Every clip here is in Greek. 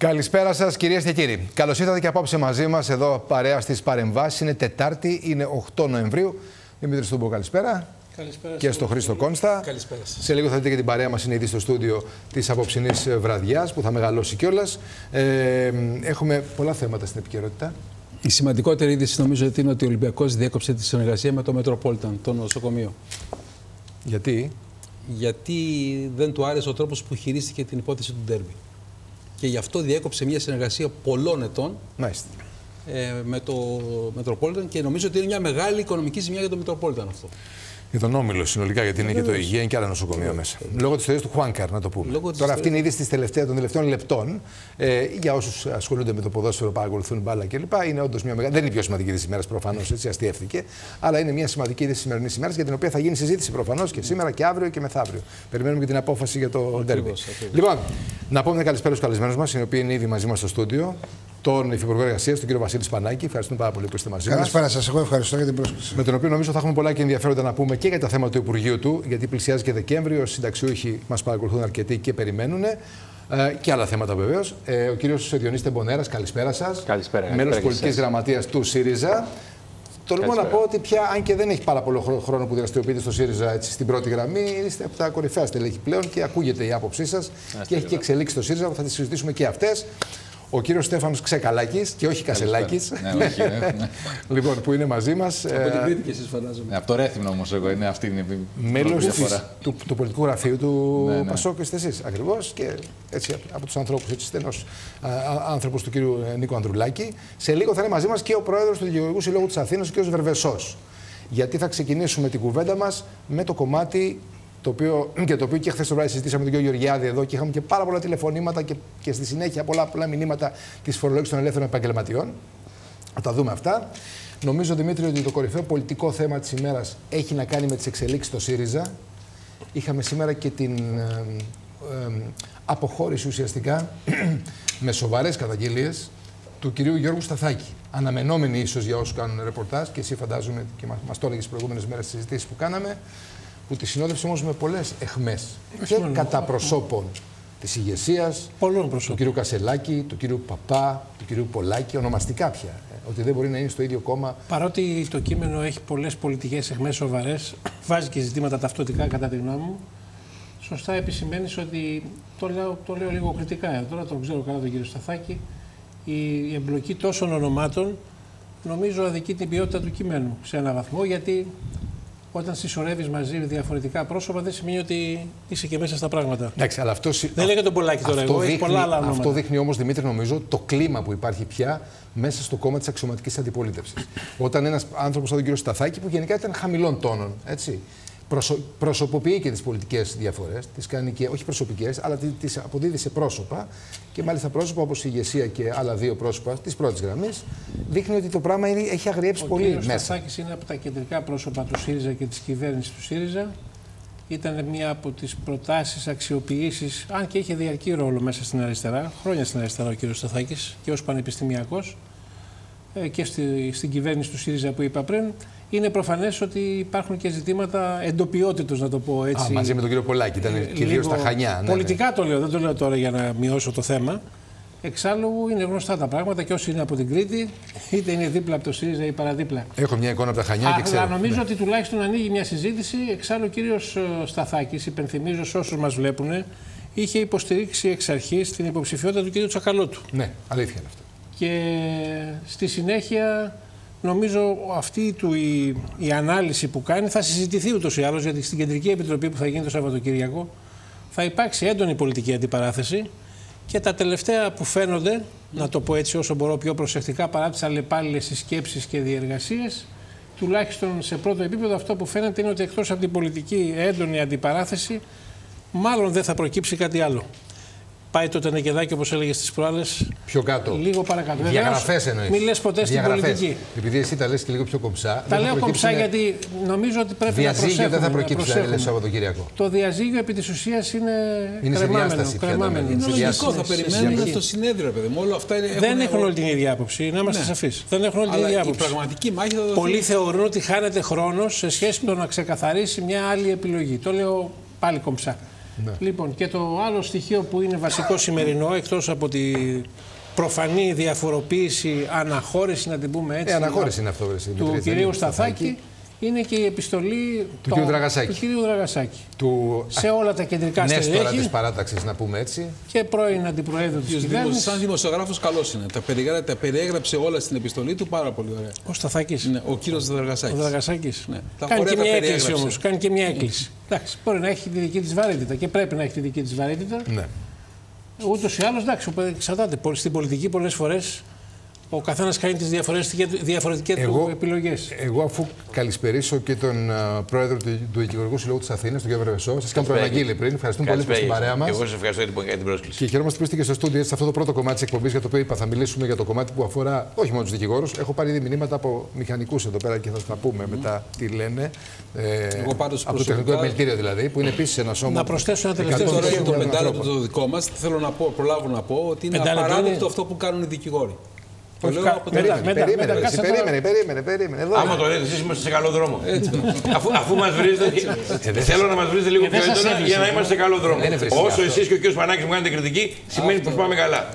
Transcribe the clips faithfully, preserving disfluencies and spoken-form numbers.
Καλησπέρα σας κυρίες και κύριοι. Καλώς ήρθατε και απόψε μαζί μας εδώ παρέα στις παρεμβάσεις. Είναι Τετάρτη, είναι οκτώ Νοεμβρίου. Δημήτρη Στούμπο, καλησπέρα. Καλησπέρα και στο Χρήστο Κόνστα. Καλησπέρα. Σε λίγο θα δείτε και την παρέα μας είναι ήδη στο στούντιο της απόψινής βραδιάς που θα μεγαλώσει κιόλας. Ε, έχουμε πολλά θέματα στην επικαιρότητα. Η σημαντικότερη είδηση νομίζω ότι είναι ότι ο Ολυμπιακός διέκοψε τη συνεργασία με το Μετροπόλιταν, το νοσοκομείο. Γιατί? Γιατί δεν του άρεσε ο τρόπος που χειρίστηκε την υπόθεση του Ντέρμπι. Και γι' αυτό διέκοψε μια συνεργασία πολλών ετών ε, με το Μετροπόλιταν και νομίζω ότι είναι μια μεγάλη οικονομική ζημιά για το Μετροπόλιταν αυτό. Για τον Όμιλο συνολικά, γιατί είναι και το Υγεία και άλλα νοσοκομεία μέσα. Λόγω της ιστορίας του Χουάνκαρ, να το πούμε. Λόγω Τώρα, αυτή είναι η είδηση των τελευταίων λεπτών. Ε, για όσους ασχολούνται με το ποδόσφαιρο, παρακολουθούν μπάλα κλπ. Είναι όντως μια μεγάλη. Δεν είναι η πιο σημαντική είδηση ημέρα, προφανώς, έτσι αστείευτηκε. Αλλά είναι μια σημαντική είδηση σημερινή ημέρα για την οποία θα γίνει συζήτηση προφανώς και σήμερα και αύριο και μεθαύριο. Περιμένουμε και την απόφαση για το ντέρμπι. Λοιπόν, να πούμε καλησπέρα στους καλεσμένους μας, οι οποίοι είναι ήδη μαζί μας στο στούντιο. Τον Υφυπουργό Εργασίας, τον κύριο Βασίλη Σπανάκη. Ευχαριστούμε πάρα πολύ που είστε μαζί μας. Καλησπέρα σας. Εγώ ευχαριστώ για την πρόσκληση. Με τον οποίο νομίζω θα έχουμε πολλά και ενδιαφέροντα να πούμε και για τα θέματα του Υπουργείου του, γιατί πλησιάζει και Δεκέμβριο. Οι συνταξιούχοι μας παρακολουθούν αρκετοί και περιμένουν. Ε, και άλλα θέματα βεβαίως. Ε, ο κύριος Σεδιωνής Τεμπονέρας, καλησπέρα σας. Καλησπέρα. Μέλος πολιτικής γραμματείας του ΣΥΡΙΖΑ. Τολμώ να πω ότι πια, αν και δεν έχει πάρα πολύ χρόνο που δραστηριοποιείται στο ΣΥΡΙΖΑ έτσι, στην πρώτη γραμμή, είστε από τα κορυφαία στελέχη πλέον και ακούγεται η άποψή σας και έχει και εξελίξει το ΣΥΡΙΖΑ που θα τη συζητήσουμε και αυτές. Ο κύριος Στέφανος Ξεκαλάκης και όχι Κασελάκης. Ναι, όχι, ναι, ναι. Λοιπόν, που είναι μαζί μας. Από την Κρήτη και εσείς φαντάζομαι. Από το Ρέθυμνο όμως εγώ είναι αυτή είναι η μέλος της, του, του πολιτικού γραφείου του ναι, ναι. Πασόκ είστε εσείς ακριβώς και έτσι από τους ανθρώπους, έτσι στενός άνθρωπος του κύριου Νίκου Ανδρουλάκη. Σε λίγο θα είναι μαζί μας και ο πρόεδρος του Δικηγορικού Συλλόγου της Αθήνας, ο κύριος Ζερβεσός. Γιατί θα ξεκινήσουμε την κουβέντα μας με το κομμάτι. Το οποίο, και το οποίο και χθες το βράδυ συζητήσαμε με τον κύριο Γεωργιάδη εδώ και είχαμε και πάρα πολλά τηλεφωνήματα και, και στη συνέχεια πολλά, πολλά μηνύματα της φορολόγησης των ελεύθερων επαγγελματιών. Θα τα δούμε αυτά. Νομίζω, Δημήτρη, ότι το κορυφαίο πολιτικό θέμα της ημέρας έχει να κάνει με τις εξελίξεις στο ΣΥΡΙΖΑ. Είχαμε σήμερα και την ε, ε, αποχώρηση ουσιαστικά με σοβαρές καταγγελίες του κυρίου Γιώργου Σταθάκη. Αναμενόμενη ίσως για όσους κάνουν ρεπορτάζ και εσύ φαντάζομαι και μας το έλεγες τις προηγούμενες μέρες στις συζητήσεις που κάναμε. Που τη συνόδευσε όμως με πολλές εχμές και μόνο, κατά προσώπων της ηγεσίας, του κ. Κασελάκη, του κ. Παπά, του κ. Πολάκη, ονομαστικά πια, ότι δεν μπορεί να είναι στο ίδιο κόμμα. Παρότι το κείμενο έχει πολλές πολιτικές εχμές σοβαρές, βάζει και ζητήματα ταυτοτικά κατά τη γνώμη μου, σωστά επισημαίνεις ότι, το λέω, το λέω λίγο κριτικά, τώρα τον ξέρω καλά τον κ. Σταθάκη, η εμπλοκή τόσων ονομάτων νομίζω αδικεί την ποιότητα του κειμένου σε έναν βαθμό, γιατί όταν συσσωρεύεις μαζί διαφορετικά πρόσωπα, δεν σημαίνει ότι είσαι και μέσα στα πράγματα. Εντάξει, αλλά αυτό... Δεν λέγεται τον Πολάκη τώρα, εγώ, έχει πολλά άλλα ονόματα. Αυτό δείχνει όμως, Δημήτρη, νομίζω, το κλίμα που υπάρχει πια μέσα στο κόμμα της αξιωματικής αντιπολίτευσης. Όταν ένας άνθρωπος σαν τον κύριο Σταθάκη, που γενικά ήταν χαμηλών τόνων, έτσι, προσω... προσωποποιεί και τις πολιτικές διαφορές, τις κάνει και όχι προσωπικές, αλλά τις αποδίδει σε πρόσωπα και μάλιστα πρόσωπα όπως η ηγεσία και άλλα δύο πρόσωπα της πρώτης γραμμής, δείχνει ότι το πράγμα είναι, έχει αγριέψει πολύ μέσα. Ο κ. Σταθάκης είναι από τα κεντρικά πρόσωπα του ΣΥΡΙΖΑ και της κυβέρνησης του ΣΥΡΙΖΑ. Ήταν μία από τις προτάσεις αξιοποιήσεις, αν και είχε διαρκή ρόλο μέσα στην αριστερά, χρόνια στην αριστερά ο κ. Σταθάκης και ως πανεπιστημιακός και στη, στην κυβέρνηση του ΣΥΡΙΖΑ που είπα πριν. Είναι προφανές ότι υπάρχουν και ζητήματα εντοπιότητος, να το πω έτσι. Α, μαζί με τον κύριο Πολάκη, ήταν κυρίως στα Χανιά. Πολιτικά ναι, ναι. το λέω, δεν το λέω τώρα για να μειώσω το θέμα. Εξάλλου είναι γνωστά τα πράγματα και όσοι είναι από την Κρήτη, είτε είναι δίπλα από το ΣΥΡΙΖΑ ή παραδίπλα. Έχω μια εικόνα από τα Χανιά και ξέρω. Αλλά νομίζω ναι. ότι τουλάχιστον ανοίγει μια συζήτηση. Εξάλλου ο κύριος Σταθάκης, υπενθυμίζω σε όσους μας βλέπουν, είχε υποστηρίξει εξ αρχής την υποψηφιότητα του κύριου Τσακαλώτου. Ναι, αλήθεια είναι αυτό. Και στη συνέχεια. Νομίζω αυτή του η, η ανάλυση που κάνει θα συζητηθεί ούτως ή άλλως, γιατί στην Κεντρική Επιτροπή που θα γίνει το Σαββατοκύριακο θα υπάρξει έντονη πολιτική αντιπαράθεση και τα τελευταία που φαίνονται, να το πω έτσι όσο μπορώ πιο προσεκτικά, παρά τις αλλεπάλληλες συσκέψεις και διεργασίες, τουλάχιστον σε πρώτο επίπεδο αυτό που φαίνεται είναι ότι εκτός από την πολιτική έντονη αντιπαράθεση μάλλον δεν θα προκύψει κάτι άλλο. Πάει το τενεκεδάκι, όπως έλεγες τις προάλλες. Πιο κάτω. Λίγο παρακάτω. Διαγραφές εννοείς. Μην λες ποτέ στην πολιτική. Επειδή εσύ τα λες και λίγο πιο κομψά. Τα λέω κομψά είναι... γιατί νομίζω ότι πρέπει διαζύγιο να προσέχουμε. Διαζύγιο δεν θα προκύψει, θα έλεγες Σαββατοκύριακο. Το διαζύγιο επί της ουσίας είναι, είναι κρεμάμενο. Σε κρεμάμενο. Είναι λογικό, θα περιμένουμε στο συνέδριο, παιδί μου. Όλα αυτά είναι. Δεν έχουν όλη την ίδια άποψη. Να είμαστε σαφείς. Δεν έχουν όλη την ίδια άποψη. Πολλοί θεωρούν ότι χάνεται χρόνο σε σχέση με το να ξεκαθαρίσει μια άλλη επιλογή. Το λέω πάλι κομψά. Ναι. Λοιπόν, και το άλλο στοιχείο που είναι βασικό σημερινό, εκτός από τη προφανή διαφοροποίηση, αναχώρηση, να την πούμε έτσι, ε, αναχώρηση είναι αυτό, του, του κυρίου Σταθάκη, είναι και η επιστολή του, το, του κυρίου Δραγασάκη. Του... σε όλα τα κεντρικά στελέχη. Νέστορα της παράταξης, να πούμε έτσι. Και πρώην αντιπροέδρου της κυβέρνησης. Σαν δημοσιογράφος καλός είναι. Τα, περιγρα... τα περιέγραψε όλα στην επιστολή του πάρα πολύ ωραία. Ο Σταθάκης. Ναι, ο κύριος Δραγασάκης. Ο Δραγασάκης. Ναι. Κάνει, και μια έκκληση, όμως. Κάνει και μια έκκληση. Εντάξει, μπορεί να έχει τη δική της βαρύτητα και πρέπει να έχει τη δική της βαρύτητα. Ναι. Ούτως ή άλλως, εντάξει, εξαρτάται. Στην πολιτική πολλές φορές. Ο καθένας κάνει τις διαφορετικές του επιλογές. Εγώ, αφού καλησπερίσω και τον uh, πρόεδρο του, του Οικηγορικού Συλλόγου της Αθήνας, τον κ. Ζερβεσό, σας κάνω προαναγγείλη πριν. Ευχαριστούμε πολύ που είστε στην παρέα μας. Και εγώ σας ευχαριστώ για την πρόσκληση. Και χαιρόμαστε που είστε και στο στούντιο, σε αυτό το πρώτο κομμάτι της εκπομπής, για το οποίο είπα θα μιλήσουμε για το κομμάτι που αφορά όχι μόνο τους δικηγόρους. Έχω πάρει ήδη μηνύματα από μηχανικούς εδώ πέρα και θα τα πούμε mm. μετά τι λένε. Ε, εγώ πάντως από το τεχνικό επιμελητήριο δηλαδή, που είναι επίσης ένα σώμα. Να προσθέσω ένα τελευταίο για το πεντάλεπτο το δικό μας. Θέλω να προλάβω να πω ότι είναι απαράδεκτο αυτό που κάνουν οι δικηγόροι. Περίμενε, περίμενε, περίμενε. Άμα το λέτε, εσείς είμαστε σε καλό δρόμο. Αφού μας βρίζετε, θέλω να μας βρίζετε λίγο πιο έντονα για να είμαστε σε καλό δρόμο. Όσο εσείς και ο κ. Πανάκης μου κάνετε κριτική, σημαίνει πως πάμε καλά.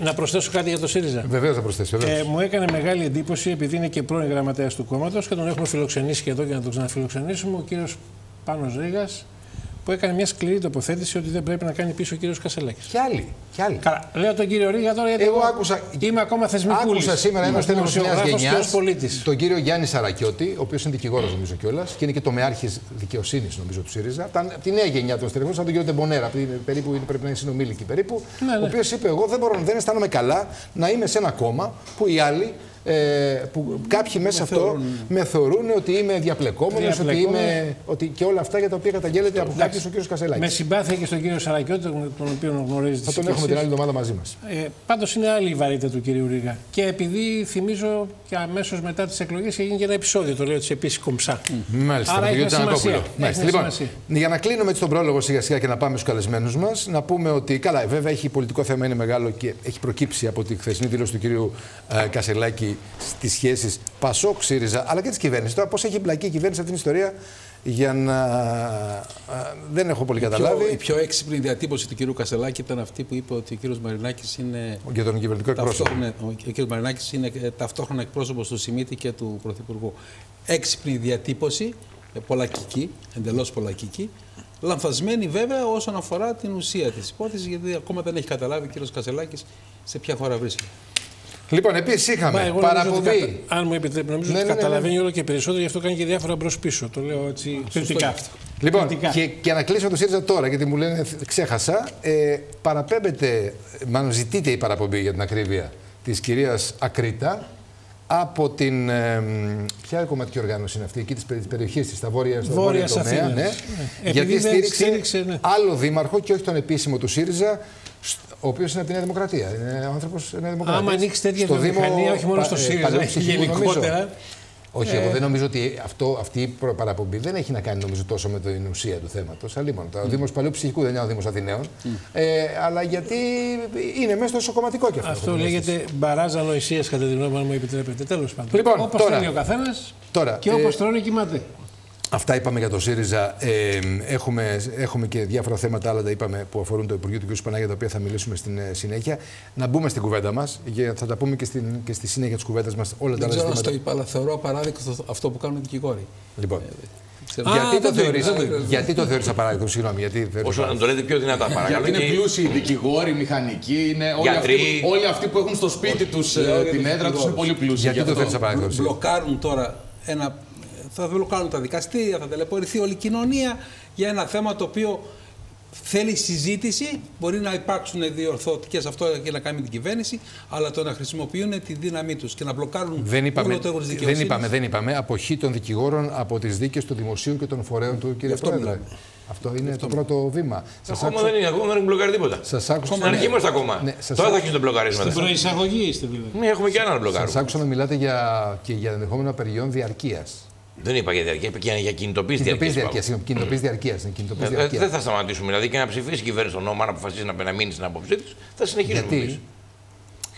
Να προσθέσω κάτι για το ΣΥΡΙΖΑ. Βεβαίως θα προσθέσω. Μου έκανε μεγάλη εντύπωση, επειδή είναι και πρώην γραμματέας του κόμματος και τον έχουμε φιλοξενήσει και εδώ και να τον ξαναφιλοξενήσουμε, ο κ. Πάνος Ρήγας, που έκανε μια σκληρή τοποθέτηση ότι δεν πρέπει να κάνει πίσω ο κύριος Κασελάκης. Κι άλλοι. Κι άλλοι. Καλά. Λέω τον κύριο Ρήγα τώρα, γιατί εγώ, εγώ άκουσα, είμαι ακόμα θεσμικούλης. Άκουσα σήμερα ένας τέλος μιας γενιάς, τον κύριο Γιάννη Σαρακιώτη, ο οποίος είναι δικηγόρος νομίζω κιόλας και είναι και τομεάρχης δικαιοσύνης νομίζω του ΣΥΡΙΖΑ. Από τη νέα γενιά των στελεχών, σαν τον κύριο Τεμπονέρα, περίπου είναι, πρέπει να είναι συνομήλικοι περίπου, ναι, ναι. Ο οποίος είπε: εγώ δεν μπορώ, δεν αισθάνομαι καλά να είμαι σε ένα κόμμα που οι άλλοι. Ε, που κάποιοι μέσα με αυτό θεωρούν. με θεωρούν ότι είμαι διαπλεκόμενος, ότι είμαι, ότι και όλα αυτά για τα οποία καταγγέλλεται από κάποιους ο κ. Κασελάκης. Με συμπάθεια και στον κύριο Σαρακιώτη, τον οποίο γνωρίζετε. Θα τον έχουμε την άλλη εβδομάδα μαζί μας. Ε, πάντως είναι άλλη η βαρύτητα του κυρίου Ρήγα. Και επειδή θυμίζω και αμέσως μετά τις εκλογές έγινε και ένα επεισόδιο, το λέω έτσι επίσης κομψά. Mm. Μάλιστα, άρα έχει σημασία. Μάλιστα. Λοιπόν, για να κλείνουμε έτσι τον πρόλογο σιγά σιγά και να πάμε στους καλεσμένους μας, να πούμε ότι καλά, βέβαια έχει πολιτικό θέμα, είναι μεγάλο και έχει προκύψει από τη χθεσινή δήλωση του κυρίου Κασελάκη. Στις σχέσεις Πασόκ, ΣΥΡΙΖΑ αλλά και της κυβέρνησης. Τώρα πώς έχει εμπλακεί η κυβέρνηση αυτή την ιστορία, για να. Δεν έχω πολύ η καταλάβει. Πιο, η πιο έξυπνη διατύπωση του κυρίου Κασελάκη ήταν αυτή που είπε ότι ο κύριος Μαρινάκης είναι. Για τον κυβερνητικό εκπρόσωπο. Ο κύριος Μαρινάκης είναι ταυτόχρονα εκπρόσωπος του Σιμίτη και του Πρωθυπουργού. Έξυπνη διατύπωση, πολακική, εντελώς πολακική. Λανθασμένη βέβαια όσον αφορά την ουσία της υπόθεσης, γιατί ακόμα δεν έχει καταλάβει ο κύριος Κασελάκης σε ποια χώρα βρίσκεται. Λοιπόν, επίσης είχαμε παραπομπή. Αν μου επιτρέπει, νομίζω ναι, ότι ναι, καταλαβαίνει ναι, ναι. όλο και περισσότερο, γι' αυτό κάνει και διάφορα μπρος-πίσω. Το λέω έτσι. Κριτικά. Λοιπόν, και, και να κλείσω το ΣΥΡΙΖΑ τώρα, γιατί μου λένε ξέχασα. Ε, παραπέμπεται, μάλλον ζητείται η παραπομπή για την ακρίβεια της κυρίας Ακρίτα από την. Ε, ποια κομματική οργάνωση είναι αυτή, εκεί τη περιοχή τη, στα βόρεια στο βόρεια τομέα. Ναι, ναι. Γιατί στήριξε, στήριξε ναι. άλλο δήμαρχο και όχι τον επίσημο του ΣΥΡΙΖΑ. Ο οποίος είναι από τη Νέα Δημοκρατία. Είναι ο άνθρωπος Νέα Δημοκρατία. Άμα ανοίξει τέτοια βιομηχανία, όχι μόνο στο ΣΥΡΙΖΑ, γενικότερα. Όχι, εγώ δεν νομίζω ότι αυτό, αυτή η παραπομπή δεν έχει να κάνει νομίζω τόσο με την ουσία του θέματος. Αλλήμον. Mm. Ο Δήμος Παλαιού Ψυχικού δεν είναι ο Δήμος Αθηναίων. Mm. Ε, αλλά γιατί είναι μέσα στο εσωκομματικό κι αυτό. Αυτό λέγεται μπαράζ ανοησίας, κατά τη γνώμη μου, επιτρέπετε. Τέλος πάντων. Λοιπόν, όπως θέλει ο καθένας και όπως τρώνε κοιμάται. Αυτά είπαμε για το ΣΥΡΙΖΑ. Ε, έχουμε, έχουμε και διάφορα θέματα άλλα τα είπαμε, που αφορούν το Υπουργείο του κ. Σπανάκη, για τα οποία θα μιλήσουμε στην συνέχεια. Να μπούμε στην κουβέντα μας, γιατί θα τα πούμε και, στην, και στη συνέχεια της κουβέντας μας όλα τα άλλα ζητήματα. Δεν ξέρω αν το είπα, αλλά θεωρώ απαράδεκτο αυτό που κάνουν οι δικηγόροι. Λοιπόν. Γιατί, α, το θεωρείς, το γιατί, το γιατί το θεωρείς απαράδεκτο, συγγνώμη. Γιατί όσο να το λέτε πιο δυνατά, παρακαλώ. Γιατί είναι πλούσιοι δικηγόροι, μηχανικοί, είναι όλοι, γιατροί, αυτοί, όλοι αυτοί που έχουν στο σπίτι τους την έδρα τους είναι πολύ πλούσιοι. Γιατί το θεωρείς απαράδεκτο. Μπλοκάρουν τώρα ένα. Θα δουλεύουν τα δικαστήρια, θα ταλαιπωρηθεί όλη η κοινωνία για ένα θέμα το οποίο θέλει συζήτηση. Μπορεί να υπάρξουν διορθωτικές αυτό και να κάνει την κυβέρνηση, αλλά το να χρησιμοποιούν τη δύναμή τους και να μπλοκάρουν δεν είπαμε, όλο το έργο της δικαιοσύνης. Δεν είπαμε, δεν είπαμε. Αποχή των δικηγόρων από τις δίκες του Δημοσίου και των φορέων του, κύριε Πρόεδρε. Αυτό είναι αυτό το πρώτο βήμα. Σας ακόμα άκουσα... δεν είναι, ακόμα δεν έχουν μπλοκάρει τίποτα. Σας άκουσα... ναι. Αρχίμαστε ακόμα. Ναι, σας... Τώρα θα αρχίσουν τα μπλοκαρίσματα. Στην προεισαγωγή είστε δηλαδή. Ναι, έχουμε και έναν μπλοκάρο. Σας άκουσα να μιλάτε για... και για ενδεχόμενα περιοχών διαρκείας. Δεν είπα για διαρκεία, είπα για κινητοποίηση διαρκείας. Κινητοποίηση διαρκείας. Δεν θα σταματήσουμε. Δηλαδή και να ψηφίσει η κυβέρνηση τον νόμο, αν αποφασίσει να παραμείνει στην άποψή τη, θα συνεχίσουμε. Γιατί,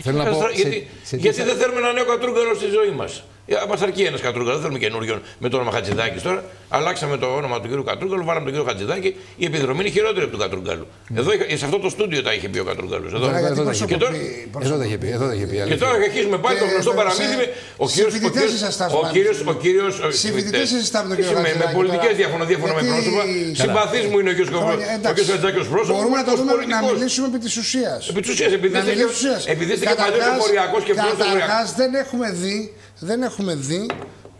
θέλω να πω, θα... σε... γιατί, σε... γιατί σε... δεν θέλουμε ένα νέο Κατρούγκαλο στη ζωή μας. Μας αρκεί ένας Κατρούγκαλος, δεν θέλουμε καινούριον με το όνομα Χατζηδάκης τώρα. Αλλάξαμε το όνομα του κύριου Κατρούγκαλου, βάλαμε τον κύριο Χατζηδάκη. Η επιδρομή είναι χειρότερη από του Κατρούγκαλου. Εδώ, σε αυτό το στούντιο τα είχε πει ο Κατρούγκαλος. Εδώ, εδώ, εδώ, και τώρα... εδώ τα είχε πει. Εδώ τα είχε πει και τώρα αρχίζουμε πάλι το γνωστό παραμύθι με ο κύριος. Συμφοιτητές ήσασταν με τον κύριο Χατζηδάκη. Με πολιτικές διαφωνώ με πρόσωπα. Συμπαθής μου είναι ο κύριος Χατζηδάκης πρόσωπο. Μπορούμε να το δούμε να μιλήσουμε επί της ουσίας. Επειδή είστε και παλιός μοριακός και πλούσιος. Καταρχάς δεν έχουμε δει. Δεν έχουμε δει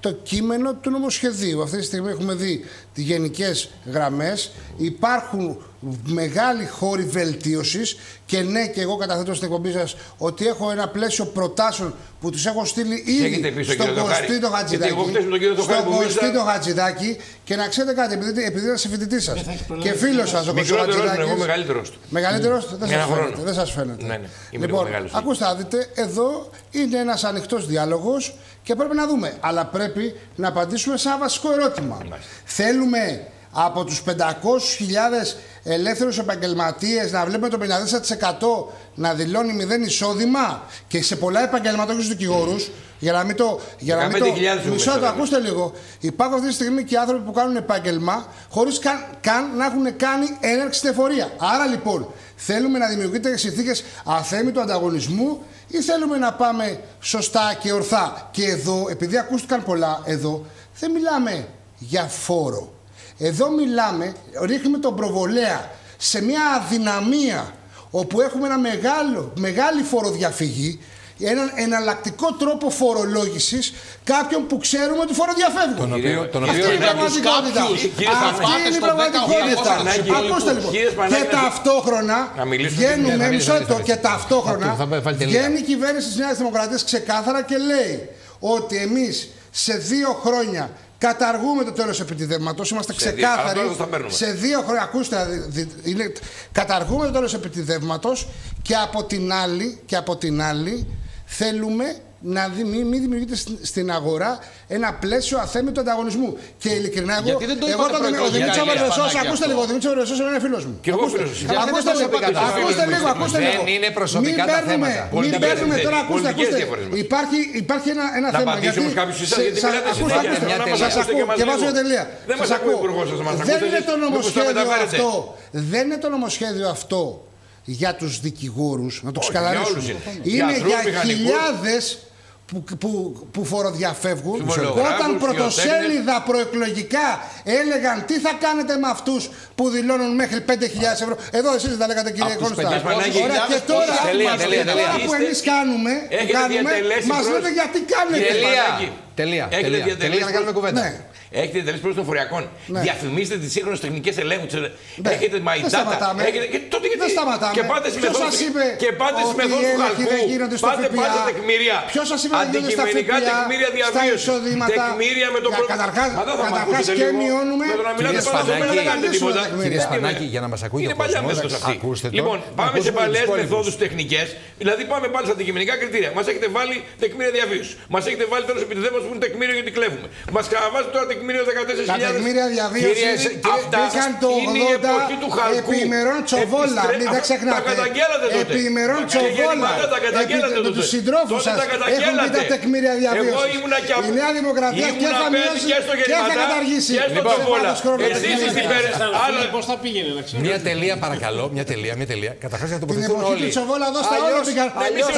το κείμενο του νομοσχεδίου. Αυτή τη στιγμή έχουμε δει τις γενικές γραμμές. Υπάρχουν μεγάλοι χώροι βελτίωσης και ναι, και εγώ καταθέτω στην εκπομπή σας ότι έχω ένα πλαίσιο προτάσεων που τους έχω στείλει ήδη στον Κωστίνο Χατζηδάκη. Στον Κωστίνο Χατζηδάκη. Και να ξέρετε κάτι, επειδή, επειδή ήταν συμφοιτητή σας και φίλος σας ο Κωστίνο Χατζηδάκης. Εγώ μεγαλύτερος του. Μεγαλύτερος του, δεν σας φαίνεται. Ναι, ναι. Λοιπόν, ακούστε, δείτε, εδώ είναι ένας ανοιχτός διάλογος και πρέπει να δούμε. Αλλά πρέπει να απαντήσουμε σε ένα βασικό ερώτημα. Θέλουμε από τους πεντακόσιες χιλιάδες ελεύθερους επαγγελματίες να βλέπουμε το πενήντα τέσσερα τοις εκατό να δηλώνει μηδέν εισόδημα και σε πολλά επαγγελματίες και δικηγόρους, για να μην το... Για να μην το μισό, το ακούστε λίγο. Υπάρχουν αυτή τη στιγμή και άνθρωποι που κάνουν επάγγελμα χωρίς καν, καν να έχουν κάνει έναρξη στην εφορία. Άρα λοιπόν θέλουμε να δημιουργείται συνθήκες αθέμητου ανταγωνισμού ή θέλουμε να πάμε σωστά και ορθά. Και εδώ, επειδή ακούστηκαν πολλά εδώ, δεν μιλάμε για φόρο. Εδώ μιλάμε, ρίχνουμε τον προβολέα σε μια αδυναμία όπου έχουμε ένα μεγάλο, μεγάλη φοροδιαφυγή, έναν εναλλακτικό τρόπο φορολόγησης κάποιον που ξέρουμε ότι φοροδιαφεύγουν. Τον οποίο, τον αυτή είναι η πραγματικότητα. Αυτή είναι η πραγματικότητα. Ακούστε λοιπόν. Και ταυτόχρονα βγαίνουμε, μισό λεπτό, και ταυτόχρονα βγαίνει η κυβέρνηση της Νέας Δημοκρατίας ξεκάθαρα και λέει ότι εμείς σε δύο χρόνια καταργούμε το τέλος επιτιδεύματος, είμαστε ξεκάθαροι. Σε δύο χρόνια, ακούστε, είναι, καταργούμε το τέλος επιτιδεύματος και από την άλλη, και από την άλλη θέλουμε να δι, μη, μη δημιουργείται στην αγορά ένα πλαίσιο αθέμητου ανταγωνισμού. Και ειλικρινά, εγώ. Γιατί δεν το είπατε πριν, ο Δημήτρης Ζερβεσός, ακούστε λίγο. Ο Δημήτρης Ζερβεσός είναι φίλος μου. Και εγώ φίλος μου. Ακούστε λίγο, ακούστε λίγο. Δεν είναι προσωπικά τα θέματα. Μην παίρνουμε τώρα, ακούστε, ακούστε. Υπάρχει ένα θέμα. Γιατί σας ακούω και βάζω μια τελεία. Δεν είναι το νομοσχέδιο αυτό για τους δικηγόρους, να το ξεκαθαρίσουμε. Είναι για χιλιάδες Που, που, που φοροδιαφεύγουν. Όταν πρωτοσέλιδα προεκλογικά έλεγαν τι θα κάνετε με αυτούς που δηλώνουν μέχρι πέντε χιλιάδες ευρώ. Εδώ εσείς τα λέγατε, κύριε Κώστα. Ωραία, και τώρα που εμείς κάνουμε, μας λέτε γιατί κάνετε. Τελεία. Τελεία. Τελεία. Να κάνουμε κουβέντα. Έχετε τελείως πρόσβαση των φοριακών. Ναι. Διαφημίζετε τις σύγχρονες τεχνικές ελέγχου. Ναι. Έχετε μαϊντάτα. Έχετε... Και τότε γιατί... δεν σταματάμε. Και πάτε στις μεθόδους του χαλκού. Πάτε πάτε τεκμήρια. Αντικειμενικά τεκμήρια διαβίωσης. Τεκμήρια με τον πρόεδρο. Καταρχάς και μειώνουμε. Με το να μιλάτε πάνω στο μέλλον δεν κάνετε τίποτα. Κύριε Σπανάκη, για να μας ακούει το κόσμος. Λοιπόν, πάμε σε παλαιές μεθόδους τεχνικές. Δηλαδή πάμε πάλι στα αντικειμενικά κριτήρια. Μας έχετε βάλει τεκμήρια διαβίωσης. Μας έχετε βάλει τέλος επιτιδεύματος που είναι τεκμήριο γιατί κλέβουμε. Μας καταβάζετε τώρα τα τεκμήρια διαβίωσης πήγαν το ογδόντα επί ημερών Τσοβόλα. Μην τα ξεχνάτε. Επί ημερών Τσοβόλα. Με τους συντρόφους σας έχουν πει τα τεκμήρια διαβίωσης. Η Νέα Δημοκρατία και θα μειώσει και θα καταργήσει. Άρα πώς θα πήγαινε να ξέρετε. Μια τελεία παρακαλώ. Μια τελεία. Μια τελεία. Καταρχάς να τοποθετηθούν όλοι. Την εποχή του Τσοβόλα εδώ στα όλα πήγαν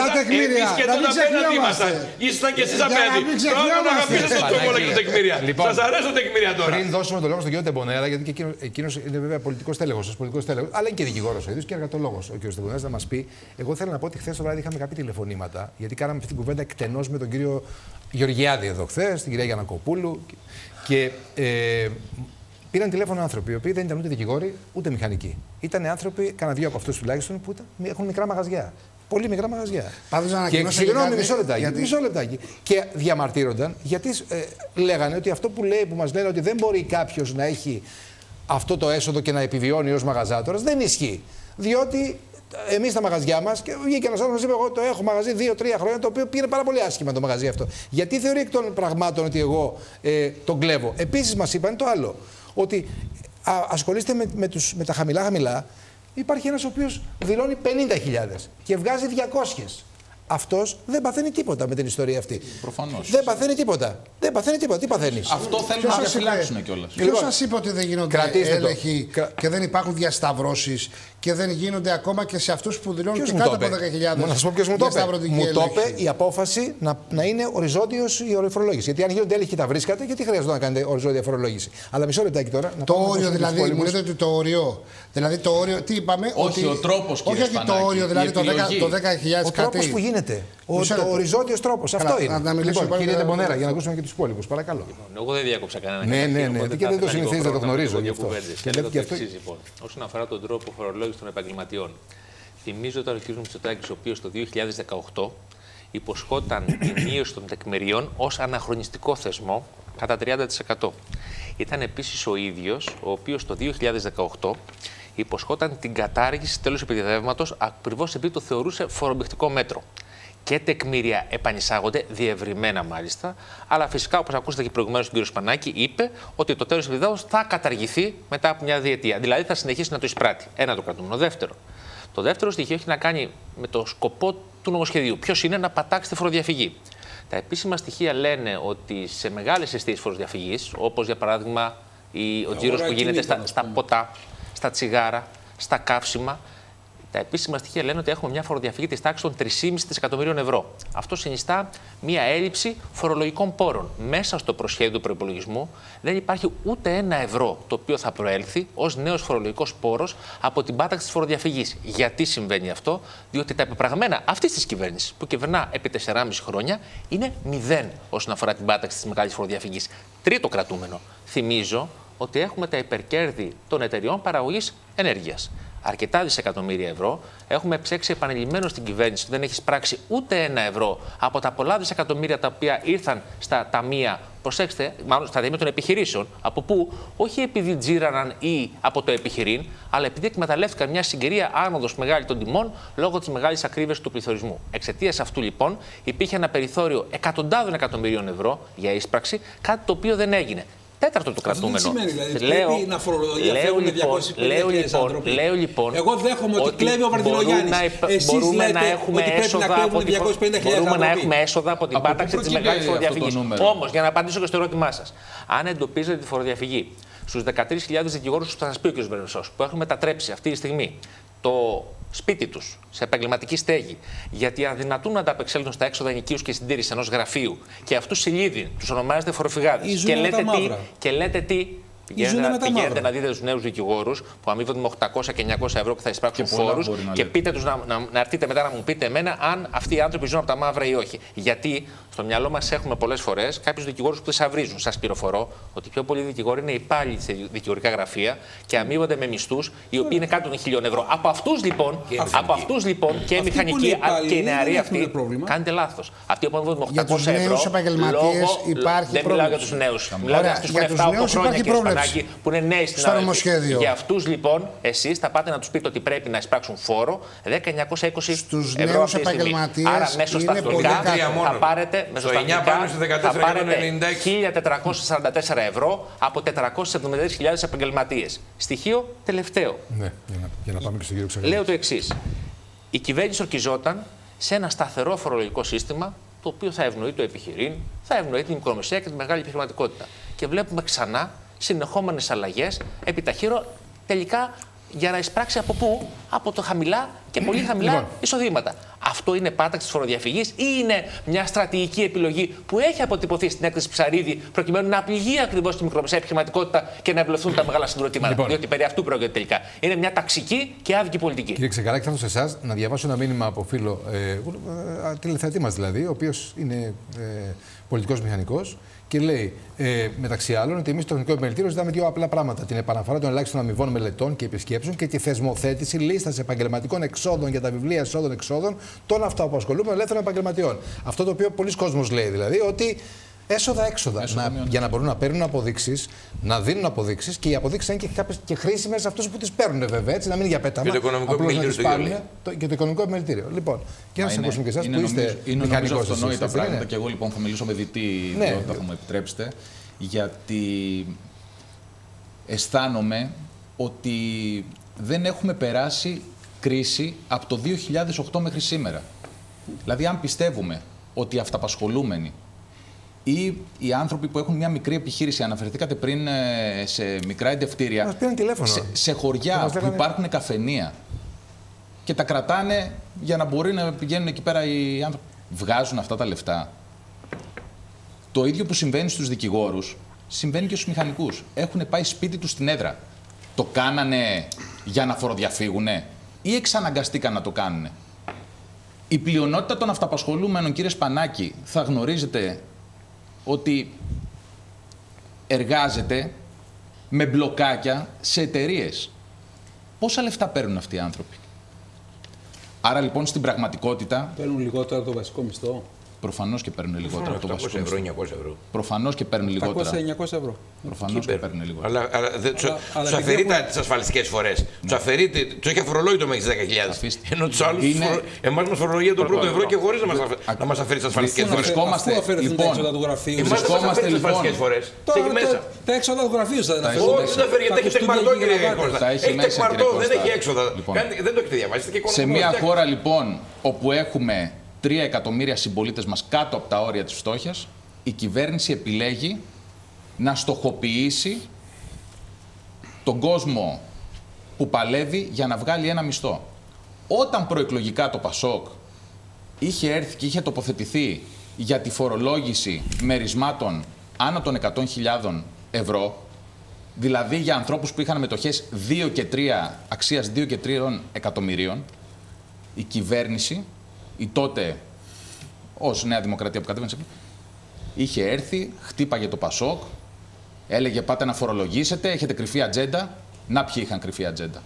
τα τεκμήρια. Να μην ξεχνιόμαστε. Ήσασταν και εσείς απέναντι. Τώρα να αγαπήσετε τον Τσοβόλα και τα τεκμήρια. Σας αρέσουν τα τεκμήρια τώρα. Πριν δώσουμε το λόγο στον κύριο Τεμπονέρα, γιατί και εκείνος είναι βέβαια πολιτικός τέλεχος, πολιτικός τέλεχος, αλλά είναι και δικηγόρος ο ίδιος και εργατολόγος. Ο κύριος Τεμπονέρας να μας πει, εγώ θέλω να πω ότι χθες το βράδυ είχαμε κάποια τηλεφωνήματα, γιατί κάναμε αυτή την κουβέντα εκτενώς με τον κύριο Γεωργιάδη εδώ χθες, την κυρία Γιανακοπούλου. Και ε, πήραν τηλέφωνο άνθρωποι, οι οποίοι δεν ήταν ούτε δικηγόροι ούτε μηχανικοί. Ήταν άνθρωποι, κανένα δύο από αυτούς τουλάχιστον, που ήταν, έχουν μικρά μαγαζιά. Πολύ μικρά μαγαζιά. Και συγγνώμη, μισό λεπτάκι. Γιατί... μισό λεπτάκι. Και διαμαρτύρονταν γιατί ε, λέγανε ότι αυτό που, λέει, που μας λένε ότι δεν μπορεί κάποιος να έχει αυτό το έσοδο και να επιβιώνει ως μαγαζάτορας δεν ισχύει. Διότι εμείς τα μαγαζιά μας, και βγήκε ένας άνθρωπος και είπε: εγώ το έχω μαγαζί δύο τρία χρόνια, το οποίο πήρε πάρα πολύ άσχημα το μαγαζί αυτό. Γιατί θεωρεί εκ των πραγμάτων ότι εγώ ε, τον κλέβω. Επίσης μας είπαν το άλλο. Ότι α, ασχολείστε με, με, τους, με τα χαμηλά-χαμηλά. Υπάρχει ένας ο οποίος δηλώνει πενήντα χιλιάδες και βγάζει διακόσιες. αυτός δεν παθαίνει τίποτα με την ιστορία αυτή. Προφανώς. Δεν παθαίνει τίποτα. Δεν παθαίνει τίποτα. Τι παθαίνει. Αυτό θέλουν να διαφυλάξουν κιόλας. Ποιος σας είπε ότι δεν γίνονται έλεγχοι Κρα... και δεν υπάρχουν διασταυρώσεις και δεν γίνονται ακόμα και σε αυτούς που δηλώνουν ποιος και κάτω από δέκα χιλιάδες. Να σας πω ποιος μου το είπε. Μου το είπε η απόφαση να, να είναι οριζόντιος η φορολόγηση. Γιατί αν γίνονται έλεγχοι τα βρίσκατε, γιατί χρειάζεται να κάνετε οριζόντια φορολόγηση. Αλλά μισό λεπτάκι τώρα. Το όριο δηλαδή. Μου λέτε ότι το όριο. Δηλαδή το όριο. Τι είπαμε. Όχι ο τρόπος που γίνεται. Όχι το όριο δηλαδή το δέκα χιλιάδες κάτι. Ο, ο οριζόντιος τρόπος. Αυτό είναι. Να, να μιλήσω, λοιπόν, κύριε Τεμπονέρα, να... για να ακούσουμε και τους υπόλοιπους. Παρακαλώ. Λοιπόν, εγώ δεν διάκοψα κανέναν. Ναι, ναι, ναι. Και δεν το συνηθίζει, δεν το γνωρίζω γι' αυτό. Και λέω το εξής, λοιπόν. Όσον αφορά τον τρόπο φορολόγηση των επαγγελματιών, θυμίζω ότι ο κ. Μητσοτάκης, ο οποίος το δύο χιλιάδες δεκαοκτώ υποσχόταν τη μείωση των τεκμηριών ως αναχρονιστικό θεσμό κατά τριάντα τοις εκατό. Ήταν επίσης ο ίδιος, ο οποίος το δύο χιλιάδες δεκαοκτώ υποσχόταν την κατάργηση τέλος επιδεύματος ακριβώς επειδή το θεωρούσε φορομπηχτικό μέτρο. Και τεκμήρια επανεισάγονται, διευρυμένα μάλιστα. Αλλά φυσικά, όπως ακούσατε και προηγουμένως τον κύριο Σπανάκη, είπε ότι το τέλος επιδεύματος θα καταργηθεί μετά από μια διετία. Δηλαδή θα συνεχίσει να το εισπράττει. Ένα το κρατούμενο. Δεύτερο. Το δεύτερο στοιχείο έχει να κάνει με το σκοπό του νομοσχεδίου. Ποιος είναι? Να πατάξει τη φοροδιαφυγή. Τα επίσημα στοιχεία λένε ότι σε μεγάλες αιστείες φοροδιαφυγής, όπως για παράδειγμα η, ο τζίρος που γίνεται στα, στα ποτά, στα τσιγάρα, στα καύσιμα. Τα επίσημα στοιχεία λένε ότι έχουμε μια φοροδιαφυγή της τάξης των τρία κόμμα πέντε δισεκατομμυρίων ευρώ. Αυτό συνιστά μια έλλειψη φορολογικών πόρων. Μέσα στο προσχέδιο του προϋπολογισμού δεν υπάρχει ούτε ένα ευρώ το οποίο θα προέλθει ως νέος φορολογικός πόρος από την πάταξη της φοροδιαφυγής. Γιατί συμβαίνει αυτό? Διότι τα επιπραγμένα αυτής της κυβέρνησης που κυβερνά επί τεσσεράμισι χρόνια είναι μηδέν όσον αφορά την πάταξη της μεγάλης φοροδιαφυγής. Τρίτο κρατούμενο. Θυμίζω ότι έχουμε τα υπερκέρδη των εταιριών παραγωγής ενέργειας. Αρκετά δισεκατομμύρια ευρώ. Έχουμε ψέξει επανειλημμένως στην κυβέρνηση ότι δεν έχει πράξει ούτε ένα ευρώ από τα πολλά δισεκατομμύρια τα οποία ήρθαν στα ταμεία. Προσέξτε, μάλλον στα ταμεία των επιχειρήσεων. Από πού? Όχι επειδή τζίραναν ή από το επιχειρήν, αλλά επειδή εκμεταλλεύτηκαν μια συγκυρία άνοδος μεγάλη των τιμών λόγω της μεγάλης ακρίβειας του πληθωρισμού. Εξαιτίας αυτού λοιπόν υπήρχε ένα περιθώριο εκατοντάδων εκατομμυρίων ευρώ για εισπράξη, κάτι το οποίο δεν έγινε. Τέταρτο το κρατούμενο. Αυτό δεν σημαίνει, δηλαδή, λέω, πρέπει να φορολογιαφέρουν διακόσιοι πενήντα χιλιάδες άνθρωποι. Λέω λοιπόν. Εγώ δέχομαι ότι, ότι κλέβει ο Βαρδινογιάννης. Μπορούμε να έχουμε έσοδα από την, μπορούμε να έχουμε έσοδα από την πάταξη της μεγάλης φοροδιαφυγής. Όμως, για να απαντήσω και στο ερώτημά σας, αν εντοπίζετε τη φοροδιαφυγή στους δεκατρείς χιλιάδες δικηγόρους που θα σας πει ο κ. Ζερβεσός, που έχουν μετατρέψει αυτή τη στιγμή το σπίτι τους σε επαγγελματική στέγη, γιατί αδυνατούν να ανταπεξέλθουν στα έξοδα ενοικίου και συντήρηση ενός γραφείου, και αυτούς συλλήδη τους ονομάζετε φοροφυγάδες. Και λέτε τι, και λέτε τι. Πηγαίνετε, πηγαίνετε να δείτε τους νέους δικηγόρους που αμείβονται με οκτακόσια και εννιακόσια ευρώ και θα εισπράξουν φόρους, και, και πείτε τους να, να, να έρθετε μετά να μου πείτε εμένα αν αυτοί οι άνθρωποι ζουν από τα μαύρα ή όχι. Γιατί στο μυαλό μας έχουμε πολλές φορές κάποιους δικηγόρους που θησαυρίζουν. Σας πληροφορώ ότι πιο πολλοί δικηγόροι είναι υπάλληλοι σε δικηγορικά γραφεία και αμείβονται με μισθούς οι οποίοι είναι κάτω των χιλίων ευρώ. Από αυτούς λοιπόν, από αυτούς, λοιπόν και οι μηχανικοί και οι νεαροί αυτοί, κάνετε λάθος. Αυτοί που αμείβονται με οκτακόσια ευρώ. Δεν μιλάω για τους νέους. Μιλάω για αυτούς που είναι επτά οκτώ χρόνια. Που είναι νέοι στην νομοσχέδιο. Για αυτούς λοιπόν, εσείς θα πάτε να τους πείτε ότι πρέπει να εισπράξουν φόρο δέκα χιλιάδες εννιακόσια είκοσι ευρώ αυτή τη στιγμή. Άρα μεσοσταθμικά θα πάρετε, θα πάρετε χίλια τετρακόσια σαράντα τέσσερα ευρώ από τετρακόσιες εβδομήντα τρεις χιλιάδες επαγγελματίες. Στοιχείο τελευταίο. Ναι, για να, για να πάμε και στον κύριο Ξεκαλάκη. Λέω το εξής. Η κυβέρνηση ορκιζόταν σε ένα σταθερό φορολογικό σύστημα, το οποίο θα ευνοεί το επιχειρήν, θα ευνοεί την μικρομεσαία και τη μεγάλη επιχειρηματικότητα. Και βλέπουμε ξανά συνεχόμενες αλλαγές επί τα χείρο, τελικά για να εισπράξει από πού? Από το χαμηλά και πολύ χαμηλά εισοδήματα. Αυτό είναι πάταξη της φοροδιαφυγής ή είναι μια στρατηγική επιλογή που έχει αποτυπωθεί στην έκθεση Ψαρίδη προκειμένου να πληγεί ακριβώς τη μικρομεσαία επιχειρηματικότητα και να εμπλοθούν τα μεγάλα συγκροτήματα? Λοιπόν. Διότι περί αυτού πρόκειται τελικά. Είναι μια ταξική και άδικη πολιτική. Κύριε Ξεκαλάκη, θα έρθω σε εσάς να διαβάσω ένα μήνυμα από φίλο ε, τηλεθεατή μας δηλαδή, ο οποίος είναι ε, πολιτικός μηχανικός. Και λέει, ε, μεταξύ άλλων, ότι εμείς στο Εθνικό Επιμελητήριο ζητάμε δύο απλά πράγματα: την επαναφορά των ελάχιστων αμοιβών μελετών και επισκέψεων και τη θεσμοθέτηση λίστας επαγγελματικών εξόδων για τα βιβλία εσόδων-εξόδων των αυτοαπασχολούμενων ελεύθερων επαγγελματιών. Αυτό το οποίο πολλοί κόσμος λέει, δηλαδή, ότι έσοδα-έξοδα. Για να μπορούν να παίρνουν αποδείξεις, να δίνουν αποδείξεις, και οι αποδείξεις είναι και, και χρήσιμες σε αυτούς που τις παίρνουν, βέβαια, έτσι, να μην για πέταμα. Και το Οικονομικό Επιμελητήριο. Και το Οικονομικό Επιμελητήριο. Λοιπόν, και να σας ακούσουμε και εσάς που είστε μηχανικός. Είναι αυτονόητα πράγματα, και εγώ λοιπόν θα μιλήσω με δυτή ιδιότητα, θα μου επιτρέψετε, γιατί αισθάνομαι ότι δεν έχουμε περάσει κρίση από το δύο χιλιάδες οκτώ μέχρι σήμερα. Δηλαδή, αν πιστεύουμε ότι οι αυταπασχολούμενοι ή οι άνθρωποι που έχουν μια μικρή επιχείρηση, αναφερθήκατε πριν σε μικρά εντευτήρια. Μας πήραν τηλέφωνο. Σε, σε χωριά λέγανε... που υπάρχουν καφενεία και τα κρατάνε για να μπορεί να πηγαίνουν εκεί πέρα οι άνθρωποι. Βγάζουν αυτά τα λεφτά. Το ίδιο που συμβαίνει στους δικηγόρους, συμβαίνει και στους μηχανικούς. Έχουν πάει σπίτι τους στην έδρα. Το κάνανε για να φοροδιαφύγουνε ή εξαναγκαστήκαν να το κάνουνε. Η πλειονότητα των αυταπασχολούμενων, κύριε Σπανάκη, θα γνωρίζετε ότι εργάζεται με μπλοκάκια σε εταιρείες. Πόσα λεφτά παίρνουν αυτοί οι άνθρωποι? Άρα λοιπόν στην πραγματικότητα... Παίρνουν λιγότερο από το βασικό μισθό. Προφανώς και παίρνουν λιγότερο από το βασικό μισθό. οκτακόσια ευρώ, εννιακόσια ευρώ. Προφανώς και παίρνουν λιγότερα. οκτακόσια εννιακόσια ευρώ. Προφανώς και παίρνουν λιγότερα. Αλλά, αλλά, δε, αλλά, αλλά τους αφαιρείτε έχουμε... τις ασφαλιστικές φορές. Ναι. Τους αφαιρείτε... Τους έχει αφορολόγητο μέχρι τις δέκα χιλιάδες. Ενώ τους άλλους... Είναι... Φορο... Εμάς μας φορολογεί το πρώτο ευρώ και χωρίς να μας, αφ... Α... να μας αφαιρεί τις ασφαλιστικές φορές. Αφού αφαιρεθούν τα έξοδα του γραφείου. Εμάς μας αφαιρεί τις ασφαλιστικές φορές. Τα έξοδα του γραφείου θα τα αφαιρούν. Όχι, δεν αφαιρεί. Έχει τεκμαρτό, κύριε Κώστα. Έχει τεκμαρτό, δεν έχει έξοδα. Δεν το έχετε διαβάσει. Σε μια χώρα λοιπόν όπου έχουμε τρία εκατομμύρια συμπολίτες μας κάτω από τα όρια της φτώχειας, η κυβέρνηση επιλέγει να στοχοποιήσει τον κόσμο που παλεύει για να βγάλει ένα μισθό. Όταν προεκλογικά το ΠΑΣΟΚ είχε έρθει και είχε τοποθετηθεί για τη φορολόγηση μερισμάτων άνω των εκατό χιλιάδων ευρώ, δηλαδή για ανθρώπους που είχαν μετοχές δύο και τρία, αξίας δύο και τριών εκατομμυρίων, η κυβέρνηση, η τότε ως Νέα Δημοκρατία που κατέβαινε, είχε έρθει, χτύπαγε το ΠΑΣΟΚ, έλεγε πάτε να φορολογήσετε, έχετε κρυφή ατζέντα. Να ποιοι είχαν κρυφή ατζέντα.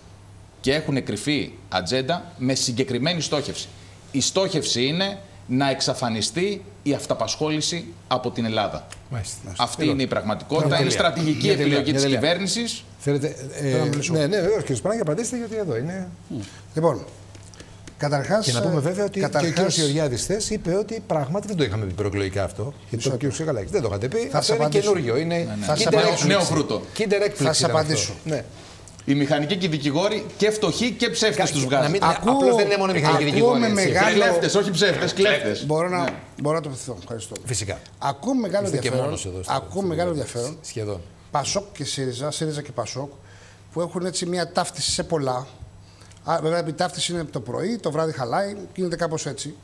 Και έχουν κρυφή ατζέντα με συγκεκριμένη στόχευση. Η στόχευση είναι να εξαφανιστεί η αυταπασχόληση από την Ελλάδα. Μάλιστα. Αυτή είναι η πραγματικότητα. Τελεία. Είναι στρατηγική τελεία. επιλογή της κυβέρνησης. Θέλετε, ε, ε, ναι, ναι, βέβαια, κύριε Σπανάκη, απαντήστε γιατί εδώ είναι. Mm. Λοιπόν. Καταρχάς, και να πούμε βέβαια ότι καταρχάς... και ο κ. Γεωργιάδης θες είπε ότι πράγματι δεν το είχαμε πει προεκλογικά αυτό. Γιατί το κ. Ξεκαλάκης δεν το είχατε πει. Θα αυτό είναι καινούριο. Είναι ναι, ναι. Kinder νέο φρούτο. Θα σε απαντήσω. Ναι. Οι μηχανικοί και οι δικηγόροι και φτωχοί και ψεύτες τους βγάζουν. Μην... Απλώς δεν είναι μόνο μηχανικοί και δικηγόροι. Με μεγάλο... Κλέφτες, όχι ψεύτες, κλέφτες. Μπορώ να, ναι. μπορώ να τοποθετηθώ. Ευχαριστώ. Φυσικά. Ακούω μεγάλο ενδιαφέρον. Σχεδόν. ΠΑΣΟΚ και ΣΥΡΙΖΑ, ΣΥΡΙΖΑ και ΠΑΣΟΚ, που έχουν έτσι μια ταύτιση σε πολλά. Βέβαια, η ταύτιση είναι το πρωί, το βράδυ χαλάει, γίνεται κάπως έτσι.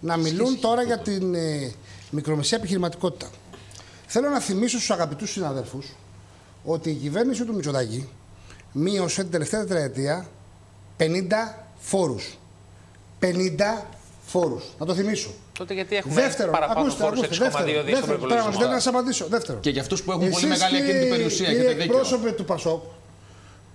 Να μιλούν τώρα για την ε, μικρομεσαία επιχειρηματικότητα. Θέλω να θυμίσω στους αγαπητούς συναδέλφους ότι η κυβέρνηση του Μητσοτάκη μείωσε την τελευταία τετραετία πενήντα φόρους. πενήντα φόρους. Να το θυμίσω. Τότε γιατί έχουμε δεύτερο, παραπάνω ακούστε, φόρους έξι κόμμα δύο δι στον προπολογισμό. Δεν θα σας απαντήσω. Δεύτερο. Και για αυτούς που έχουν εσείς πολύ μεγάλη ακίνητη περιουσία. Και οι εκπρόσωποι του ΠΑΣΟΚ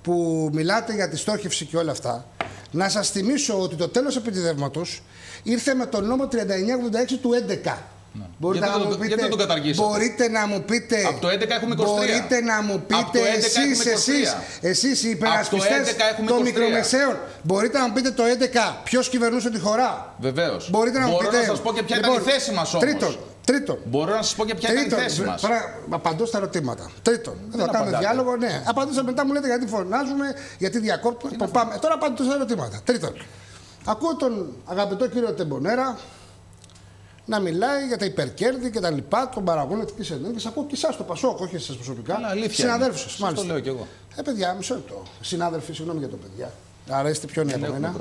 που μιλάτε για τη στόχευση και όλα αυτά, να σας θυμίσω ότι το τέλος επιτιδεύματος ήρθε με τον νόμο τριάντα εννιά ογδόντα έξι του έντεκα. Ναι. Μπορείτε, να το, πείτε, το μπορείτε να μου πείτε... Από το έντεκα έχουμε είκοσι τρία. Μπορείτε να μου πείτε εσείς, εσείς, εσείς οι υπερασπιστές των μικρομεσαίων, μπορείτε να μου πείτε το έντεκα ποιος κυβερνούσε τη χώρα. Βεβαίως. Μπορείτε να Μπορώ μου πείτε... να σας πω και ποια λοιπόν, ήταν η θέση μας όμως. Τρίτον. Τρίτον. Μπορώ να σας πω και ποια ήταν η θέση μας. Απαντώ στα ερωτήματα. Τρίτον. Εδώ κάνουμε διάλογο. Ναι. Απαντούσα μετά μου λέτε γιατί φωνάζουμε, γιατί διακόπτουμε. Τώρα απαντώ στα ερωτήματα. Τρίτον. Ακούω τον αγαπητό κύριο Τεμπονέρα να μιλάει για τα υπερκέρδη και τα λοιπά των παραγωγών ηλεκτρικής ενέργειας. Ακούω και εσάς το ΠΑΣΟΚ, όχι εσάς προσωπικά. Συναδέλφους σας, μάλιστα. Το λέω κι εγώ. Ε, παιδιά, μισό λεπτό. Συνάδελφοι, συγγνώμη για το παιδιά. Άρα είστε πιο νέα από μένα.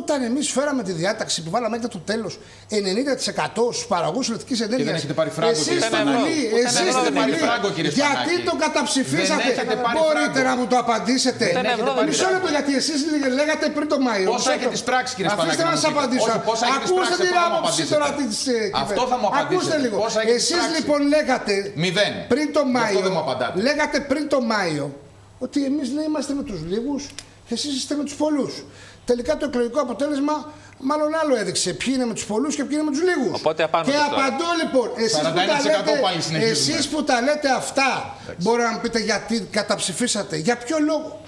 Όταν εμείς φέραμε τη διάταξη που βάλαμε μέχρι το τέλος ενενήντα τοις εκατό στους παραγωγούς ηλεκτρικής ενέργειας. Δεν έχετε πάρει φράγκο, κύριε Σπανάκη. Εσείς δεν έχετε πάρει κύριε γιατί τον καταψηφίσατε, μπορείτε να μου το απαντήσετε. Μισό λεπτό, γιατί εσείς λέγατε πριν το Μάιο. Πόσα έχετε πράξει, κύριε Σπανάκη. Αφήστε να σας απαντήσω. Ακούστε την άποψη τώρα τη κυβέρνηση. Αυτό θα μου απαντήσετε. Εσείς λοιπόν λέγατε πριν το Μάιο ότι εμείς δεν είμαστε με τους λίγους και εσείς είστε με τους πολλούς. Τελικά το εκλογικό αποτέλεσμα μάλλον άλλο έδειξε. Ποιοι είναι με τους πολλούς και ποιοι είναι με τους λίγους. Οπότε, και απαντώ τώρα. Λοιπόν, εσείς που, τα λέτε, εσείς που τα λέτε αυτά, μπορείτε να μου πείτε γιατί καταψηφίσατε, για ποιο λόγο.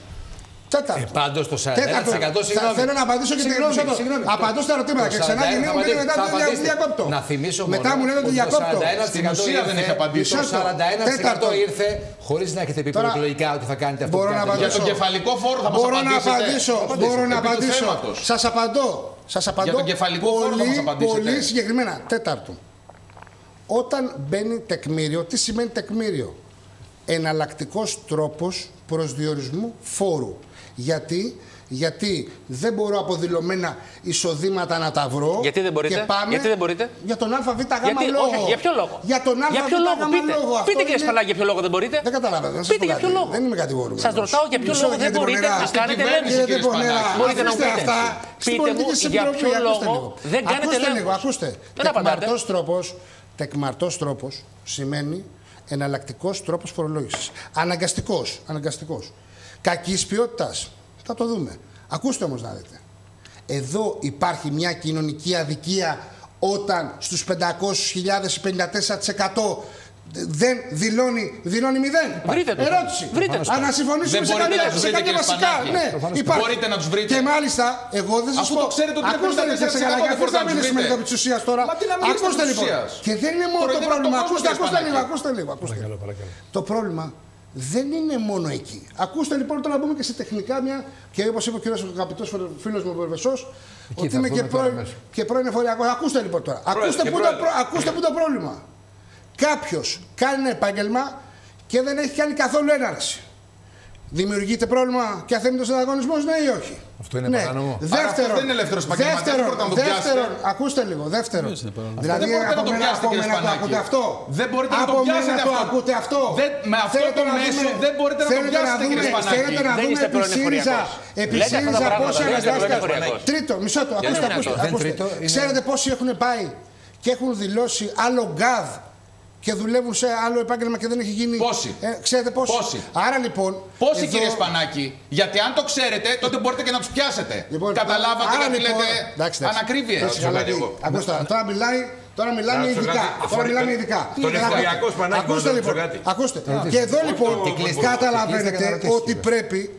Τέταρτο. Ε, πάντως το σαράντα ένα τοις εκατό συγγνώμη. Θέλω να απαντήσω και τη γλώσσα του. Απαντώ στα ερωτήματα και ξανά και μου λέτε μετά το διακόπτω. Να θυμίσω μετά μου λέτε το διακόπτω. Στην ουσία δεν έχει απαντήσει. Το σαράντα ένα τοις εκατό ήρθε χωρίς να έχετε πει προεκλογικά ότι θα κάνετε αυτό. Για τον κεφαλικό φόρο θα μας απαντήσετε. Μπορώ να απαντήσω. Σας απαντώ. Σας απαντώ πολύ, πολύ συγκεκριμένα. Τέταρτον, όταν μπαίνει τεκμήριο, τι σημαίνει τεκμήριο? Εναλλακτικός τρόπος προσδιορισμού φόρου. Γιατί, γιατί δεν μπορώ αποδηλωμένα εισοδήματα να τα βρω. Γιατί δεν μπορείτε? Και πάμε γιατί δεν μπορείτε? Για τον ΑΒΓ λόγο. Όχι, για ποιο λόγο? Για τον ΑΒΓ λόγο. Πείτε, κύριε Σπανάκη, για ποιο λόγο δεν μπορείτε. Δεν καταλαβαίνω. Πείτε για ποιο λόγο. Δεν είμαι κατηγορούμενος. Σας ρωτάω για ποιο λόγο δεν μπορείτε να κάνετε ελέγχους. Μπορείτε να μου πείτε? Πείτε μου για ποιο λόγο δεν κάνετε ελέγχους. Ακούστε λίγο. Τεκμαρτός τρόπος σημαίνει εναλλακτικός τρόπος φορολόγησης. Αναγκαστικός. Αναγκαστικός. Κακής ποιότητας. Θα το δούμε. Ακούστε όμως να δείτε. Εδώ υπάρχει μια κοινωνική αδικία όταν στους πεντακόσιες χιλιάδες πενήντα τέσσερα τοις εκατό δεν δηλώνει, δηλώνει μηδέν. Βρείτε το. Ερώτηση. Βρείτε το. Ανασυμφωνήσουμε σε καμία, σε κάποια βασικά. Ναι, υπάρχει. Μπορείτε να τους βρείτε. Και μάλιστα, εγώ δεν σας πω. Αφού το ξέρετε ότι δεν τώρα. Ακούστε λοιπόν. Και δεν είναι μόνο το πρόβλημα. Ακούστε λίγο. Το πρόβλημα δεν είναι μόνο εκεί. Ακούστε λοιπόν τώρα να μπούμε και σε τεχνικά μια. Και όπως είπε ο κύριος αγαπητός φίλος μου ο Ζερβεσός, ότι είμαι και πρώην εφοριακός. Ακούστε λοιπόν τώρα. Ακούστε πού το πρόβλημα. Κάποιος κάνει ένα επάγγελμα και δεν έχει κάνει καθόλου έναρξη. Δημιουργείται πρόβλημα και αθέμητος ανταγωνισμός, ναι ή όχι? Αυτό είναι ναι. Παράνομο. Δεύτερον, δεν είναι ελεύθερος επαγγελματίας. Δεύτερον, ακούστε λίγο. Δεύτερον, δηλαδή δεν μπορείτε να το πιάσετε, κύριε Σπανάκη. Δεν μπορείτε να το πιάσετε αυτό. αυτό. Δεν, με αυτό το μέσο δεν μπορείτε να το πιάσετε, κύριε Σπανάκη. Θέλετε να δούμε επί ΣΥΡΙΖΑ πόσοι αναγκάστηκαν. Τρίτο, μισό το. Ακούστε. Ξέρετε πόσοι έχουν πάει και έχουν δηλώσει άλλο γκάδ και δουλεύουν σε άλλο επάγγελμα και δεν έχει γίνει. Πόσοι. Ε, ξέρετε πόσοι. πόσοι. Άρα λοιπόν. Πόσοι εδώ... κύριε Σπανάκη, γιατί αν το ξέρετε, τότε μπορείτε και να τους πιάσετε. Λοιπόν, καταλάβατε άρα, γιατί λοιπόν... λέτε εντάξει, εντάξει. Ανακρίβεια. Ακούστε, τώρα μιλάει. Τώρα μιλάμε ειδικά. Τώρα μιλάμε ειδικά. Τον εφοριακό Σπανάκη. Ακούστε λοιπόν. Ακούστε. Και εδώ λοιπόν καταλαβαίνετε ότι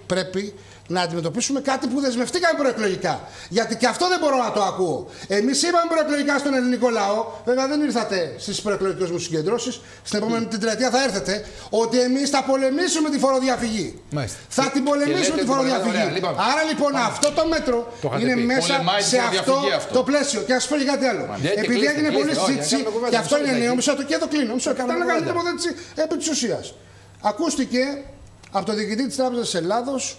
πρέπει να αντιμετωπίσουμε κάτι που δεσμευτήκαμε προεκλογικά. Γιατί και αυτό δεν μπορώ να το ακούω. Εμείς είπαμε προεκλογικά στον ελληνικό λαό, βέβαια δεν ήρθατε στις προεκλογικές μου συγκεντρώσεις, στην επόμενη τετραετία θα έρθετε, ότι εμείς θα πολεμήσουμε τη φοροδιαφυγή. Μάλιστα. Θα και, την πολεμήσουμε τη φοροδιαφυγή. Ωραία, λοιπόν. Άρα λοιπόν πάμε. Αυτό το μέτρο το είναι πει. Μέσα πολεμάει σε αυτό, αυτό το πλαίσιο. Και να σας πω και κάτι άλλο. Μάλιστα. Επειδή έγινε πολλή συζήτηση, και αυτό είναι νέο, μισό το και εδώ κλείνω. Ήταν να κάνετε τοποθέτηση επί της ουσίας. Ακούστηκε από τον διοικητή της Τράπεζας Ελλάδος.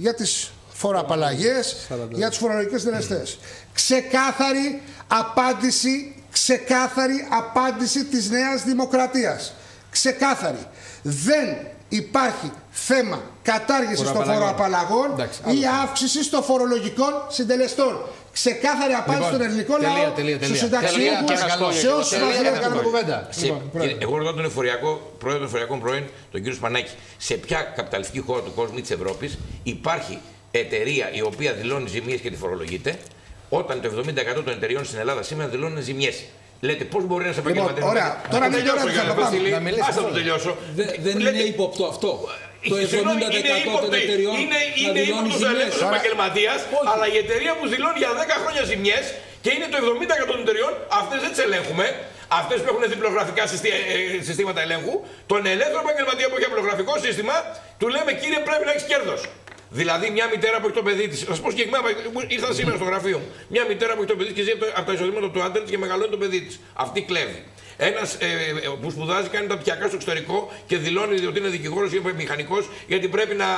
Για τις φοροαπαλλαγές, για τους φορολογικές συντελεστές. Ξεκάθαρη απάντηση, ξεκάθαρη απάντηση της Νέας Δημοκρατίας. Ξεκάθαρη. Δεν υπάρχει θέμα κατάργησης των φοροαπαλλαγών ή αύξησης των φορολογικών συντελεστών. Ξεκάθαρη απάντηση στον ελληνικό λαό, στους συνταξιούχους, σε όσους μας λένε κάνουμε κουβέντα. Εγώ ρωτάω τον εφοριακό πρόεδρο των εφοριακών πρώην, τον κύριο Σπανάκη, σε ποια καπιταλιστική χώρα του κόσμου ή της Ευρώπης υπάρχει εταιρεία η οποία δηλώνει ζημίες και τη φορολογείται, όταν το εβδομήντα τοις εκατό των εταιρείων στην Ελλάδα σήμερα δηλώνουν ζημιές. Λέτε πώς μπορεί να σε επαγγελματίζει. Ωραία, τώρα να τελειώσω. Ας θα το τελειώσω. Δεν είναι υποπτό αυτό. Το εβδομήντα τοις εκατό των εταιριών να δηλώνει ζημιές. Είναι ελεύθερος επαγγελματίας, αλλά η εταιρεία που δηλώνει για δέκα χρόνια ζημιές και είναι το εβδομήντα τοις εκατό των εταιριών, αυτές δεν τις ελέγχουμε. Αυτές που έχουν διπλογραφικά συστήματα ελέγχου, τον ελεύθερο επαγγελματία που έχει διπλογραφικό σύστημα, του λέμε κύριε πρέπει να έχεις κέρδος. Δηλαδή, μια μητέρα που έχει το παιδί της. Θα σας πω συγκεκριμένα, ήρθα σήμερα στο γραφείο μου. Μια μητέρα που έχει το παιδί της και ζει από τα εισοδήματα του άντρα της και μεγαλώνει το παιδί της. Αυτή κλέβει. Ένας ε, που σπουδάζει, κάνει τα πιακά στο εξωτερικό και δηλώνει ότι είναι δικηγόρος ή μηχανικός, γιατί πρέπει να,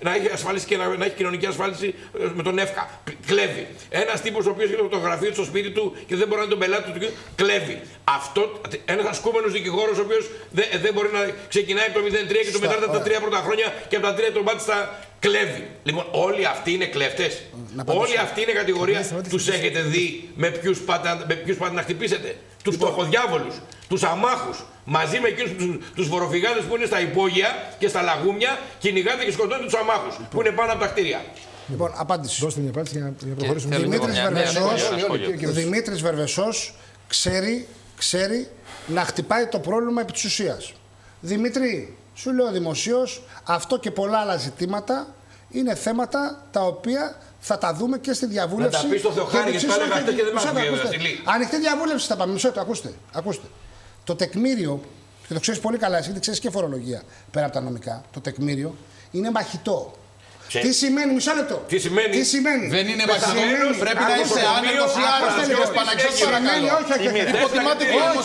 να έχει ασφάλιση και να, να έχει κοινωνική ασφάλιση με τον ΕΦΚΑ. Κλέβει. Ένας τύπος ο οποίος έχει το γραφείο στο σπίτι του και δεν μπορεί να είναι τον πελάτη του, κλέβει. Αυτό, ένας ασκούμενος δικηγόρος, ο οποίος δεν, δεν μπορεί να ξεκινάει από το μηδέν τρία και το μετράτε από τα τρία πρώτα χρόνια και από τα τρία τον πάτε στα. Κλέβει. Λοιπόν, όλοι αυτοί είναι κλέφτες. Όλοι αυτοί είναι κατηγορία. Τους έχετε δει με ποιους πάτε να χτυπήσετε. Τους φτωχοδιάβολους, τους αμάχους, μαζί με εκείνους τους, τους φοροφυγάδες που είναι στα υπόγεια και στα λαγούμια, κυνηγάτε και σκοτώνετε τους αμάχους λοιπόν. Που είναι πάνω από τα κτίρια. Λοιπόν, απάντηση. Δώστε μια απάντηση για να προχωρήσουμε. Δημήτρης Ζερβεσός ξέρει, ξέρει να χτυπάει το πρόβλημα επί της ουσίας. Δημήτρη, σου λέω δημοσίως, αυτό και πολλά άλλα ζητήματα είναι θέματα τα οποία θα τα δούμε και στη διαβούλευση. Να τα πει στο Θεοχάρη, γιατί πάλι γράφετε και δεν μας βγαίνει. Ανοιχτή διαβούλευση θα πάμε. Μισό το, ακούστε, ακούστε. Το τεκμήριο, και το ξέρεις πολύ καλά, εσύ, γιατί ξέρεις και φορολογία πέρα από τα νομικά, το τεκμήριο είναι μαχητό. Τι σημαίνει, μισό λεπτό. Τι σημαίνει. Τι σημαίνει. Δεν είναι βασισμένο. Πρέπει να είσαι άνεργο ή άρρωστο. Παναγιώτη, παρακαλώ. Υποτιμάτικο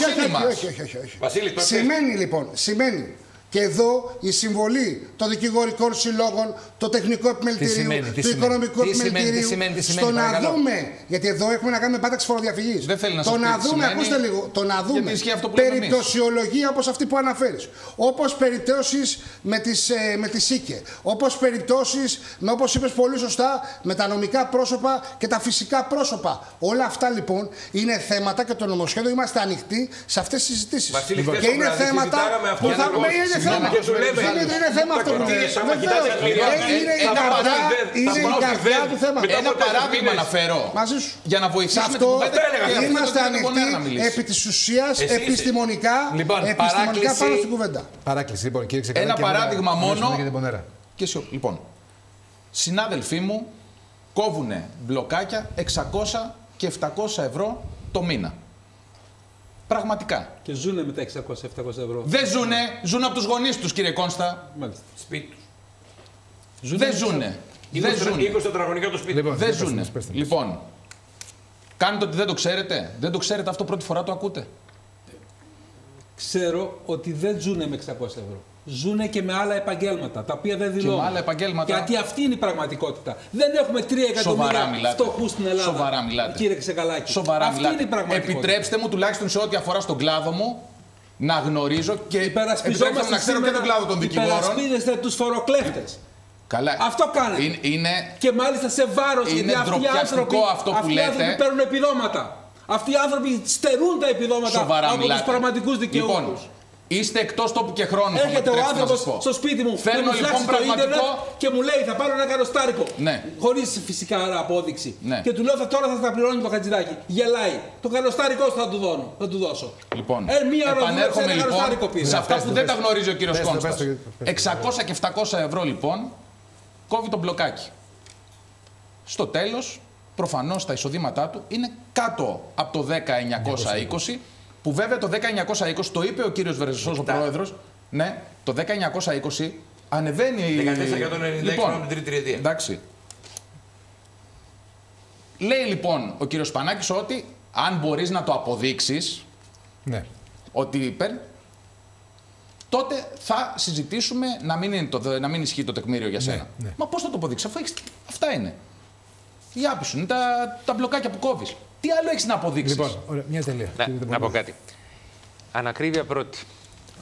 σύστημα. Σημαίνει λοιπόν, σημαίνει. Και εδώ η συμβολή των δικηγορικών συλλόγων, το τεχνικό επιμελητηρίου, του οικονομικού επιμελητηρίου, στο να δούμε, γιατί εδώ έχουμε να κάνουμε πάντα φοροδιαφυγής. Το να δούμε, ακούστε λίγο, το να δούμε περιπτωσιολογία όπως αυτή που αναφέρεις. Όπως περιπτώσεις με τις, με τις ΣΥΚΕ, όπως περιπτώσεις, με, όπως είπες πολύ σωστά, με τα νομικά πρόσωπα και τα φυσικά πρόσωπα. Όλα αυτά λοιπόν είναι θέματα και το νομοσχέδιο είμαστε ανοιχτοί σε αυτές τις συζητήσεις. Και είναι θέματα που θα πούμε. Δεν είναι θέμα αυτό που είναι η καρδιά του θέματος. Ένα παράδειγμα να φέρω για να βοηθήσω με την κουβέντα. Είμαστε ανοιχτοί επί της ουσίας επιστημονικά πάνω στην κουβέντα. Παράκληση λοιπόν κύριε Ξεκαλάκη. Ένα παράδειγμα μόνο. Λοιπόν, συνάδελφοί μου κόβουνε μπλοκάκια εξακόσια και επτακόσια ευρώ το μήνα. Πραγματικά. Και ζουνε με τα εξακόσια επτακόσια ευρώ. Δεν ζουνε. Ζουν από τους γονείς τους, κύριε Κόνστα. Μάλιστα. Σπίτι τους. Ζουνε δεν ζουνε. Δεν ζουνε. είκοσι τετραγωνικά το σπίτι. Λοιπόν, δεν ζουνε. Λοιπόν, κάνετε ότι δεν το ξέρετε. Δεν το ξέρετε αυτό πρώτη φορά το ακούτε. Ξέρω ότι δεν ζουνε με εξακόσια ευρώ. Ζουνε και με άλλα επαγγέλματα, τα οποία δεν δηλώνουν. Και με άλλα επαγγέλματα. Γιατί αυτή είναι η πραγματικότητα. Δεν έχουμε τρία εκατομμύρια φτωχούς στην Ελλάδα. Σοβαρά μιλάτε. Κύριε Ξεκαλάκη. Σοβαρά αυτή μιλάτε. Είναι η πραγματικότητα. Επιτρέψτε μου τουλάχιστον σε ό,τι αφορά στον κλάδο μου να γνωρίζω και υπερασπιζόμαστε να ξέρω και τον κλάδο των δικηγόρων. Υπερασπίζεστε τους φοροκλέφτες. Καλά. Αυτό κάνετε. Είναι... Και μάλιστα σε βάρος. Είναι ντροπιαστικό αυτό που λέτε. Αυτοί οι άνθρωποι παίρνουν επιδόματα. Αυτοί οι άνθρωποι στερούν τα επιδόματα από τους πραγματικούς δικαιούχους. Είστε εκτός τόπου και χρόνου. Έρχεται ο άνθρωπος στο σπίτι μου. Θέλω να φτιάξει το ίντερνετ και μου λέει: θα πάρω ένα καροστάρικο. Ναι. Χωρίς φυσικά άρα απόδειξη. Ναι. Και του λέω: θα, τώρα θα τα πληρώνει το Χατζηδάκη. Γελάει. Το καροστάρικο θα, θα του δώσω. Λοιπόν, ε, μία επανέρχομαι λοιπόν πίσω. Σε αυτά πες, που πες, δεν πες, τα γνωρίζει ο κύριος Κώστας. εξακόσια και επτακόσια ευρώ λοιπόν κόβει τον μπλοκάκι. Στο τέλος, προφανώς τα εισοδήματά του είναι κάτω από το δέκα χιλιάδες εννιακόσια είκοσι. Που βέβαια το δέκα χιλιάδες εννιακόσια είκοσι, το είπε ο κύριος Ζερβεσός, ο πρόεδρος, ναι, το δέκα χιλιάδες εννιακόσια είκοσι ανεβαίνει... δεκατέσσερα χιλιάδες εκατόν ενενήντα έξι λοιπόν, με την τρίτη τριετία. Εντάξει. Λέει λοιπόν ο κύριος Σπανάκης ότι αν μπορείς να το αποδείξεις, ναι, ότι είπε, τότε θα συζητήσουμε να μην, είναι το, να μην ισχύει το τεκμήριο για σένα. Ναι, ναι. Μα πώς θα το αποδείξεις, αφού έχεις... αυτά είναι. Οι άπησου, είναι τα, τα μπλοκάκια που κόβεις. Τι άλλο έχεις να αποδείξεις. Λοιπόν, ωραία, μια τελεία. Να, να πω κάτι. Ανακρίβεια πρώτη.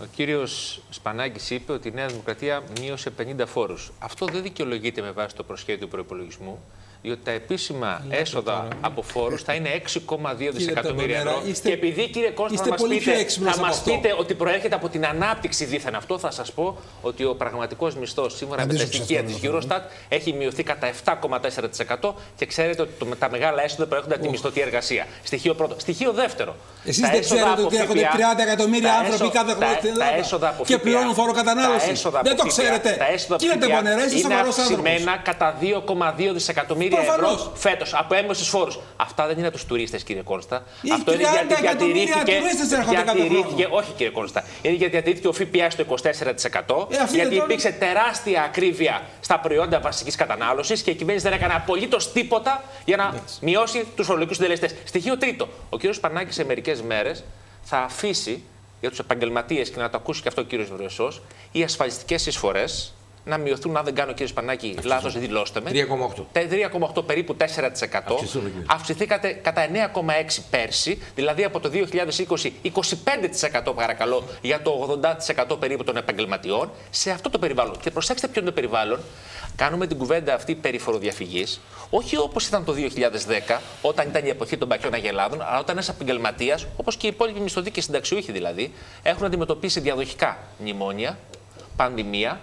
Ο κύριος Σπανάκης είπε ότι η Νέα Δημοκρατία μείωσε πενήντα φόρους. Αυτό δεν δικαιολογείται με βάση το προσχέδιο προϋπολογισμού, διότι τα επίσημα λέτε έσοδα τώρα από φόρους θα είναι έξι κόμμα δύο δισεκατομμύρια ευρώ. Είστε... Και επειδή κύριε Κώστα μας πείτε, θα μας πείτε ότι προέρχεται από την ανάπτυξη δίθεν αυτό, θα σας πω ότι ο πραγματικός μισθός σήμερα με τα στοιχεία της Eurostat έχει μειωθεί κατά επτά κόμμα τέσσερα τοις εκατό και ξέρετε ότι το, τα μεγάλα έσοδα προέρχονται από τη μισθωτή εργασία. Στοιχείο πρώτο. Στοιχείο δεύτερο. Εσείς δεν ξέρετε ότι έρχονται τριάντα εκατομμύρια άνθρωποι κάθε χρόνο στην Ελλάδα και πληρώνουν φόρο κατανάλωση. Δεν το ξέρετε. Κύριε Τεμπονέρα, είστε σοβαρός άνθρωπος. Είναι αυξημένα κατά δύο κόμμα δύο δισεκατομμύρια. Προφανώς. Φέτος από έμμεσους φόρους. Αυτά δεν είναι για τους τουρίστες, κύριε Κόνστα. Οι αυτό είναι γιατί διατηρήθηκε. διατηρήθηκε όχι, κύριε Κόνστα. Είναι γιατί διατηρήθηκε ο ΦΠΑ στο είκοσι τέσσερα τοις εκατό. Ε, γιατί υπήρξε τώρα... τεράστια ακρίβεια στα προϊόντα βασικής κατανάλωσης και η κυβέρνηση δεν έκανε απολύτως τίποτα για να Λέξε. μειώσει τους φορολογικούς συντελεστές. Στοιχείο τρίτο. Ο κύριος Πανάκης σε μερικές μέρες θα αφήσει για τους επαγγελματίες και να το ακούσει και αυτό ο κύριος Ζερβεσός οι ασφαλιστικές εισφορές να μειωθούν, αν δεν κάνω κύριε Σπανάκη λάθος, δηλώστε με, τρία κόμμα οκτώ περίπου τέσσερα τοις εκατό. Αυξηθήκατε κατά εννέα κόμμα έξι τοις εκατό πέρσι, δηλαδή από το δύο χιλιάδες είκοσι είκοσι πέντε τοις εκατό παρακαλώ, για το ογδόντα τοις εκατό περίπου των επαγγελματιών σε αυτό το περιβάλλον. Και προσέξτε ποιο είναι το περιβάλλον. Κάνουμε την κουβέντα αυτή περί φοροδιαφυγής, όχι όπως ήταν το δύο χιλιάδες δέκα, όταν ήταν η εποχή των πακιών αγελάδων, αλλά όταν ένας επαγγελματίας, όπως και οι υπόλοιποι μισθωτοί και συνταξιούχοι δηλαδή, έχουν αντιμετωπίσει διαδοχικά μνημόνια, πανδημία,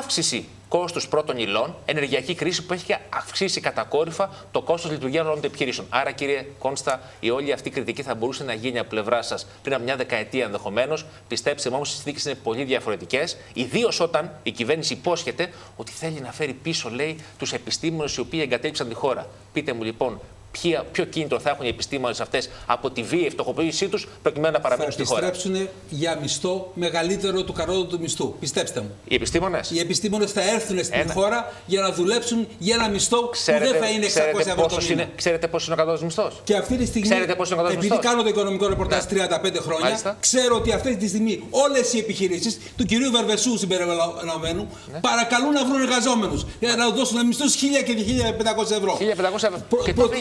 αύξηση κόστους πρώτων υλών, ενεργειακή κρίση που έχει αυξήσει κατακόρυφα το κόστος λειτουργίας όλων των επιχειρήσεων. Άρα, κύριε Κόνστα, η όλη αυτή η κριτική θα μπορούσε να γίνει από πλευρά σας πριν από μια δεκαετία ενδεχομένως. Πιστέψτε μου, όμως οι συνθήκες είναι πολύ διαφορετικές, ιδίως όταν η κυβέρνηση υπόσχεται ότι θέλει να φέρει πίσω, λέει, τους επιστήμονες οι οποίοι εγκατέλειψαν τη χώρα. Πείτε μου λοιπόν, ποιο, ποιο κίνητρο θα έχουν οι επιστήμονες αυτές από τη βίαιη φτωχοποίησή τους προκειμένου να παραμείνουν στη χώρα. Θα επιστρέψουν για μισθό μεγαλύτερο του καρότου του μισθού. Πιστέψτε μου. Οι επιστήμονες. Οι επιστήμονες θα έρθουν στην ένα. χώρα για να δουλέψουν για ένα μισθό ξέρετε, που δεν θα είναι εξακόσια ευρώ το μήνα. Ξέρετε πόσο είναι ο κατώτατος μισθός. Και αυτή τη στιγμή, επειδή κάνω το οικονομικό ρεπορτάζ ναι. τριάντα πέντε χρόνια, μάλιστα. ξέρω ότι αυτή τη στιγμή όλες οι επιχειρήσεις του κυρίου Ζερβεσού συμπεριλαμβανομένου ναι. παρακαλούν να βρουν εργαζόμενους για να δώσουν μισθούς χίλια και χίλια πεντακόσια ευρώ. Και τότε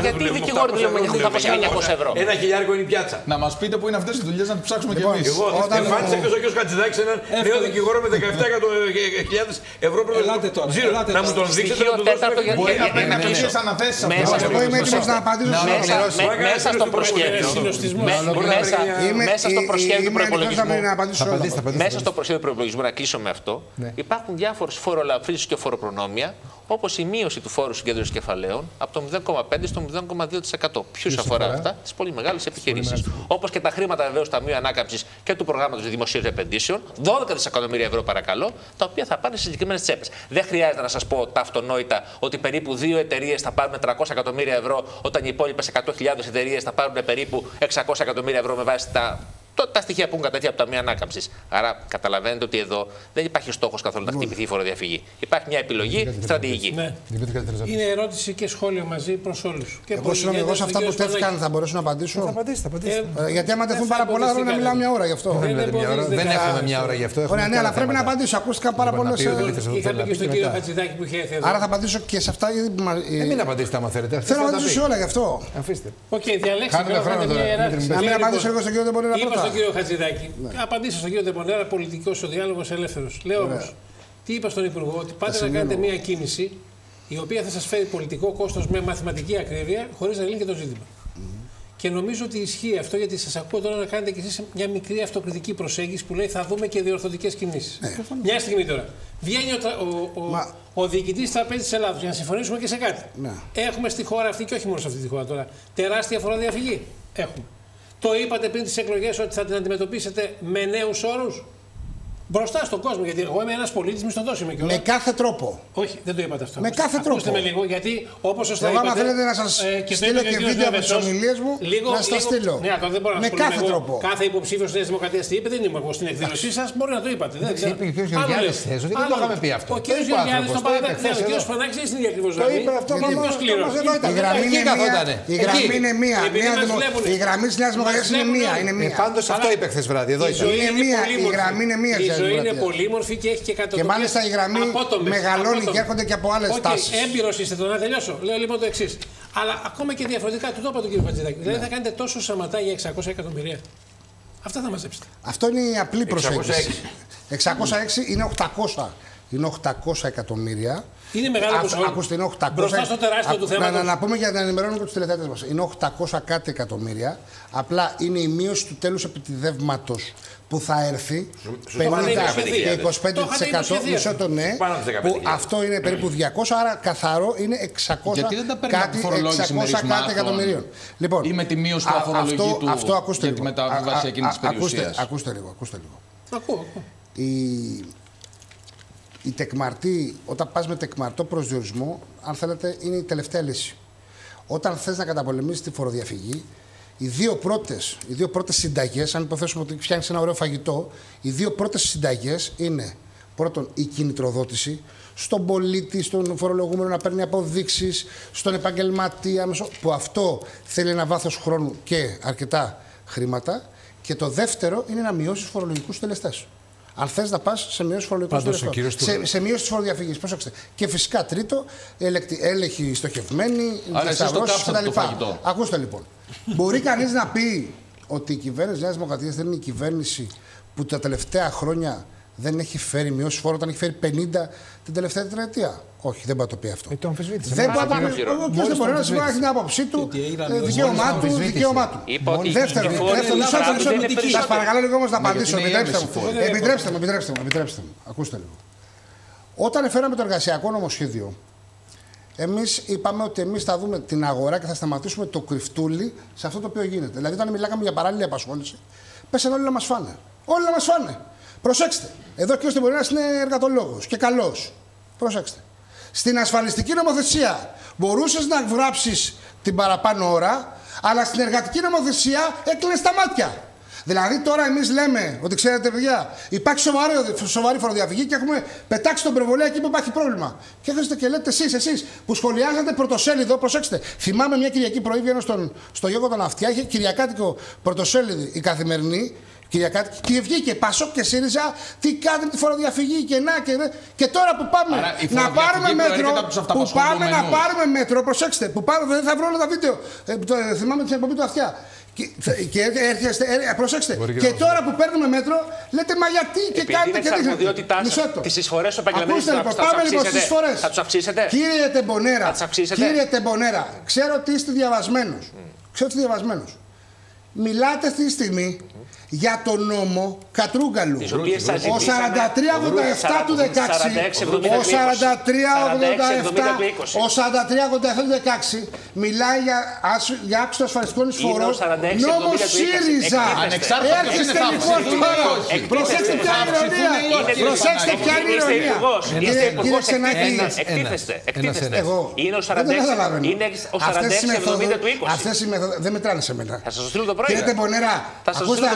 γιατί οι δικηγόροι δουλεύουν για χίλια πεντακόσια ευρώ. Ένα χιλιάρικο είναι η πιάτσα. Να μας πείτε που είναι αυτές οι δουλειές να τις ψάξουμε κι εμείς. Εγώ εμφάνισα εκτός ο κ. Χατζηδάκης έναν νέο δικηγόρο με δεκαεπτά χιλιάδες ευρώ πρώτο. Να μου τον δείξετε να του δώσουμε. Μπορεί να παίρνει αυτές αναθέσεις. Εγώ είμαι έτοιμος να απαντήσω σε όλα. Μέσα στο προσχέδιο του προϋπολογισμού. Μέσα στο προσχέδιο του προϋπολογισμού, να κλείσω με αυτό, υπάρχουν διάφορες φοροελαφρύνσεις και φοροπρονόμια, όπως η μείωση του φόρου συγκέντρωσης κεφαλαίων από το μηδέν κόμμα πέντε στο μηδέν κόμμα δύο τοις εκατό. Ποιους αφορά αυτά? Τις πολύ μεγάλες επιχειρήσεις. Όπως και τα χρήματα βεβαίως του Ταμείου Ανάκαμψης και του προγράμματος Δημοσίων Επενδύσεων, δώδεκα δισεκατομμύρια ευρώ παρακαλώ, τα οποία θα πάνε σε συγκεκριμένες τσέπες. Δεν χρειάζεται να σας πω τα αυτονόητα ότι περίπου δύο εταιρείες θα πάρουν τριακόσια εκατομμύρια ευρώ, όταν οι υπόλοιπες εκατό χιλιάδες εταιρείες θα πάρουν περίπου εξακόσια εκατομμύρια ευρώ με βάση τα. Τα στοιχεία που έχουν κατατεθεί από τα Ταμεία Ανάκαμψης. Άρα, καταλαβαίνετε ότι εδώ δεν υπάρχει στόχος καθόλου να χτυπηθεί η φοροδιαφυγή. Υπάρχει μια επιλογή στρατηγική. Ναι. Είναι ερώτηση και σχόλιο μαζί προς όλους. Εγώ συγγνώμη, εγώ σε αυτά που τέθηκαν θα μπορέσω να απαντήσω. Θα απαντήσω, θα απαντήσω. Ε, γιατί άμα τεθούν πάρα πολλά, πρέπει να μιλάω μια ώρα γι' αυτό. Δεν, δεν, μια ώρα. δεν έχουμε μια ώρα γι' αυτό. Ωραία, ναι, αλλά πρέπει να απαντήσω. Ακούστηκαν πάρα πολλέ ερωτήσει. Είχαμε και στον κύριο Χατζηδάκη που είχε έρθει εδώ. Άρα θα απαντήσω και σε αυτά. Μην απαντήσετε άμα θέλετε. Θέλω να απαντήσω σε όλα γι' αυτό. Αφήστε. Να μην απαντήσω εγώ στον κύριο Τεμπονέρα πρώτα. Στον κύριο Χατζηδάκη. Ναι. Απαντήσα στον κύριο Τεμπονέρα, πολιτικός ο διάλογος ελεύθερος. Λέω όμως, τι είπα στον Υπουργό, ότι πάτε να κάνετε μία κίνηση η οποία θα σας φέρει πολιτικό κόστος με μαθηματική ακρίβεια, χωρίς να λύνει και το ζήτημα. Mm. Και νομίζω ότι ισχύει αυτό, γιατί σας ακούω τώρα να κάνετε κι εσείς μια μικρή αυτοκριτική προσέγγιση που λέει θα δούμε και διορθωτικές κινήσεις. Ναι. Μια στιγμή τώρα. Βγαίνει ο, ο, ο, Μα... ο διοικητής της Τραπέζης της Ελλάδος για να συμφωνήσουμε και σε κάτι. Ναι. Έχουμε στη χώρα αυτή, και όχι μόνο σε αυτή τη χώρα τώρα, τεράστια φοροδιαφυγή. Έχουμε. Το είπατε πριν τις εκλογές ότι θα την αντιμετωπίσετε με νέους όρους μπροστά στον κόσμο. Γιατί εγώ είμαι ένας πολίτης μισθωτός είμαι κιόλας. Με κάθε τρόπο. Όχι, δεν το είπατε αυτό. Με κάθε τρόπο. Ακούστε με λίγο, γιατί όπως σωστά είπατε. Εγώ, αν θέλετε να σας ε, και στείλω και βίντεο από τις ομιλίες μου, λίγο, να σας στείλω. Ναι, τώρα δεν μπορώ να με σας κάθε πω, τρόπο. Εγώ, κάθε υποψήφιος της Νέας Δημοκρατίας τι είπε, δεν είμαι εγώ στην εκδήλωσή σας. Μπορεί να το είπατε. Δεν ξέρω. Ο κ. Γεωργιάδης θε, δεν το είχαμε πει αυτό. Ο κ. Γεωργιάδης τον παραδέχτηκε. Ο κ. Πανάκης δεν είναι ακριβώς αυτό. Το είπε αυτό μόνο σκληρό. Η γραμμή είναι μία. Η γραμμή της Νέας Δημοκρατίας είναι μία. Πάντως αυτό είπε χθες βράδυ. Η γραμμή είναι μία. Η ζωή είναι πολύμορφη και έχει και κατατοπικές. Και μάλιστα η γραμμή απότομες, μεγαλώνει απότομες. Και έρχονται και από άλλες okay, τάσεις. Έμπειρος είστε τώρα να τελειώσω. Λέω λοιπόν το εξής. Αλλά ακόμα και διαφορετικά, του το είπα τον κύριο Χατζηδάκη. Ναι. Δηλαδή θα κάνετε τόσο σαματά για εξακόσια εκατομμύρια. Αυτά θα μαζέψετε. Αυτό είναι η απλή προσέγγιση. εξακόσια έξι είναι οκτακόσια. Είναι οκτακόσια εκατομμύρια. Είναι μεγάλο ποσό. Ακούστε, είναι οκτακόσια. Μπροστά στο τεράστιο α, του θέματος. Να, να, να πούμε για να ενημερώνουμε και τους τηλεθεατές μας. Είναι οκτακόσια κάτι εκατομμύρια. Απλά είναι η μείωση του τέλους επιτιδεύματος που θα έρθει. πενήντα και είκοσι πέντε τοις εκατό. Μισό το ναι. Που αυτό είναι περίπου διακόσια. Άρα καθαρό είναι εξακόσια. Γιατί δεν τα παίρνει εξακόσια κάτι εκατομμυρίων. Λοιπόν, ή με τη μείωση του αφορολογικού του. Αυτό ακούστε λίγο. Ακούστε λίγο. Ακούω. Η τεκμαρτή, όταν πας με τεκμαρτό προσδιορισμό, αν θέλετε, είναι η τελευταία λύση. Όταν θες να καταπολεμήσεις τη φοροδιαφυγή, οι δύο πρώτες, οι δύο πρώτες συνταγές, αν υποθέσουμε ότι φτιάχνεις ένα ωραίο φαγητό, οι δύο πρώτες συνταγές είναι πρώτον η κινητροδότηση, στον πολίτη, στον φορολογούμενο να παίρνει αποδείξεις, στον επαγγελματία, που αυτό θέλει ένα βάθος χρόνου και αρκετά χρήματα. Και το δεύτερο είναι να μειώσεις φορολογικούς τελεστές. Αν θες να πας σε μείωση τη φοροδιαφυγής. Πρόσεξτε. Και φυσικά τρίτο, έλεγχη στοχευμένη, διασταυρώσεις κτλ. Ακούστε λοιπόν. Μπορεί κανείς να πει ότι η κυβέρνηση της Νέας Δημοκρατίας δεν είναι η κυβέρνηση που τα τελευταία χρόνια δεν έχει φέρει μειώσει φόρο, όταν έχει φέρει πενήντα την τελευταία τετραετία? Όχι, δεν πάει το πει αυτό. Ε, το αμφισβήτησε. Δεν πάει το πει. Ο κ. Τεμπονέρας έχει την άποψή του, δικαίωμά του, δικαίωμά του. Δεύτερον, σας παρακαλώ λίγο όμως να απαντήσω. Επιτρέψτε μου, επιτρέψτε μου, επιτρέψτε μου. Ακούστε λίγο. Όταν εφέραμε το εργασιακό νομοσχέδιο, εμείς είπαμε ότι εμείς θα δούμε την αγορά και θα σταματήσουμε το κρυφτούλι σε αυτό το οποίο γίνεται. Δηλαδή, όταν μιλάγαμε για παράλληλη απασχόληση, πέσαν όλοι να μας φάνε. Όλοι να μας φάνε. Προσέξτε, εδώ ο κ. Τεμπονέρας είναι εργατολόγος και καλός. Προσέξτε. Στην ασφαλιστική νομοθεσία μπορούσες να γράψεις την παραπάνω ώρα, αλλά στην εργατική νομοθεσία έκλεινες τα μάτια. Δηλαδή τώρα εμείς λέμε ότι ξέρετε παιδιά, υπάρχει σοβαρή, σοβαρή φοροδιαφυγή και έχουμε πετάξει τον προβολέα εκεί που υπάρχει πρόβλημα. Και έρχεστε και λέτε εσείς, εσείς που σχολιάζατε πρωτοσέλιδο, προσέξτε. Θυμάμαι μια Κυριακή πρωί βγαίνω στον, στο Γιώργο τον Αυτιά, είχε κυριακάτικο πρωτοσέλιδο η Καθημερινή. Και βγήκε Πασόκ και ΣΥΡΙΖΑ, τι κάνετε με τη φοροδιαφυγή και να και δε. Και τώρα που πάμε άρα, να πάρουμε μέτρο, που πάμε να πάρουμε μέτρο, προσέξτε, που πάμε, δεν θα βρω όλα τα βίντεο, ε, το, ε, θυμάμαι την εκπομπή του Αυτιά. Και, και έρχεστε, ε, προσέξτε, και, και τώρα που παίρνουμε μέτρο, λέτε μα γιατί και επειδή κάνετε και δείχνετε. Επειδή δεν ξέρετε μισό το. Τις εισφορές των επαγγελματίες θα τους αυξήσετε. Θα τους αυξήσετε. Κύριε Τεμπονέρα, ξέρω ότι είστε διαβασμένος. Ξέρω ότι είστε διαβασμένος. Μιλάτε αυτή τη στιγμή για τον νόμο Κατρούγκαλου. Ο σαράντα τρία ογδόντα επτά του δεκαέξι, ο σαράντα τρία ογδόντα επτά του δεκαέξι μιλάει για άξιο ασφαλιστικών εισφορών. Νόμο ΣΥΡΙΖΑ. Έρχεστε λοιπόν τώρα. Προσέξτε ποια ηρωνία. Προσέξτε ποια ηρωνία. Είστε υπουργός ενέργειας. Εκτίθεστε. Είναι ο σαράντα έξι εβδομήντα του είκοσι. Αυτές οι μεθόδοι δεν μετράνε σε μένα. Θα σας στείλω το πρωί. Κύριε Τεμπονέρα, ακούστε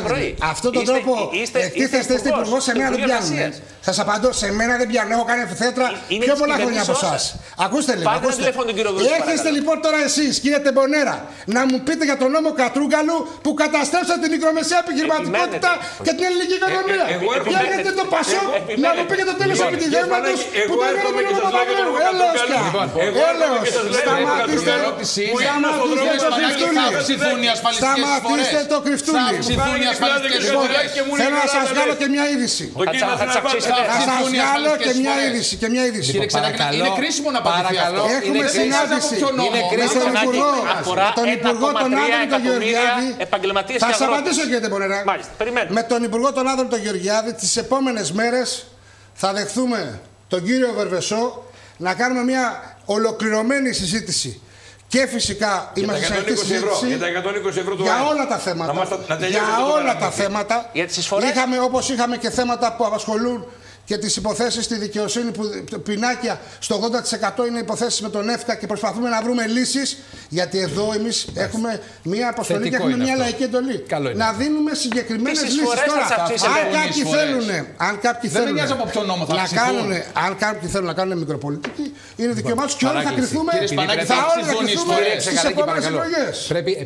αυτόν τον τρόπο. Εκτίθεστε, είστε υπουργός, σε μένα δεν πιάνουν. Θα σας απαντώ, σε μένα δεν πιάνουν. Έχω κάνει θέατρα πιο πολλά χρόνια από εσάς. Ακούστε λίγο. Έρχεστε λοιπόν τώρα εσείς, κύριε Τεμπονέρα, να μου πείτε για τον νόμο Κατρούγκαλου που καταστρέψατε τη μικρομεσαία επιχειρηματικότητα και την ελληνική οικονομία. Βγαίνετε το Πασό να μου πείτε το τέλος επιτυχήματος που το έκανε το Παπαδρέου. Έλεος πια. Έλεος. Σταματήστε το κρυφτούνι. Σταματήστε το κρυφτούνι. Θέλω να σας βγάλω και μια είδηση. Θα σας βγάλω και μια είδηση. Είναι κρίσιμο να παρακαλώ. Έχουμε συνάντηση με τον Υπουργό των Άνδρων τον Γεωργιάδη. Θα σας απαντήσω κύριε Τεμπονέρα. Με τον Υπουργό των Άνδρων τον Γεωργιάδη τις επόμενες μέρες θα δεχθούμε τον κύριο Ζερβεσό να κάνουμε μια ολοκληρωμένη συζήτηση. Και φυσικά είμαστε σε αυτή τη συζήτηση για, για όλα τα θέματα. Να να για όλα τα θέματα. Είχαμε, όπως είχαμε και θέματα που απασχολούν και τις υποθέσεις στη δικαιοσύνη που πινάκια στο ογδόντα τοις εκατό είναι υποθέσεις με τον ΕΦΚΑ και προσπαθούμε να βρούμε λύσεις. Γιατί εδώ εμείς έχουμε μία αποστολή θετικό και έχουμε μία λαϊκή εντολή. Να δίνουμε συγκεκριμένες λύσεις τώρα. Αν κάποιοι θέλουν, αν κάποιοι θέλουν να κάνουν, αν κάποιοι θέλουν να κάνουν μικροπολιτική, είναι δικαίωμά τους και όλοι θα κρυθούμε. Θα όλοι θα κρυθούμε στις επόμενες εκλογές. Πρέπει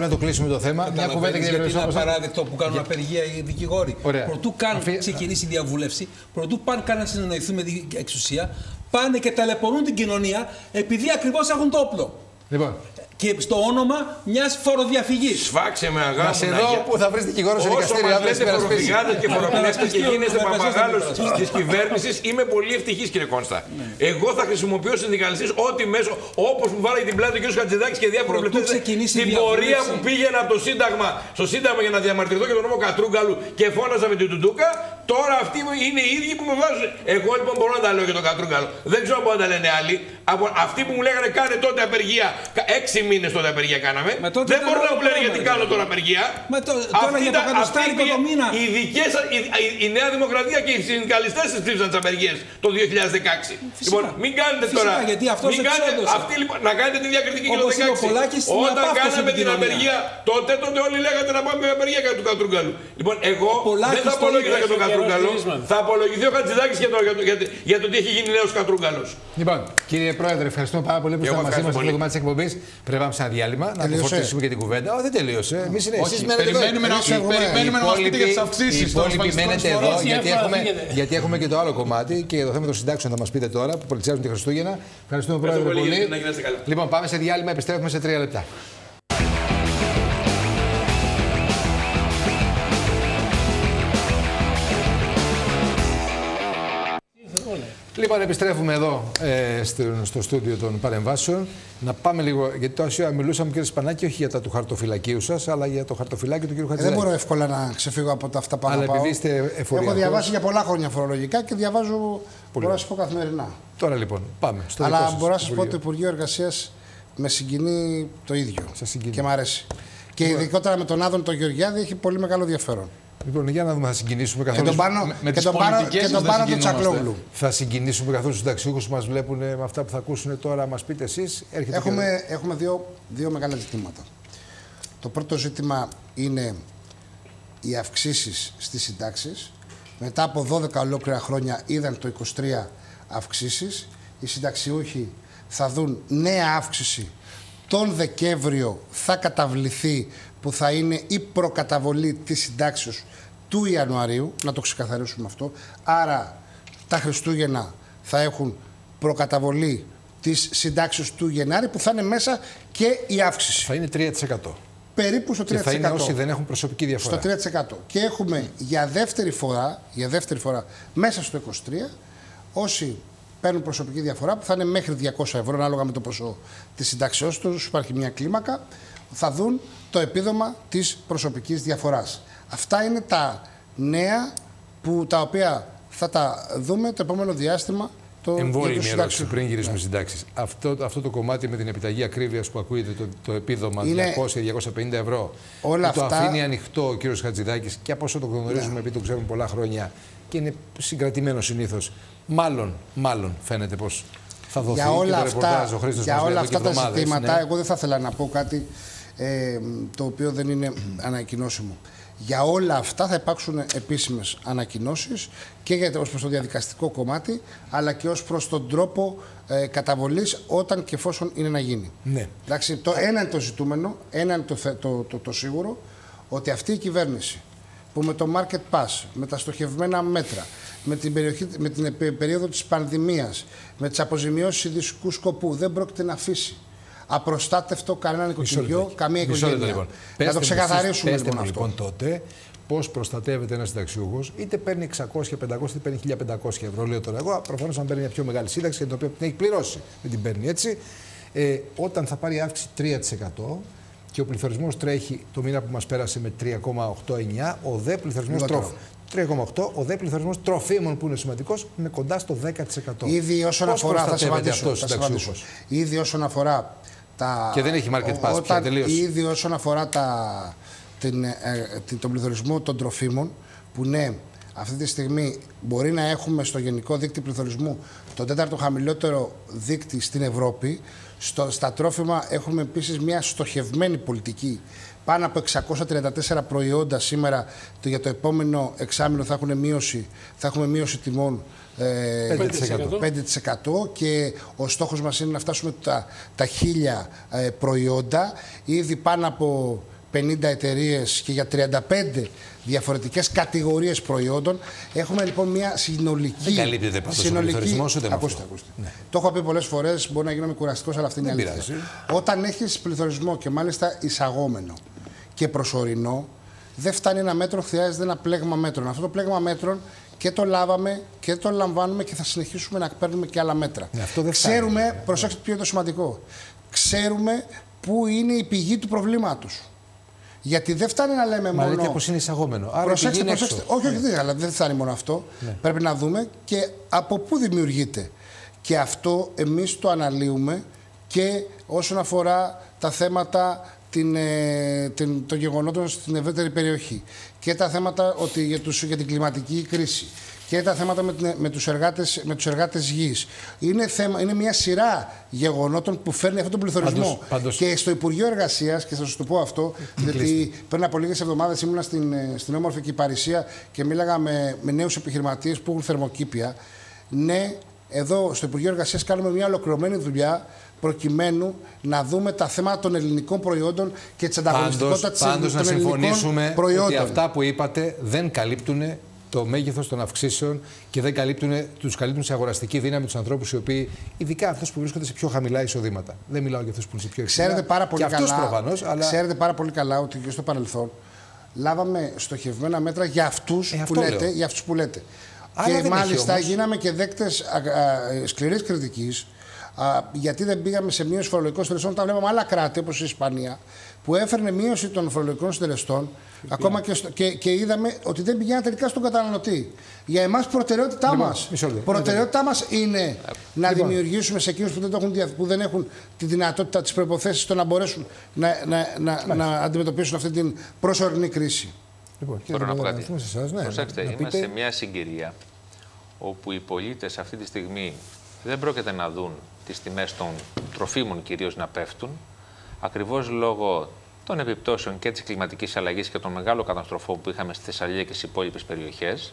να το κλείσουμε το θέμα. Μια κουβέντα για το παράδεκτο που κάνουν απεργία οι δικηγόροι. Πρωτού κάνουν ξεκινήσει η διαβούλευση, πρωτού πάνε καν να συνεννοηθούν με την εξουσία, πάνε και ταλαιπωρούν την κοινωνία επειδή ακριβώς έχουν το όπλο. Λοιπόν. Και στο όνομα μιας φοροδιαφυγής. Σφάξε με αγάπη. Να σε δω που θα βρεις δικηγόρο σε δικαστήριο. Όσο μας λέτε φοροπηγάδες και φοροπηγάδες και γίνεστε παπαγάλος της κυβέρνησης, είμαι πολύ ευτυχής κύριε Κόνστα. Εγώ θα χρησιμοποιήσω συνδικαλιστής ό,τι μέσο, όπως μου βάλαγε την πλάτη ο κ. Χατζηδάκης και διάφοροι βουλευτές, την πορεία που πήγαινα από το Σύνταγμα στο Σύνταγμα για να διαμαρτυρηθώ για τον νόμο Κατρούγκαλου και φώναζα με την Τουντούκα. Τώρα αυτοί είναι οι ίδιοι που με βάζουν. Εγώ λοιπόν μπορώ να τα λέω για τον Κατρούγκαλο. Δεν ξέρω πού να τα λένε άλλοι. Από αυτοί που μου λέγανε κάνε τότε απεργία, έξι μήνες τότε απεργία κάναμε. Δεν μπορώ να μου λένε γιατί κάνω τώρα απεργία. Τώρα για το κατοστάρικο το μήνα. Οι δικές, η, η, η Νέα Δημοκρατία και οι συνδικαλιστές τις ψήφισαν τις απεργίες το δύο χιλιάδες δεκαέξι. Φυσικά. Λοιπόν, μην κάνετε τώρα. Μην κάνετε, αυτοί, λοιπόν, να κάνετε τη διακριτική και το δύο χιλιάδες δεκαέξι. Όταν κάναμε την απεργία τότε, τότε όλοι λέγατε να πάμε με απεργία κατά του Κατρούγκαλου. Λοιπόν, εγώ δεν θα απολογηθώ για τον Κατρούγκαλο. Θα απολογηθεί ο Χατζηδάκης για το τι έχει γίνει νέος Κατρούγκαλος. Λοιπόν, κύριε Πρόεδρε, ευχαριστώ πάρα πολύ που ήσασταν μαζί μας στο κομμάτι της εκπομπής. Πρέπει να πάμε σε ένα διάλειμμα, να αποφορτήσουμε και την κουβέντα. Όχι, δεν τελείωσε. Εμείς είναι εσείς. Περιμένουμε να μας πείτε για τις αυξήσεις. Οι υπόλοιποι μένετε εδώ, γιατί έχουμε και το άλλο κομμάτι και το θέμα των συντάξεων θα μας πείτε τώρα που πλησιάζουν τη Χριστούγεννα. Ευχαριστούμε Πρόεδρε πολύ. Λοιπόν, πάμε σε διάλειμμα, επιστρέφουμε σε τρία λεπτά. Λοιπόν, επιστρέφουμε εδώ ε, στο στούντιο των παρεμβάσεων. Να πάμε λίγο, γιατί τόση ώρα μιλούσαμε, κύριε Σπανάκη, όχι για τα του χαρτοφυλακίου σας, αλλά για το χαρτοφυλάκι του κύριου Χατζηδάκη. Δεν μπορώ εύκολα να ξεφύγω από τα αυτά πάνω. Αλλά επειδή είστε εφοριακός. Έχω διαβάσει για πολλά χρόνια φορολογικά και διαβάζω, μπορώ να σας πω, καθημερινά. Τώρα λοιπόν, πάμε. Στο αλλά σας, μπορώ να σας πω ότι το Υπουργείο Εργασίας με συγκινεί το ίδιο. Σας συγκινεί. Και μ' αρέσει. Και ειδικότερα με τον Άδων τον Γεωργιάδη έχει πολύ μεγάλο ενδιαφέρον. Λοιπόν, για να δούμε, θα συγκινήσουμε καθόλου. Και τον Πάνο του Τσακλόγλου. Θα συγκινήσουμε καθόλου στους συνταξιούχους που μας βλέπουν με αυτά που θα ακούσουν τώρα, μας πείτε εσείς. Έχουμε, έχουμε δύο, δύο μεγάλα ζητήματα. Το πρώτο ζήτημα είναι οι αυξήσεις στις συντάξεις. Μετά από δώδεκα ολόκληρα χρόνια είδαν το είκοσι τρία αυξήσεις. Οι συνταξιούχοι θα δουν νέα αύξηση. Τον Δεκέμβριο θα καταβληθεί, που θα είναι η προκαταβολή της συντάξεως του Ιανουαρίου. Να το ξεκαθαρίσουμε αυτό. Άρα τα Χριστούγεννα θα έχουν προκαταβολή της συντάξεως του Γενάρη, που θα είναι μέσα και η αύξηση. Θα είναι τρία τοις εκατό. Περίπου στο τρία τοις εκατό. Και θα είναι όσοι δεν έχουν προσωπική διαφορά. Στο τρία τοις εκατό. Και έχουμε για δεύτερη φορά, για δεύτερη φορά μέσα στο είκοσι τρία, όσοι παίρνουν προσωπική διαφορά, που θα είναι μέχρι διακόσια ευρώ, ανάλογα με το ποσό της συντάξεώς τους, υπάρχει μια κλίμακα, θα δουν το επίδομα της προσωπικής διαφοράς. Αυτά είναι τα νέα που, τα οποία θα τα δούμε το επόμενο διάστημα. Εμβόλυμη ερώτηση πριν γυρίσουμε ναι. συντάξεις. Αυτό, αυτό το κομμάτι με την επιταγή ακρίβειας που ακούγεται, το, το επίδομα είναι... διακόσια με διακόσια πενήντα ευρώ, όλα αυτά... το αφήνει ανοιχτό ο κύριος Χατζηδάκης, και από όσο το γνωρίζουμε, ναι. επειδή το ξέρουμε πολλά χρόνια και είναι συγκρατημένο συνήθως. Μάλλον, μάλλον φαίνεται πως θα δοθεί για όλα και το ρεπορτάζ, ο Χρήστος. Για όλα αυτά τα ζητήματα, ναι. εγώ δεν θα ήθελα να πω κάτι ε, το οποίο δεν είναι ανακοινώσιμο. Για όλα αυτά θα υπάρξουν επίσημες ανακοινώσεις και ως προς το διαδικαστικό κομμάτι, αλλά και ως προς τον τρόπο ε, καταβολής, όταν και εφόσον είναι να γίνει. Ναι. Εντάξει, το, ένα είναι το ζητούμενο, ένα είναι το, το, το, το, το σίγουρο, ότι αυτή η κυβέρνηση που με το market pass, με τα στοχευμένα μέτρα, με την, περιοχή, με την περίοδο της πανδημίας, με τις αποζημιώσεις ειδικού σκοπού, δεν πρόκειται να αφήσει απροστάτευτο κανένα νοικοκυριό, καμία οικογένεια. Λοιπόν. Να το ξεκαθαρίσουμε λοιπόν, λοιπόν αυτό. Λοιπόν τότε, πώς προστατεύεται ένας συνταξιούχος, είτε παίρνει εξακόσια, πεντακόσια, είτε παίρνει χίλια πεντακόσια ευρώ, λέω τώρα εγώ, προφανώς αν παίρνει μια πιο μεγάλη σύνταξη, για την οποία την έχει πληρώσει, δεν την παίρνει έτσι, ε, όταν θα πάρει αύξηση τρία τοις εκατό, και ο πληθωρισμός τρέχει το μήνα που μας πέρασε με τρία κόμμα ογδόντα εννιά, ο δε πληθωρισμός τρόφι. τρία κόμμα οκτώ, ο δε πληθωρισμός τροφίμων, που είναι σημαντικός, είναι κοντά στο δέκα τοις εκατό. Ήδη όσον πώς αφορά θα αυτός θα συνταξιούχος. Ήδη όσον αφορά τα... Και δεν έχει market pass πια, τελείως. Ήδη όσον αφορά τα... την, ε, την, τον πληθωρισμό των τροφίμων, που ναι, αυτή τη στιγμή μπορεί να έχουμε στο γενικό δείκτη πληθωρισμού τον τέταρτο χαμηλότερο δείκτη στην Ευρώπη. Στο, στα τρόφιμα έχουμε επίσης μια στοχευμένη πολιτική. Πάνω από εξακόσια τριάντα τέσσερα προϊόντα σήμερα, το, για το επόμενο εξάμηνο θα, θα έχουμε μείωση τιμών ε, πέντε τοις εκατό, πέντε τοις εκατό, και ο στόχος μας είναι να φτάσουμε τα, τα χίλια ε, προϊόντα. Ήδη πάνω από πενήντα εταιρείες και για τριάντα πέντε διαφορετικές κατηγορίες προϊόντων. Έχουμε λοιπόν μια συνολική... Δεν καλύπτεται πάντως συνολική... ο πληθωρισμός, ούτε με ακούστε, αυτό. Ακούστε. Ναι. Το έχω πει πολλές φορές, μπορεί να γίνομαι κουραστικός, αλλά αυτή είναι η αλήθεια. Πειράζει. Όταν έχεις πληθωρισμό και μάλιστα εισαγόμενο και προσωρινό, δεν φτάνει ένα μέτρο, χρειάζεται ένα πλέγμα μέτρων. Αυτό το πλέγμα μέτρων και το λάβαμε και το λαμβάνουμε και θα συνεχίσουμε να παίρνουμε και άλλα μέτρα. Ναι, αυτό δεν ξέρουμε, ναι. προσέξτε ποιο είναι το σημαντικό. Ξέρουμε πού είναι η πηγή του προβλήματος. Γιατί δεν φτάνει να λέμε μόνο. Μα λέτε πως είναι εισαγόμενο. Άρα προσέξτε, προσέξτε. Έξω. Όχι, όχι, ναι. αλλά δεν φτάνει μόνο αυτό. Ναι. Πρέπει να δούμε και από πού δημιουργείται. Και αυτό εμείς το αναλύουμε και όσον αφορά τα θέματα την, την, των γεγονότων στην ευρύτερη περιοχή. Και τα θέματα ότι για, τους, για την κλιματική κρίση. Και τα θέματα με, την, με, τους, εργάτες, με τους εργάτες γης. Είναι, θέμα, είναι μια σειρά γεγονότων που φέρνει αυτόν τον πληθωρισμό. Πάντως, πάντως. Και στο Υπουργείο Εργασίας, και θα σας το πω αυτό, γιατί πριν από λίγες εβδομάδες ήμουνα στην, στην όμορφη Κυπαρισία και μίλαγα με, με νέους επιχειρηματίες που έχουν θερμοκήπια. Ναι, εδώ στο Υπουργείο Εργασίας κάνουμε μια ολοκληρωμένη δουλειά, προκειμένου να δούμε τα θέματα των ελληνικών προϊόντων και της ανταγωνιστικότητας των ελληνικών προϊόντων. Πάντως, να συμφωνήσουμε ότι αυτά που είπατε δεν καλύπτουν το μέγεθος των αυξήσεων και δεν καλύπτουν, τους καλύπτουν σε αγοραστική δύναμη τους ανθρώπους οι οποίοι, ειδικά αυτούς που βρίσκονται σε πιο χαμηλά εισοδήματα. Δεν μιλάω για αυτούς που είναι σε πιο υψηλά. Ξέρετε πάρα πολύ, καλά, προφανώς, αλλά... ξέρετε πάρα πολύ καλά ότι και στο παρελθόν λάβαμε στοχευμένα μέτρα για αυτούς, ε, αυτό που, λέτε, για αυτούς που λέτε. Άρα και μάλιστα έχει, γίναμε και δέκτες σκληρής κριτικής. Α, γιατί δεν πήγαμε σε μείωση φορολογικών συντελεστών, όταν βλέπαμε άλλα κράτη όπως η Ισπανία που έφερνε μείωση των φορολογικών συντελεστών, ακόμα και, στο, και, και είδαμε ότι δεν πηγαίνει τελικά στον καταναλωτή. Για εμάς προτεραιότητά λοιπόν, μας προτεραιότητά μας είναι να λοιπόν. δημιουργήσουμε σε εκείνους που δεν, το έχουν, που δεν έχουν τη δυνατότητα, τις προϋποθέσεις, το να μπορέσουν να, να, να, να αντιμετωπίσουν αυτή την προσωρινή κρίση. Λοιπόν, θέλω να πω κάτι. Εσάς, ναι, προσέξτε, να, είμαστε πείτε... σε μια συγκυρία όπου οι πολίτες αυτή τη στιγμή δεν πρόκειται να δουν τις τιμές των τροφίμων κυρίως να πέφτουν, ακριβώς λόγω των επιπτώσεων και της κλιματικής αλλαγής και των μεγάλων καταστροφών που είχαμε στη Θεσσαλία και στις υπόλοιπες περιοχές,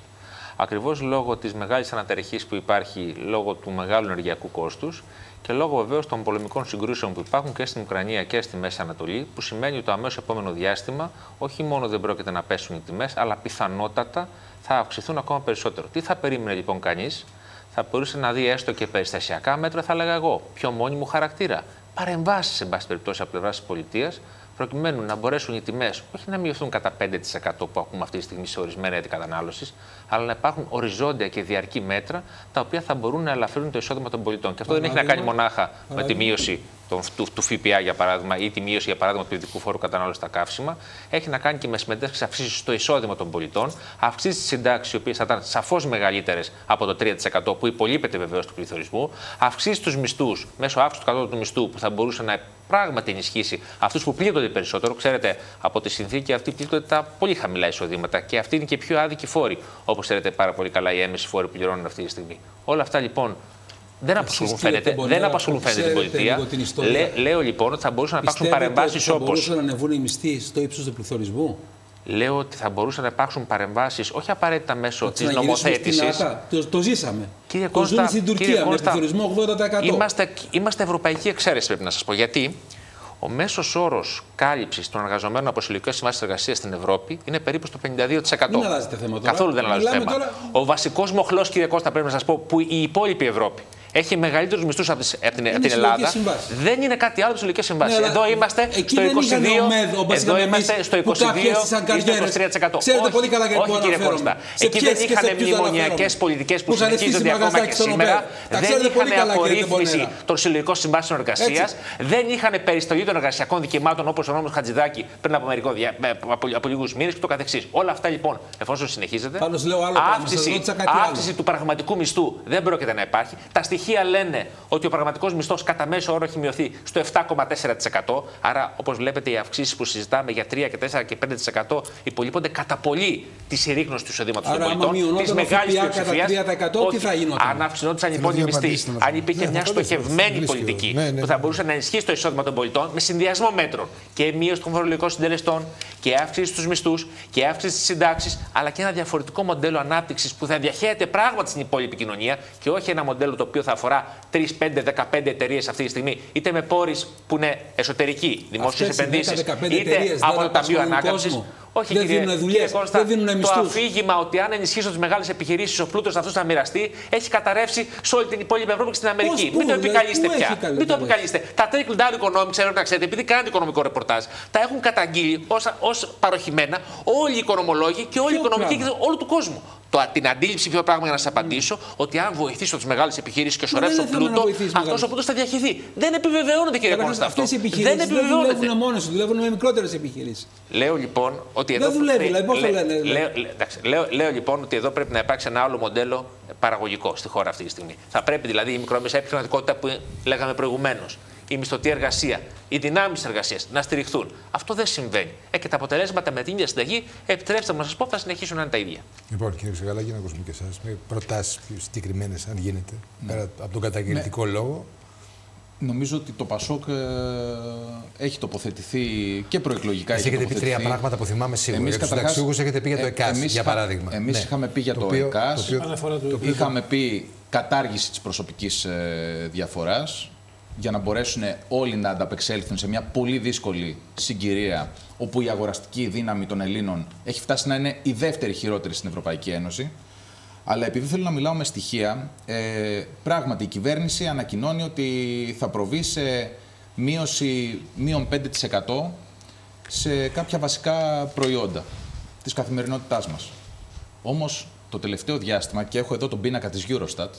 ακριβώς λόγω της μεγάλης ανατερχής που υπάρχει λόγω του μεγάλου ενεργειακού κόστους και λόγω βεβαίως των πολεμικών συγκρούσεων που υπάρχουν και στην Ουκρανία και στη Μέση Ανατολή, που σημαίνει ότι το αμέσως επόμενο διάστημα όχι μόνο δεν πρόκειται να πέσουν οι τιμές, αλλά πιθανότατα θα αυξηθούν ακόμα περισσότερο. Τι θα περίμενε λοιπόν κανείς? Θα μπορούσε να δει έστω και περιστασιακά μέτρα, θα έλεγα εγώ, πιο μόνιμου χαρακτήρα. Παρεμβάσεις, εν πάση περιπτώσει, από πλευράς της πολιτείας, προκειμένου να μπορέσουν οι τιμές όχι να μειωθούν κατά πέντε τοις εκατό που ακούμε αυτή τη στιγμή σε ορισμένα έτη κατανάλωσης, αλλά να υπάρχουν οριζόντια και διαρκή μέτρα τα οποία θα μπορούν να ελαφρύνουν το εισόδημα των πολιτών. Και αυτό δεν έχει να κάνει μονάχα με τη μείωση του ΦΠΑ, για παράδειγμα, ή τη μείωση, για παράδειγμα, του ειδικού φόρου κατανάλωση στα καύσιμα. Έχει να κάνει και με συμμετέχειες αυξήσεις στο εισόδημα των πολιτών, αυξήσεις της συντάξης, οι οποίες θα ήταν σαφώς μεγαλύτερες από το τρία τοις εκατό που υπολείπεται βεβαίως του πληθωρισμού, αυξήσεις τους μισθούς μέσω αύξησης του κατώτατου μισθού που θα μπορούσε να πράγματι ενισχύσει αυτούς που πλήττονται περισσότερο. Ξέρετε, από τη συνθήκη αυτή πλήττονται τα πολύ χαμηλά εισοδήματα και αυτή είναι και πιο άδικη φόρη, όπως ξέρετε πάρα πολύ καλά οι έμεσοι φόροι που πληρώνουν αυτή τη στιγμή. Όλα αυτά λοιπόν. Δεν απασχολούν φαίνεται, δεν απασχολούν φαίνεται την πολιτεία. Την Λέ, λέω λοιπόν ότι θα μπορούσαν να υπάρξουν παρεμβάσεις όπως... Πιστεύετε ότι θα μπορούσαν να ανεβούν οι μισθοί στο ύψος του πληθωρισμού? Λέω ότι θα μπορούσαν να υπάρξουν παρεμβάσεις, όχι απαραίτητα μέσω της νομοθέτησης. Το, το ζήσαμε. Κύριε το Κώστα, ζούμε στην Τουρκία με πληθωρισμό ογδόντα τοις εκατό. Είμαστε, είμαστε ευρωπαϊκή εξαίρεση, πρέπει να σας πω. Γιατί ο μέσος όρος κάλυψης των εργαζομένων από συλλογικές συμβάσεις εργασίας στην Ευρώπη είναι περίπου στο πενήντα δύο τοις εκατό. Δεν αλλάζεται θέμα τώρα. Καθόλου δεν αλλάζεται θέμα. Τώρα... Ο βασικός μοχλός, κύριε Κώστα, πρέπει να σας πω, που η υπόλοιπη Ευρώπη έχει μεγαλύτερους μισθούς από την, από την Ελλάδα. Δεν είναι κάτι άλλο από τις συλλογικές συμβάσεις. Ναι, εδώ είμαστε στο είκοσι δύο τοις εκατό. Εδώ είμαστε στο είκοσι δύο τοις εκατό. Ξέρετε πολύ καλά γιατί δεν αναφέρομαι. Εκεί δεν είχαν μνημονιακές πολιτικές που συνεχίζονται ακόμα και σήμερα. Δεν είχαν απορρίθμιση των συλλογικών συμβάσεων εργασίας. Δεν είχαν περιστολή των εργασιακών δικαιωμάτων όπως ο νόμος Χατζηδάκη πριν από, από λίγους μήνες κ.ο.κ. Όλα αυτά λοιπόν, εφόσον συνεχίζεται, αύξηση του πραγματικού μισθού δεν πρόκειται να υπάρχει. Λένε ότι ο πραγματικός μισθός κατά μέσο όρο έχει μειωθεί στο επτά κόμμα τέσσερα τοις εκατό. Άρα, όπως βλέπετε, οι αυξήσεις που συζητάμε για τρία και τέσσερα και πέντε τοις εκατό υπολείπονται κατά πολύ τη συρρήκνωση του εισοδήματος των πολιτών, τη μεγάλη πλειοψηφία. Αν αυξηνόντουσαν λοιπόν οι μισθοί, αν υπήρχε ναι, μια στοχευμένη πολιτική ναι, ναι, ναι. που θα μπορούσε να ενισχύσει το εισόδημα των πολιτών με συνδυασμό μέτρων και μείωση των φορολογικών συντελεστών και αύξηση στους μισθούς και αύξηση της συντάξης, αλλά και ένα διαφορετικό μοντέλο ανάπτυξης που θα διαχέεται πράγματι στην υπόλοιπη κοινωνία και όχι ένα μοντέλο το οποίο θα αφορά τρεις, πέντε, δεκαπέντε εταιρείες αυτή τη στιγμή, είτε με πόρεις που είναι εσωτερικοί, δημόσιες επενδύσεις, είτε από το Ταμείο Ανάκαμψης. Όχι, δεν κύριε, κύριε Κώστα, το αφήγημα ότι αν ενισχύσουν τις μεγάλες επιχειρήσεις, ο πλούτος αυτούς θα μοιραστεί, έχει καταρρεύσει σε όλη την υπόλοιπη Ευρώπη και στην Αμερική. Πώς, Μην το επικαλείστε δηλαδή, πια. Μην το επικαλείστε. Τα trickle down economics, ξέρω να ξέρετε, επειδή κάνετε οικονομικό ρεπορτάζ, τα έχουν καταγγείλει ως παροχημένα όλοι οι οικονομολόγοι και όλοι οι οικονομικοί όλου του κόσμου. Το, την αντίληψη, πιο πράγμα για να σας απαντήσω, mm. ότι αν βοηθήσω τις μεγάλες επιχειρήσεις και σωρεύσω πλούτο, αυτός ο πλούτος θα διαχυθεί. Δεν επιβεβαιώνεται, κύριε Κώστα, αυτό. Δεν επιβεβαιώνεται. Δεν δουλεύουν μόνος, δουλεύουν με μικρότερες επιχειρήσεις. Λέω λοιπόν ότι εδώ. Δεν δουλεύει, δηλαδή πώς το λένε. Λέω λοιπόν ότι εδώ πρέπει να υπάρξει ένα άλλο μοντέλο παραγωγικό στη χώρα αυτή τη στιγμή. Θα πρέπει δηλαδή η μικρομεσαία επιχειρηματικότητα που λέγαμε προηγουμένως, η μισθωτή εργασία, οι δυνάμεις της εργασίας να στηριχθούν. Αυτό δεν συμβαίνει. Ε, και τα αποτελέσματα με την ίδια συνταγή, επιτρέψτε μου να σας πω, θα συνεχίσουν να είναι τα ίδια. Λοιπόν, κύριε Ξεκαλάκη, να ακούσουμε και εσάς με προτάσεις πιο συγκεκριμένες, αν γίνεται, ναι. πέρα από τον καταγγελτικό ναι. λόγο. Νομίζω ότι το ΠΑΣΟΚ ε, έχει τοποθετηθεί και προεκλογικά. Εσείς έχετε πει τρία πράγματα που θυμάμαι σίγουρα. Εμείς για τους συνταξιούχους έχετε πει για το ΕΚΑΣ, εμείς, για παράδειγμα. Εμείς ναι. είχαμε πει για το, το οποίο, ΕΚΑΣ, το οποίο, το οποίο, είχαμε πει κατάργηση της προσωπικής ε, διαφοράς, για να μπορέσουν όλοι να ανταπεξέλθουν σε μια πολύ δύσκολη συγκυρία όπου η αγοραστική δύναμη των Ελλήνων έχει φτάσει να είναι η δεύτερη χειρότερη στην Ευρωπαϊκή Ένωση. Αλλά επειδή θέλω να μιλάω με στοιχεία, ε, πράγματι η κυβέρνηση ανακοινώνει ότι θα προβεί σε μείωση μείον πέντε τοις εκατό σε κάποια βασικά προϊόντα της καθημερινότητάς μας. Όμως το τελευταίο διάστημα, και έχω εδώ τον πίνακα της Eurostat,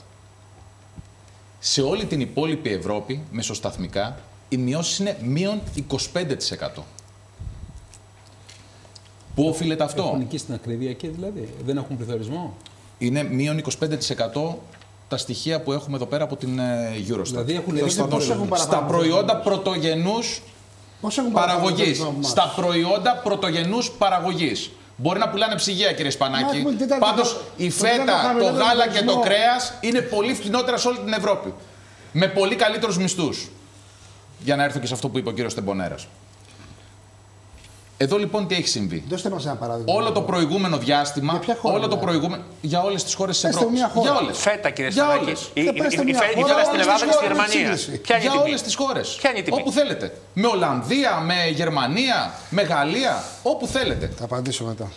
σε όλη την υπόλοιπη Ευρώπη, μεσοσταθμικά, οι μειώσεις είναι μείον είκοσι πέντε τοις εκατό. Πού οφείλεται αυτό? Έχουν νικήσει την ακριδιακή δηλαδή, δεν έχουν πληθωρισμό. Είναι μείον είκοσι πέντε τοις εκατό τα στοιχεία που έχουμε εδώ πέρα από την Eurostat. Δηλαδή έχουν δηλαδή, στα, δηλαδή, έχουν στα προϊόντα πρωτογενούς παραγωγής. Στα προϊόντα πρωτογενούς παραγωγής. Μπορεί να πουλάνε ψυγεία, κύριε Σπανάκη. Πάντως η φέτα, το γάλα και το κρέας είναι πολύ φθηνότερα σε όλη την Ευρώπη. Με πολύ καλύτερους μισθούς. Για να έρθω και σε αυτό που είπε ο κύριος Τεμπονέρας. Εδώ λοιπόν τι έχει συμβεί. Δώστε μας ένα παράδειγμα. Όλο το προηγούμενο διάστημα. Για ποια χώρα, όλο το προηγούμενο... Για όλες τις χώρες της Ευρώπης. Για όλες. Φέτα, κύριε Στανάκη. Η, η, η, η, η φέτα στην Ελλάδα και στη Γερμανία. Για όλες τις χώρες. Όπου θέλετε. Με Ολλανδία, με Γερμανία, με Γαλλία. Όπου θέλετε. Θα απαντήσω μετά.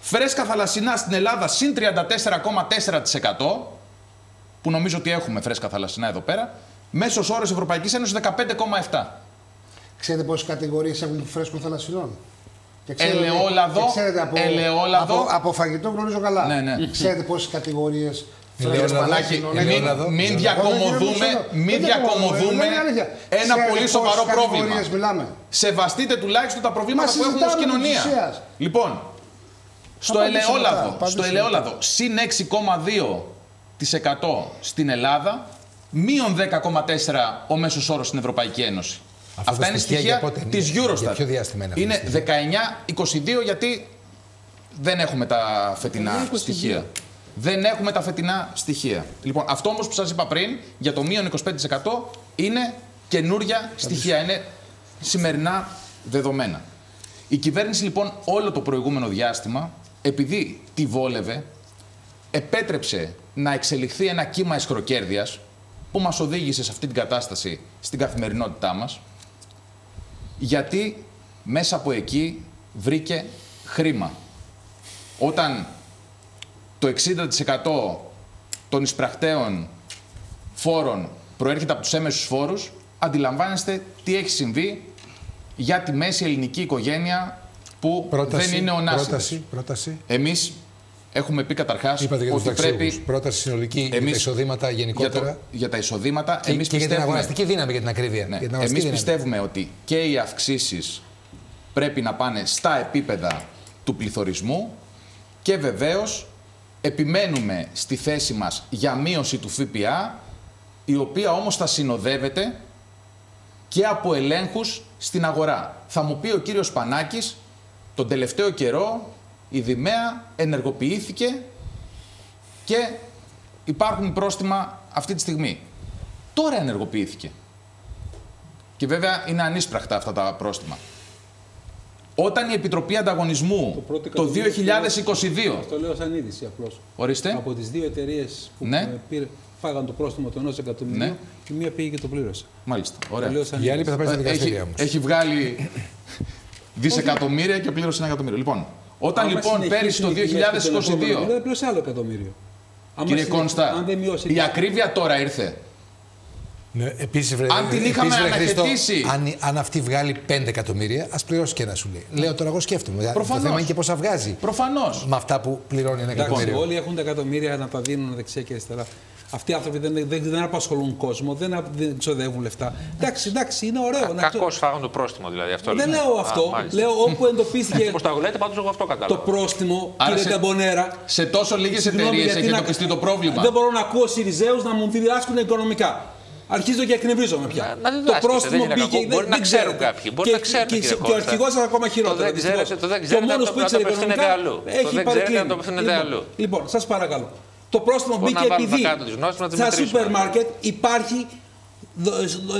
Φρέσκα θαλασσινά στην Ελλάδα συν τριάντα τέσσερα κόμμα τέσσερα τοις εκατό. Που νομίζω ότι έχουμε φρέσκα θαλασσινά εδώ πέρα. Μέσος όρος Ευρωπαϊκής Ένωσης δεκαπέντε κόμμα επτά. Ξέρετε πόσες κατηγορίες έχουν φρέσκων θαλασσινών. Ελαιόλαδο, από, ελαιόλαδο. Από, από φαγητό γνωρίζω καλά. Ναι, ναι. Ξέρετε πόσες κατηγορίες. Μην διακομωδούμε ένα πολύ σοβαρό πρόβλημα. Σεβαστείτε τουλάχιστον τα προβλήματα που έχουμε ως κοινωνία. Λοιπόν, στο ελαιόλαδο, συν έξι κόμμα δύο τοις εκατό στην Ελλάδα, μείον δέκα κόμμα τέσσερα τοις εκατό ο μέσος όρος στην Ευρωπαϊκή Ένωση. Αυτά, Αυτά είναι στοιχεία της Eurostat. Είναι δεκαεννιά είκοσι δύο γιατί δεν έχουμε τα φετινά στοιχεία. Δεν έχουμε τα φετινά στοιχεία. Λοιπόν, αυτό όμως που σας είπα πριν για το μείον είκοσι πέντε τοις εκατό είναι καινούρια στοιχεία. Είναι σημερινά δεδομένα. Η κυβέρνηση λοιπόν όλο το προηγούμενο διάστημα, επειδή τη βόλευε, επέτρεψε να εξελιχθεί ένα κύμα αισχροκέρδειας που μας οδήγησε σε αυτή την κατάσταση στην καθημερινότητά μας. Γιατί μέσα από εκεί βρήκε χρήμα. Όταν το εξήντα τοις εκατό των εισπρακτέων φόρων προέρχεται από τους έμεσους φόρους, αντιλαμβάνεστε τι έχει συμβεί για τη μέση ελληνική οικογένεια που πρόταση, δεν είναι ονάσιμη. Πρόταση, πρόταση. Εμείς έχουμε πει καταρχάς ότι πρέπει... Πρόταση συνολική εμείς... για τα εισοδήματα γενικότερα. Για, το... για τα εισοδήματα. Και, εμείς και πιστεύουμε... για την αγοραστική δύναμη, για την ακρίβεια. Ναι. Για την εμείς δύναμη. Πιστεύουμε ότι και οι αυξήσεις πρέπει να πάνε στα επίπεδα του πληθωρισμού και βεβαίως επιμένουμε στη θέση μας για μείωση του ΦΠΑ, η οποία όμως θα συνοδεύεται και από ελέγχους στην αγορά. Θα μου πει ο κύριος Σπανάκης τον τελευταίο καιρό... Η Δημαία ενεργοποιήθηκε και υπάρχουν πρόστιμα αυτή τη στιγμή. Τώρα ενεργοποιήθηκε. Και βέβαια είναι ανίσπρακτα αυτά τα πρόστιμα. Όταν η Επιτροπή Ανταγωνισμού το, το δύο χιλιάδες είκοσι δύο... Το λέω σαν είδηση απλώς. Ορίστε. Από τις δύο εταιρείες που ναι. πήρε, φάγαν το πρόστιμο των ενός εκατομμυρίου ναι. και μία πήγε και το πλήρωσε. Μάλιστα. Ωραία. Η άλλη θα πάει στην δικαστήρια όμως. Έχει βγάλει δισεκατομμύρια και πλήρωσε ένα εκατομμύριο. Λοιπόν. Όταν άμα λοιπόν πέρυσι το δύο χιλιάδες είκοσι δύο. Δεν πλήρωσε άλλο εκατομμύριο. Κύριε Κόνστα, μειώσει... η ακρίβεια τώρα ήρθε. Ναι, επίσης, βρε, αν την είχαμε ανακαιτήσει. Αν, αν αυτή βγάλει πέντε εκατομμύρια, ας πληρώσει και ένα σου λέει. Λέω τώρα, εγώ σκέφτομαι. Προφανώς. Το θέμα είναι και πόσα βγάζει. Προφανώς. Με αυτά που πληρώνει ένα εκατομμύριο. Όλοι έχουν τα εκατομμύρια να τα δίνουν δεξιά και αριστερά. Αυτοί οι άνθρωποι δεν, δεν, δεν απασχολούν κόσμο, δεν, δεν ξοδεύουν λεφτά. Εντάξει, εντάξει, είναι ωραίο. Κακώς φάγουν το πρόστιμο δηλαδή. Αυτό δεν λέω αυτό. Α, λέω όπου εντοπίστηκε. Πώς τα λέτε, πάντως εγώ αυτό κατάλαβα. Το πρόστιμο, άρα κύριε Τεμπονέρα. Σε τόσο λίγες εταιρείες έχει εντοπιστεί το πρόβλημα. Δεν μπορώ να ακούω Σιριζέους να μου διδάσκουν οικονομικά. Αρχίζω και εκνευρίζομαι πια. Να, να το πρόστιμο πήγε. Μπορεί δεν, δεν να ξέρουν κάποιοι. Μπορεί και, να ξέρουν και, και, και ο αρχηγός ήταν ακόμα χειρότερο. Και ο μόνος που ήξερε οικονομικά έχει παρακλίνει. Λοιπόν, σας παρακαλώ. Το πρόστιμο μπήκε επειδή στα σούπερ μάρκετ υπάρχει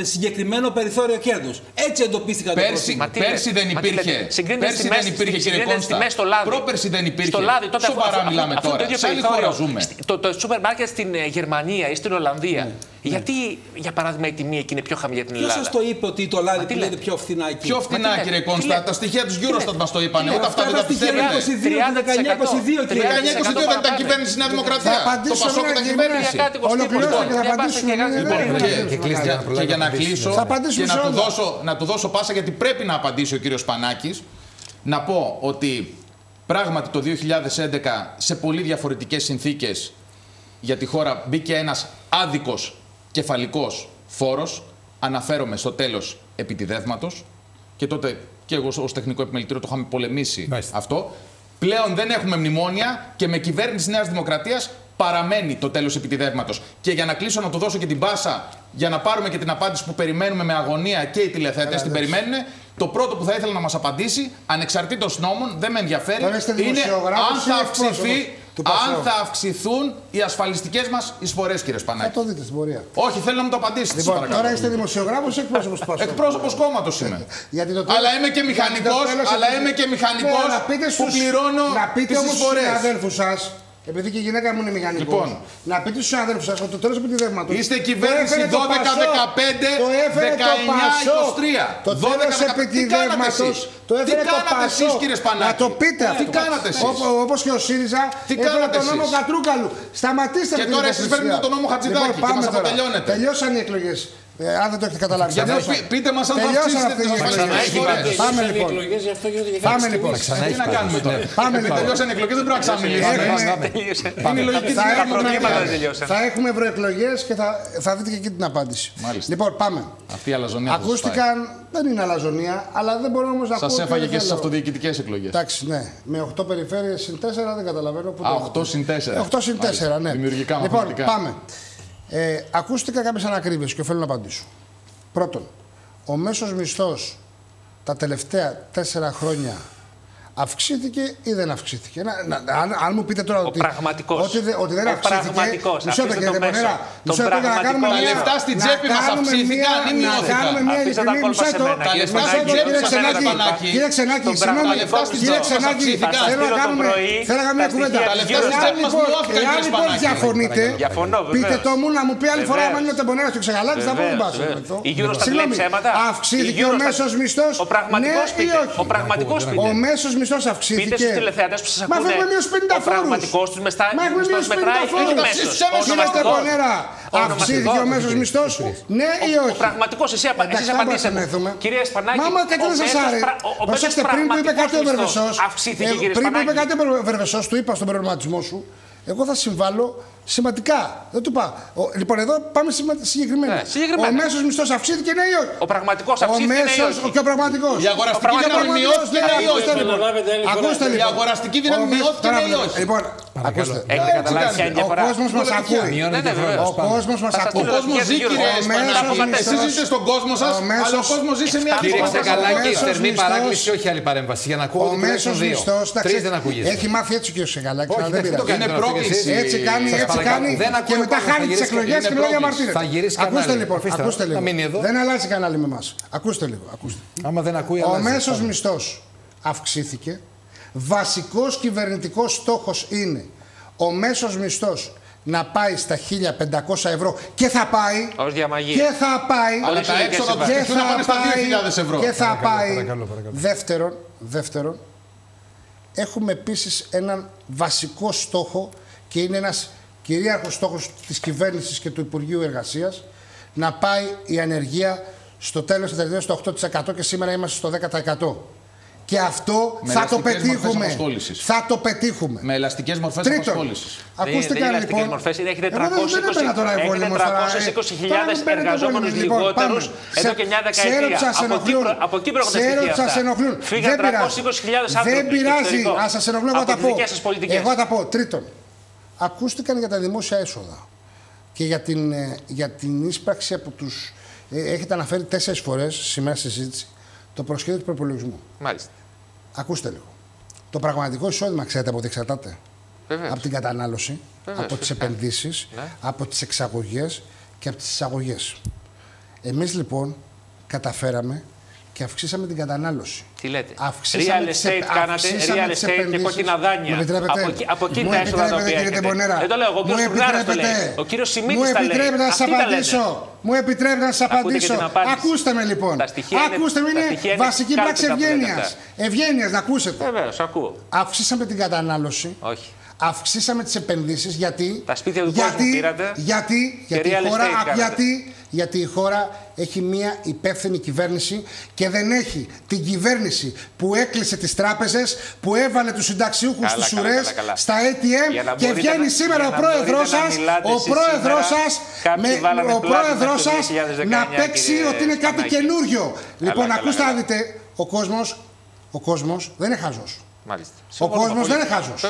συγκεκριμένο περιθώριο κέρδους. Έτσι εντοπίστηκαν τα πρόστιμα. Πέρσι δεν υπήρχε. Πέρσι δεν υπήρχε, κύριε Κώστα. Πρόπερσι δεν υπήρχε. Σοβαρά μιλάμε τώρα. Σε άλλη χώρα ζούμε. Το σούπερ μάρκετ στην Γερμανία ή στην Ολλανδία. Γιατί, για παράδειγμα, η τιμή εκεί είναι πιο χαμηλή από την Ελλάδα. Ποιο σας το είπε ότι το λάδι είναι πιο φθηνά εκεί. Πιο φθηνά, κύριε Κόνστα. Τα στοιχεία του Eurostat μας το είπαν. Όταν αυτά δεν τα πιστεύετε. δεκαεννιά είκοσι δύο δεν ήταν κυβέρνηση Νέα Δημοκρατία. Το Πασόκ ήταν κυβέρνηση. Και για να κλείσω και να του δώσω πάσα, γιατί πρέπει να απαντήσει ο κύριος Πανάκης, να πω ότι πράγματι το δύο χιλιάδες έντεκα σε πολύ διαφορετικές συνθήκες για τη χώρα μπήκε ένας άδικος κεφαλικός φόρος, αναφέρομαι στο τέλος επιτιδεύματος και τότε και εγώ ως τεχνικό επιμελητήριο το είχαμε πολεμήσει nice. αυτό. Πλέον δεν έχουμε μνημόνια και με κυβέρνηση Νέας Δημοκρατίας παραμένει το τέλος επιτιδεύματος. Και για να κλείσω να το δώσω και την πάσα για να πάρουμε και την απάντηση που περιμένουμε με αγωνία και οι τηλεθεατές την περιμένουν. Το πρώτο που θα ήθελα να μας απαντήσει, ανεξαρτήτως νόμων, δεν με ενδιαφέρει, είναι αν θα, αυξηθεί, αν θα αυξηθούν οι ασφαλιστικές μας εισφορές, κύριε Σπανάκη. Θα το δείτε στην πορεία. Όχι, θέλω να μου το απαντήσετε. Λοιπόν, τώρα είστε δημοσιογράφος ή εκπρόσωπος του Πασόκ? Εκπρόσωπος κόμματος είμαι. Αλλά είμαι και μηχανικός, αλλά είμαι και μηχανικός που πληρώνω τις εισφορές. Επειδή και η γυναίκα μου είναι μηχανικός. Λοιπόν, να πείτε στους αδέρφους σας ότι το τέλος επιτιδεύματος. Είστε κυβέρνηση δώδεκα δεκαπέντε δεκαεννιά είκοσι τρία. Το τέλος επιτιδεύματος το έφερε το Πασόκ. Να το πείτε αυτό. Τι κάνατε εσείς? Όπως και ο ΣΥΡΙΖΑ έφερε τον νόμο Κατρούγκαλου. Σταματήστε με την ειδεύθυνση. Και τώρα εσείς παίρνετε τον νόμο Χατζηδάκη και μας αποτελειώνετε. Τελειώσαν οι εκλογές. Ε, αν δεν το έχετε καταλάβει. Για πείτε, πείτε μας αν θα αυξήσετε τις εκλογές. Πάμε λοιπόν. Πάμε λοιπόν. Τι να κάνουμε τώρα. Πάμε λοιπόν. Τελειώσαν οι εκλογές, δεν πρέπει να ξαμιλήσουμε. Είναι η λογική της δημοκρατίας. Θα έχουμε ευρωεκλογές και θα δείτε και εκεί την απάντηση. Λοιπόν, πάμε. Αυτή η αλαζονία. Ακούστηκαν, δεν είναι αλαζονία, αλλά δεν μπορώ όμως να πω. Σας έφαγε και στις αυτοδιοικητικές εκλογές. Εντάξει, ναι. Με οχτώ περιφέρειες συν τέσσερα δεν καταλαβαίνω πού. Α, οκτώ συν τέσσερα. Ναι. Δημιουργικά μαθηματικά. Πάμε. Ε, ακούστηκα κάποιες ανακρίβειες και θέλω να απαντήσω. Πρώτον, ο μέσος μισθός τα τελευταία τέσσερα χρόνια αυξήθηκε ή δεν αυξήθηκε? Να, να, αν, αν μου πείτε τώρα ότι, ότι, δε, ότι δεν αυξήθηκε, μισό το κύριε Τεμπονέρα, μισό το να κάνουμε μια... Τα λεφτά στην τσέπη μας αυξήθηκαν ή μειώθηκαν? Να κάνουμε μια ειλικρινή μισό το. Τα λεφτά στην τσέπη μας αυξήθηκαν. Κύριε Ξενάκη, συγγνώμη, κύριε Ξενάκη, θέλω να κάνουμε μια κουβέντα. Εάν λοιπόν διαφωνείτε, πείτε το μου να μου πει άλλη φορά αν είναι ο Τεμπονέρας και ο Ξεκαλάκης θα πω δεν πάσω. Συγγνώμη, αυξήθηκε ο μέσος μισθός, ναι ή όχι? Ο μέσος μισθός. Πείτε στους τηλεθεατές που σας ακούνε. Μα έχουμε μείωση πενήντα φόρους. Ο πραγματικός τους μετράει. Μα έχουμε μείωση πενήντα φόρους. Αυξήθηκε ο μέσος μισθός, ναι ή όχι? Ο πραγματικός, εσείς απαντήστε μου. Κύριε Σπανάκη, μα κάτι δεν σας άρεσε. Προσέξτε, πριν που είπε κάτι ο Ζερβεσός, πριν που είπε κάτι ο Ζερβεσός, του είπα στον προβληματισμό σου, εγώ θα συμβάλλω σημαντικά. Δεν του πάω. Λοιπόν, εδώ πάμε συγκεκριμένα. Ναι, συγκεκριμένα. Ο μέσος μισθός αυξήθηκε, ναι ή όχι? Ο πραγματικός αυξήθηκε. Ο μέσος και ο πραγματικός. Η αγοραστική δύναμη μειώθηκε, ναι ή όχι? Ακούστε λίγο. Η αγοραστική δύναμη μειώθηκε, ναι ή όχι? Λοιπόν, ακούστε. Έχετε καταλάβει ποια είναι η διαφορά? Ο κόσμος μας ακούει. Ο κόσμος μας ακούει. Ο κόσμος ζει, κύριε Σπανάκη. Εσείς ζείτε στον κόσμο σας, αλλά ο κόσμος ζει σε μια κοινωνία. Κύριε Ξεκαλάκη, θερμή παράκληση, όχι άλλη παρέμβαση. Για να ακούω. Ο μέσος μισθός έχει μάθει έτσι και ο Ξεκαλάκης. Είναι πρόκληση. Έτσι κάνει. Και μετά χάνει τις εκλογές και μιλάει για μαρτύρες. Ακούστε λοιπόν, ακούστε λίγο. Δεν αλλάζει κανάλι με εμάς. Ακούστε λίγο, ακούστε. Άμα δεν ακούει, ο μέσος μισθός αυξήθηκε. Βασικός κυβερνητικός στόχος είναι ο μέσος μισθός να πάει στα χίλια πεντακόσια ευρώ και θα πάει. Ως διαμαγεία. Και θα πάει. Αλλά τα έξοδα του στοιχείου να πάνε στα δύο χιλιάδες ευρώ. Και θα πάει. Δεύτερον, δεύτερον, έχουμε επίσης έναν βασικό στόχο και είναι ένας κυρίαρχος στόχος της κυβέρνησης και του Υπουργείου Εργασίας να πάει η ανεργία στο τέλος της δεκαετίας στο οκτώ τοις εκατό και σήμερα είμαστε στο δέκα τοις εκατό. Και αυτό με θα το πετύχουμε. Θα το πετύχουμε. Με ελαστικές μορφές απασχόλησης. Ακούστε καλά λοιπόν. Μορφές, έχετε τριακόσιες είκοσι χιλιάδες εργαζόμενους λιγότερους εδώ και μια δεκαετία. Από εκεί προέρχονται τα στοιχεία. Φύγαν τριακόσιες είκοσι χιλιάδες άνθρωποι. Δεν πειράζει. Ας σας ενοχλώ, εγώ τα πω. Εγώ τα πω. Τρίτον. Ακούστηκαν για τα δημόσια έσοδα και για την, για την ίσπραξη από τους... Έχετε αναφέρει τέσσερις φορές σήμερα στη συζήτηση το προσχέδιο του προϋπολογισμού. Μάλιστα. Ακούστε λίγο. Το πραγματικό εισόδημα ξέρετε από τι εξαρτάται? Βεβαίως. Από την κατανάλωση, βεβαίως, από τις επενδύσεις, ναι, από τις εξαγωγές και από τις εισαγωγές. Εμείς λοιπόν καταφέραμε και αυξήσαμε την κατανάλωση. Τι λέτε? Αυξήσαμε real estate, τις, κάνατε real estate και κόκκινα δάνεια. Μου επιτρέπετε? Από εκεί τα έσοδα τα οποία έχετε. Δεν το λέω εγώ, ο κύριος Τουρνάρας το λέει. Ο κύριος Σιμίτης τα λέει. Μου επιτρέπετε να σας απαντήσω. Μου επιτρέπετε να σας απαντήσω. Ακούστε με λοιπόν. Ακούστε με, είναι βασική πράξη ευγένειας. Ευγένειας, να ακούσετε. Βεβαίως, ακούω. Αυξήσαμε την κατανάλωση. Όχι. Αυξήσαμε τις επενδύσεις γιατί... Τα σπίτια του κόσμου πήρατε. Γιατί, γιατί, γιατί... Γιατί η χώρα έχει μία υπεύθυνη κυβέρνηση και δεν έχει την κυβέρνηση που έκλεισε τις τράπεζες, που έβαλε τους συνταξιούχους στους ουρές, στα έι τι εμ και βγαίνει να... σήμερα ο πρόεδρός σας, ο πρόεδρός σας, με... ο πρόεδρός σας να παίξει κύριε... ότι είναι κάτι Πανάκη. Καινούριο. Λοιπόν, καλά, ακούστε να δείτε, ο κόσμος, ο κόσμος δεν είναι χαζός. Μάλιστα. Ο κόσμος δεν είναι χαζός.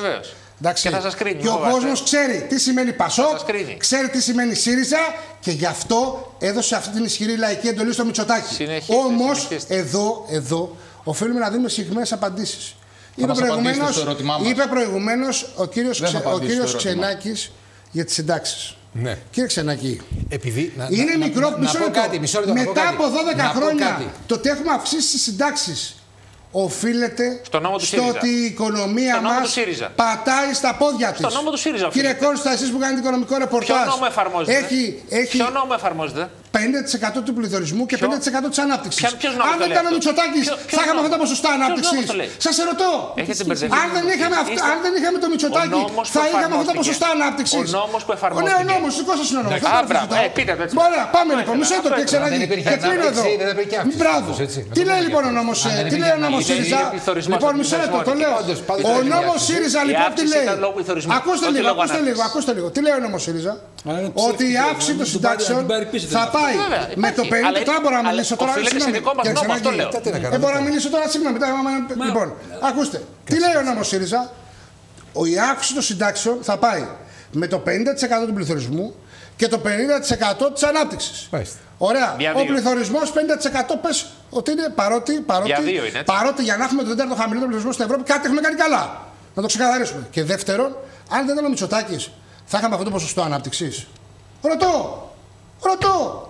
Εντάξει. Και θα σας κρίνει. Και ο κόσμος ξέρει τι σημαίνει Πασόκ, ξέρει τι σημαίνει ΣΥΡΙΖΑ και γι' αυτό έδωσε αυτή την ισχυρή λαϊκή εντολή στο Μητσοτάκη. Όμως εδώ, εδώ οφείλουμε να δίνουμε συγκεκριμένες απαντήσεις. Είπε προηγουμένως, είπε προηγουμένως ο κύριος, ξε, ο κύριος Ξενάκης για τις συντάξεις. Ναι. Κύριε Ξενάκη, επειδή, να, είναι να, μικρό να, μισό, να, λεπτό. Κάτι, μισό λεπτό. Μετά κάτι, από δώδεκα χρόνια το ότι έχουμε αυξήσει τις συντάξεις οφείλεται στο, νόμο του στο ότι η οικονομία στο μας του πατάει στα πόδια της. Στο νόμο του ΣΥΡΙΖΑ. Κύριε Κώστα, εσείς που κάνετε οικονομικό ρεπορτάζ, ποιο νόμο εφαρμόζεται? Έχει, έχει νόμο εφαρμόζεται? πενήντα τοις εκατό του πληθωρισμού και πενήντα τοις εκατό της ανάπτυξης. Αν δεν ήταν ο Μητσοτάκης, θα είχαμε αυτά τα ποσοστά ανάπτυξης. Σας ερωτώ, αν δεν είχαμε, αυ... αν δεν είχαμε το Μητσοτάκη, θα είχαμε αυτά τα ποσοστά ανάπτυξης. Ο νόμος που εφαρμόζεται. Ο νόμος, δικό σας είναι ο νόμος. Ωραία, πάμε λοιπόν. Μισό λεπτό και ξαναγεί. Και κλείνω εδώ. Μπράβο. Τι λέει λοιπόν ο νόμος ΣΥΡΙΖΑ? Λοιπόν, μισό λεπτό, το λέω. Ο νόμος ΣΥΡΙΖΑ λοιπόν τι λέει? Ακούστε λίγο, ακούστε λίγο. Τι λέει ο νόμος ΣΥΡΙΖΑ? Ότι η αύξηση των συντάξεων θα πάει. Βέβαια, με το πενήντα τώρα μπορώ να μιλήσω τώρα. Δεν μπορώ να μιλήσω τώρα, συγγνώμη. Λοιπόν, ακούστε. Τι λέει ο νόμος ΣΥΡΙΖΑ? Η αύξηση των συντάξεων θα πάει με το πενήντα τοις εκατό του πληθωρισμού και το πενήντα τοις εκατό της ανάπτυξης. Ωραία. Ο πληθωρισμός πενήντα τοις εκατό πες ότι είναι παρότι παρότι για να έχουμε τον τέταρτο χαμηλότερο πληθωρισμό στην Ευρώπη, κάτι έχουμε κάνει καλά. Να το ξεκαθαρίσουμε. Και δεύτερον, αν δεν ήταν ο Μητσοτάκης, θα είχαμε αυτό το ποσοστό ανάπτυξης? Ρωτώ. Ρωτώ.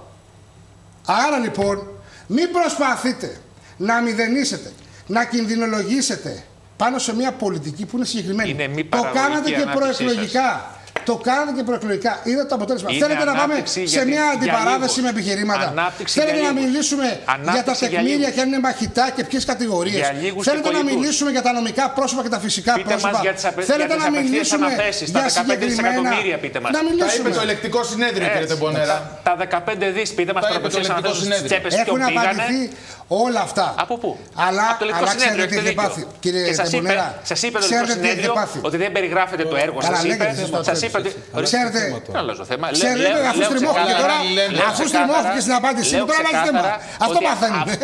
Άρα λοιπόν, μην προσπαθείτε να μηδενίσετε, να κινδυνολογήσετε πάνω σε μια πολιτική που είναι συγκεκριμένη. Είναι το κάνατε και προεκλογικά. Σας. Το κάνατε και προεκλογικά. Είδα το αποτέλεσμα. Είναι θέλετε να πάμε σε μια αντιπαράθεση με επιχειρήματα. Ανάπτυξη θέλετε να μιλήσουμε ανάπτυξη για τα τεκμήρια και αν είναι μαχητά και ποιες κατηγορίες. Θέλετε να μιλήσουμε για τα νομικά πρόσωπα και τα φυσικά πείτε πρόσωπα. Απε... Θέλετε να μιλήσουμε για συγκεκριμένα. Να μιλήσουμε. Το ελεκτικό συνέδριο, κύριε Τεμπονέρα. Τα δεκαπέντε δις πείτε μας τώρα που έχουν απαντηθεί όλα αυτά. Από πού? Αλλά ξέρετε τι έχετε πάθει, κύριε Τεμπονέρα. Σας είπε το ελεκτικό συνέδριο ότι δεν περιγράφεται το έργο σας. Σας είπε ότι. Ξέρετε. Ξέρετε, αφού στριμώχθηκε τώρα. Αφού στριμώχθηκε στην απάντησή μου, τώρα αλλάζει θέμα. Αυτό μαθαίνουμε.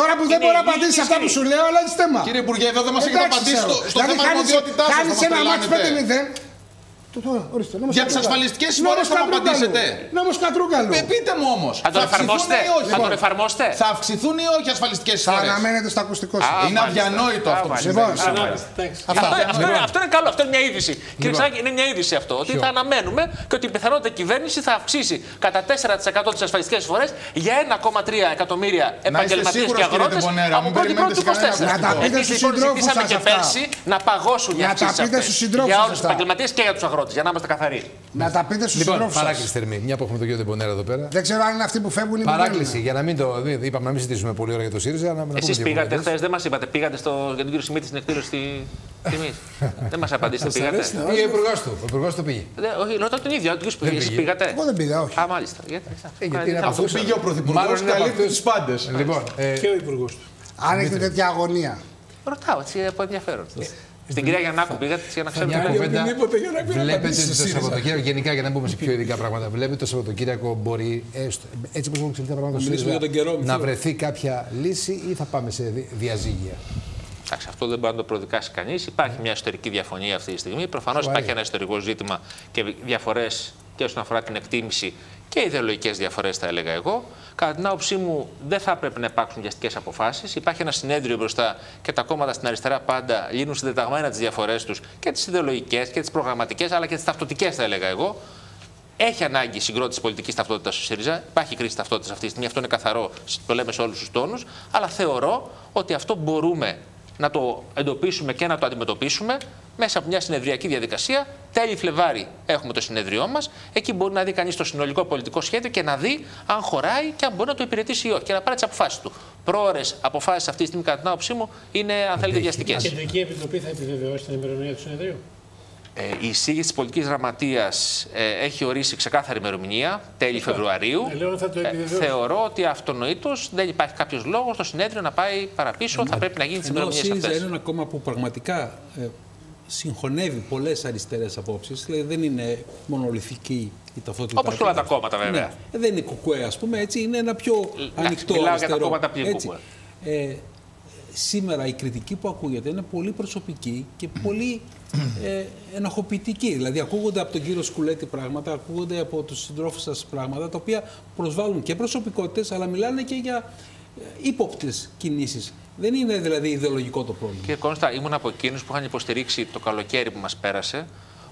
Τώρα που δεν μπορεί να απαντήσει αυτά που σου λέω, αλλάζει θέμα. Κύριε Υπουργέ, εδώ δεν μα έχετε απαντήσει στο θέμα τη αρμοδιότητά σα. Κάνει ένα μάτι πέντε μηδέν. Για τις ασφαλιστικές εισφορές θα μου απαντήσετε. Νόμος Κατρούγκαλου. Πείτε μου όμως. Θα τον εφαρμόσετε? Θα τον εφαρμόσετε? Θα αυξηθούν ή όχι οι ασφαλιστικές εισφορές? Θα αναμένετε στο ακουστικό σας. Είναι αδιανόητο αυτό που συμβαίνει. Αυτό είναι καλό. Αυτό είναι μια είδηση. Κύριε Ξάκη, είναι μια είδηση αυτό. Ότι θα αναμένουμε και ότι η πιθανότητα κυβέρνηση θα αυξήσει κατά τέσσερα τοις εκατό τις ασφαλιστικές εισφορές για ένα κόμμα τρία εκατομμύρια επαγγελματίες και αγρότες από πρώτη πρώτη είκοσι τέσσερα. Να τα πείτε στους συντρόφους σας αυτά. Να παγώσουν οι αυξήσεις για όλους τους επαγγελματίες και για τους αγρότες. Για να είμαστε καθαροί. Να τα πείτε στους λοιπόν, συντρόφους σας. Παράκληση θερμή, μια που έχουμε τον κύριο Τεμπονέρα εδώ πέρα. Δεν ξέρω αν είναι αυτοί που φεύγουν ή παράκληση, για να μην το είπαμε, να μην συζητήσουμε πολύ ώρα για το ΣΥΡΙΖΑ. Να, να εσείς πήγατε χθες, δεν μας είπατε. Πήγατε στο, για τον κύριο Σιμίτη στην εκδήλωση στη Τιμή. Δεν μας απαντήσετε, πήγατε. Πήγε ο υπουργός του. Ο υπουργός του πήγε. Όχι, ρωτάω τον ίδιο. Εσείς πήγατε? Εγώ δεν πήγα, όχι. Α, μάλιστα. Αυτό πήγε ο πρωθυπουργός και αλήθεια τους πάντες. Και ο υπουργός του. Αν έχετε τέτοια αγωνία. Ρωτάω έτσι από ενδιαφέρον. Στην κυρία Γιαννάκου πήγατε για να ξέρετε τι κουβέντα. Βλέπετε το Σαββατοκύριακο, γενικά για να μπούμε σε πιο ειδικά πράγματα, βλέπετε το Σαββατοκύριακο μπορεί, έστω, έτσι όπως έχουν ξελθεί τα πράγματα, να βρεθεί κάποια λύση ή θα πάμε σε διαζύγια? Εντάξει, αυτό δεν μπορεί να το προδικάσει κανείς. Υπάρχει μια εσωτερική διαφωνία αυτή τη στιγμή. Προφανώς υπάρχει ένα ιστορικό ζήτημα και διαφορές και όσον αφορά την εκτίμηση και ιδεολογικές διαφορές, θα έλεγα εγώ. Κατά την άποψή μου, δεν θα πρέπει να υπάρξουν βιαστικές αποφάσεις. Υπάρχει ένα συνέδριο μπροστά και τα κόμματα στην αριστερά πάντα λύνουν συντεταγμένα τις διαφορές τους και τις ιδεολογικές και τις προγραμματικές, αλλά και τις ταυτοτικές, θα έλεγα εγώ. Έχει ανάγκη συγκρότηση πολιτικής ταυτότητας στο ΣΥΡΙΖΑ. Υπάρχει κρίση ταυτότητας αυτή τη στιγμή, αυτό είναι καθαρό, το λέμε σε όλους τους τόνους. Αλλά θεωρώ ότι αυτό μπορούμε να το εντοπίσουμε και να το αντιμετωπίσουμε μέσα από μια συνεδριακή διαδικασία. Τέλη Φλεβάρη έχουμε το συνεδριό μας. Εκεί μπορεί να δει κανείς το συνολικό πολιτικό σχέδιο και να δει αν χωράει και αν μπορεί να το υπηρετήσει ή όχι. Και να πάρει τις αποφάσεις του. Πρόορες αποφάσεις αυτή τη στιγμή, κατά την άποψή μου, είναι αν θέλετε βιαστικές. Η Κεντρική Επιτροπή θα επιβεβαιώσει την ημερομηνία του συνεδρίου. Ε, η εισήγηση της πολιτικής γραμματείας ε, έχει ορίσει ξεκάθαρη ημερομηνία, τέλη Φεβρουαρίου. Ε, θεωρώ ότι αυτονοήτως δεν υπάρχει κάποιος λόγος το συνέδριο να πάει παραπίσω. Ε, θα πρέπει να γίνει τις ημερομηνίες αυτές. Ο ΣΥΡΙΖΑ είναι ένα κόμμα που πραγματικά ε, συγχωνεύει πολλές αριστερές απόψεις. Δηλαδή δεν είναι μονολυθική η ταυτότητα. Όπως όλα τα κόμματα, βέβαια. Ναι, δεν είναι κουκουέ, ας πούμε. Έτσι, είναι ένα πιο ανοιχτό. Μιλάω αριστερό, για τα κόμματα πλήρου. Ε, σήμερα η κριτική που ακούγεται είναι πολύ προσωπική και πολύ ε, ενοχοποιητική. Δηλαδή, ακούγονται από τον κύριο Σκουλέτη πράγματα, ακούγονται από τους συντρόφους σας πράγματα, τα οποία προσβάλλουν και προσωπικότητες, αλλά μιλάνε και για ύποπτες κινήσεις. Δεν είναι δηλαδή ιδεολογικό το πρόβλημα. Κύριε Κόνστα, ήμουν από εκείνους που είχαν υποστηρίξει το καλοκαίρι που μας πέρασε,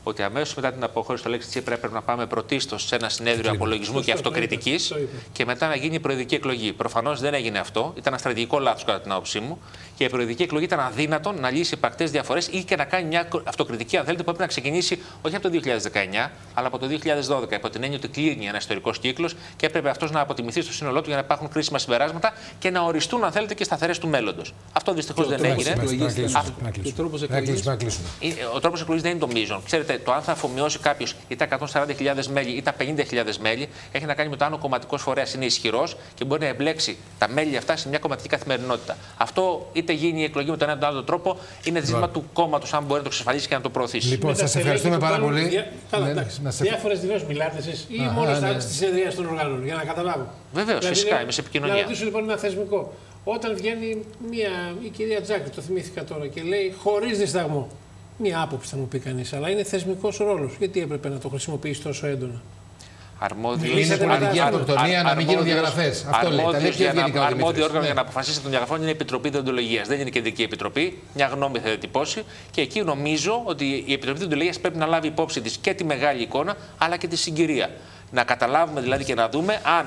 ότι αμέσως μετά την αποχώρηση του Αλέξη Τσίπρα έπρεπε να πάμε πρωτίστως σε ένα συνέδριο απολογισμού και αυτοκριτικής και μετά να γίνει η προεδρική εκλογή. Προφανώς δεν έγινε αυτό. Ήταν ένα στρατηγικό λάθος κατά την άποψή μου. Και η προεδρική εκλογή ήταν αδύνατον να λύσει υπαρκτές διαφορές ή και να κάνει μια αυτοκριτική, αν θέλετε, που έπρεπε να ξεκινήσει όχι από το δύο χιλιάδες δεκαεννιά, αλλά από το δύο χιλιάδες δώδεκα. Υπό την έννοια ότι κλείνει ένα ιστορικός κύκλος και έπρεπε αυτός να αποτιμηθεί στο σύνολό του για να υπάρχουν κρίσιμα συμπεράσματα και να οριστούν, αν θέλετε, και σταθερές του μέλλοντος. Αυτό δυστυχώς δεν έγινε. Ο τρόπος εκλογής δεν είναι το μείζον. Το αν θα αφομοιώσει κάποιο ή τα εκατόν σαράντα χιλιάδες μέλη ή τα πενήντα χιλιάδες μέλη έχει να κάνει με το αν ο κομματικός φορέας είναι ισχυρός και μπορεί να εμπλέξει τα μέλη αυτά σε μια κομματική καθημερινότητα. Αυτό είτε γίνει η εκλογή με τον ένα ή τον άλλο τρόπο, είναι ζήτημα του κόμματος, αν μπορεί να το εξασφαλίσει και να το προωθήσει. Λοιπόν, σας ευχαριστούμε πάρα πολύ. Διάφορες δηλώσεις μιλάτε εσείς ή μόνο στις εδρίες των οργάνων, για να καταλάβω. Βεβαίως, φυσικά, είμαι σε επικοινωνία. Να ρωτήσω λοιπόν ένα θεσμικό. Όταν βγαίνει η κυρία Τζάκη, το θυμήθηκα τώρα, και λέει χωρίς δισταγμό. Μία άποψη θα μου πει κανείς, αλλά είναι θεσμικός ρόλος. Γιατί έπρεπε να το χρησιμοποιήσει τόσο έντονα. Αρμόδιος, είναι αργή αυτοκτονία να μην γίνουν διαγραφές. Αρμόδιο όργανο για να αποφασίσει των διαγραφών είναι η Επιτροπή Δεοντολογίας. Δεν είναι η Κεντρική Επιτροπή. Μια γνώμη θα διατυπώσει και εκεί νομίζω ότι η Επιτροπή Δεοντολογίας πρέπει να λάβει υπόψη της και τη μεγάλη εικόνα αλλά και τη συγκυρία. Να καταλάβουμε δηλαδή και να δούμε αν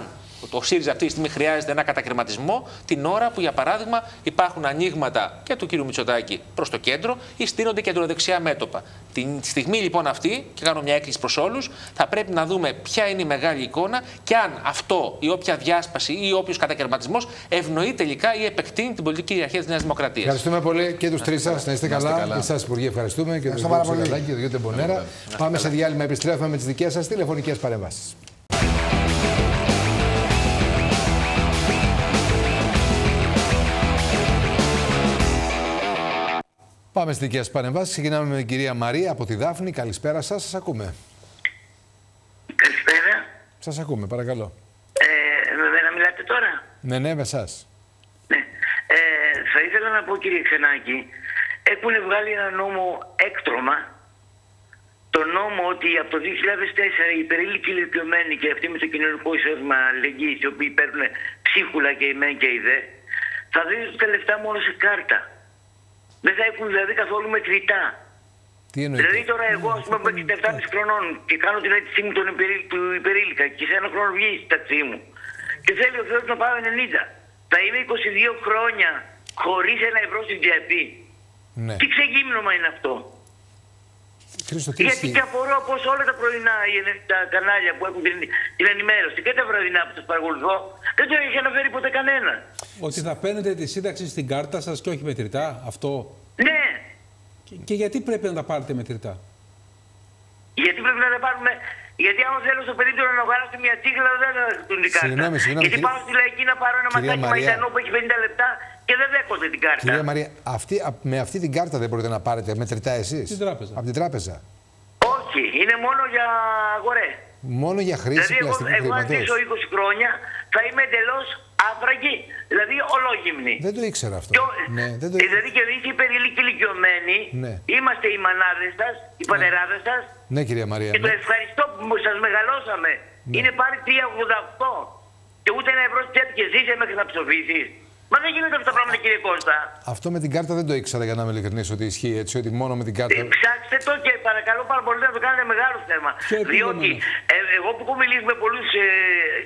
ο ΣΥΡΙΖΑ αυτή τη στιγμή χρειάζεται ένα κατακριματισμό την ώρα που, για παράδειγμα, υπάρχουν ανοίγματα και του κ. Μητσοτάκη προς το κέντρο ή στείνονται κεντροδεξιά μέτωπα. Τη στιγμή λοιπόν αυτή, και κάνω μια έκκληση προς όλους, θα πρέπει να δούμε ποια είναι η μεγάλη εικόνα και αν αυτό ή όποια διάσπαση ή όποιος κατακριματισμός ευνοεί τελικά ή επεκτείνει την πολιτική κυριαρχία της Νέας Δημοκρατίας. Ευχαριστούμε πολύ και τους τρεις σας. Να είστε καλά. Εσάς, Υπουργοί, ευχαριστούμε και τον Κώστα Κατρούγκαλο και τον Γιώργο Τεμπονέρα. Πάμε σε διάλειμμα, επιστρέφουμε με τις δικές σας τηλεφωνικές παρεμβάσεις. Πάμε στις δικές παρεμβάσεις. Ξεκινάμε με την κυρία Μαρία από τη Δάφνη. Καλησπέρα σας. Σας ακούμε. Καλησπέρα. Σας ακούμε, παρακαλώ. Ε, με μένα μιλάτε τώρα. Ναι, ναι, με εσάς. Ναι. Ε, θα ήθελα να πω, κύριε Ξενάκη, έχουν βγάλει ένα νόμο έκτρωμα. Το νόμο ότι από το δύο χιλιάδες τέσσερα οι υπερήλικοι ηλικιωμένοι και αυτοί με το κοινωνικό εισόδημα αλληλεγγύης, οι οποίοι παίρνουν ψίχουλα και οι μεν και οι δε, θα δίνουν τα λεφτά μόνο σε κάρτα. Δεν θα έχουν δηλαδή καθόλου μετρητά. Τι δηλαδή τώρα εγώ ας πούμε εξήντα επτά χρονών και κάνω την αίτησή μου τον υπερί, του υπερήλικα και σε ένα χρόνο βγει η ταξί μου και θέλει ο Θεός να πάω ενενήντα. Θα είμαι είκοσι δύο χρόνια χωρίς ένα ευρώ στην τσέπη. Ναι. Τι ξεγύμνομα είναι αυτό. Χρήστο, γιατί και αφορώ πως όλα τα πρωινά τα κανάλια που έχουν την, την ενημέρωση και τα βραδινά που τους παρακολουθώ δεν το έχει αναφέρει ποτέ κανένα. Ότι θα παίρνετε τη σύνταξη στην κάρτα σας και όχι μετρητά, αυτό. Ναι. Και, και γιατί πρέπει να τα πάρετε μετρητά. Γιατί πρέπει να τα πάρουμε. Γιατί άμα θέλω στο παιδί του να αγοράσω μια τσίχλα, δεν θα δεχτούν την κάρτα. Συγγνώμη, συγγνώμη. Γιατί κύριε... πάω στη Λαϊκή να πάρω ένα ματάκι Μαρία... μαϊντανό που έχει πενήντα λεπτά και δεν δέχονται την κάρτα. Κυρία Μαρία, αυτή, με αυτή την κάρτα δεν μπορείτε να πάρετε μετρητά εσείς. Από την τράπεζα. Όχι, είναι μόνο για αγορέ. Μόνο για χρήση πλαστικού χρήματος. Δηλαδή, εγώ αν ζήσω είκοσι χρόνια θα είμαι εντελώς άφραγη, δηλαδή ολόγυμνη. Δεν το ήξερα αυτό. Και ο... ναι, δεν το... Δηλαδή και εμείς οι υπερήλικοι ηλικιωμένοι, ναι. Είμαστε οι μανάδες σας, οι πατεράδες σας. Ναι, κυρία Μαρία. Και το ευχαριστώ που σας μεγαλώσαμε. Ναι. Είναι πάρει τρία ογδόντα οκτώ και ούτε ένα ευρώ τσέπη και ζήσε μέχρι να ψοφήσεις. Μα δεν γίνονται αυτά τα πράγματα, κύριε Κώστα. Αυτό με την κάρτα δεν το ήξερα, για να είμαι ειλικρινής, ότι ισχύει έτσι, ότι μόνο με την κάρτα. Ε, ψάξτε το και παρακαλώ πάρα πολύ να το κάνετε μεγάλο θέμα. Διότι ε, εγώ που έχω μιλήσει με πολλούς ε,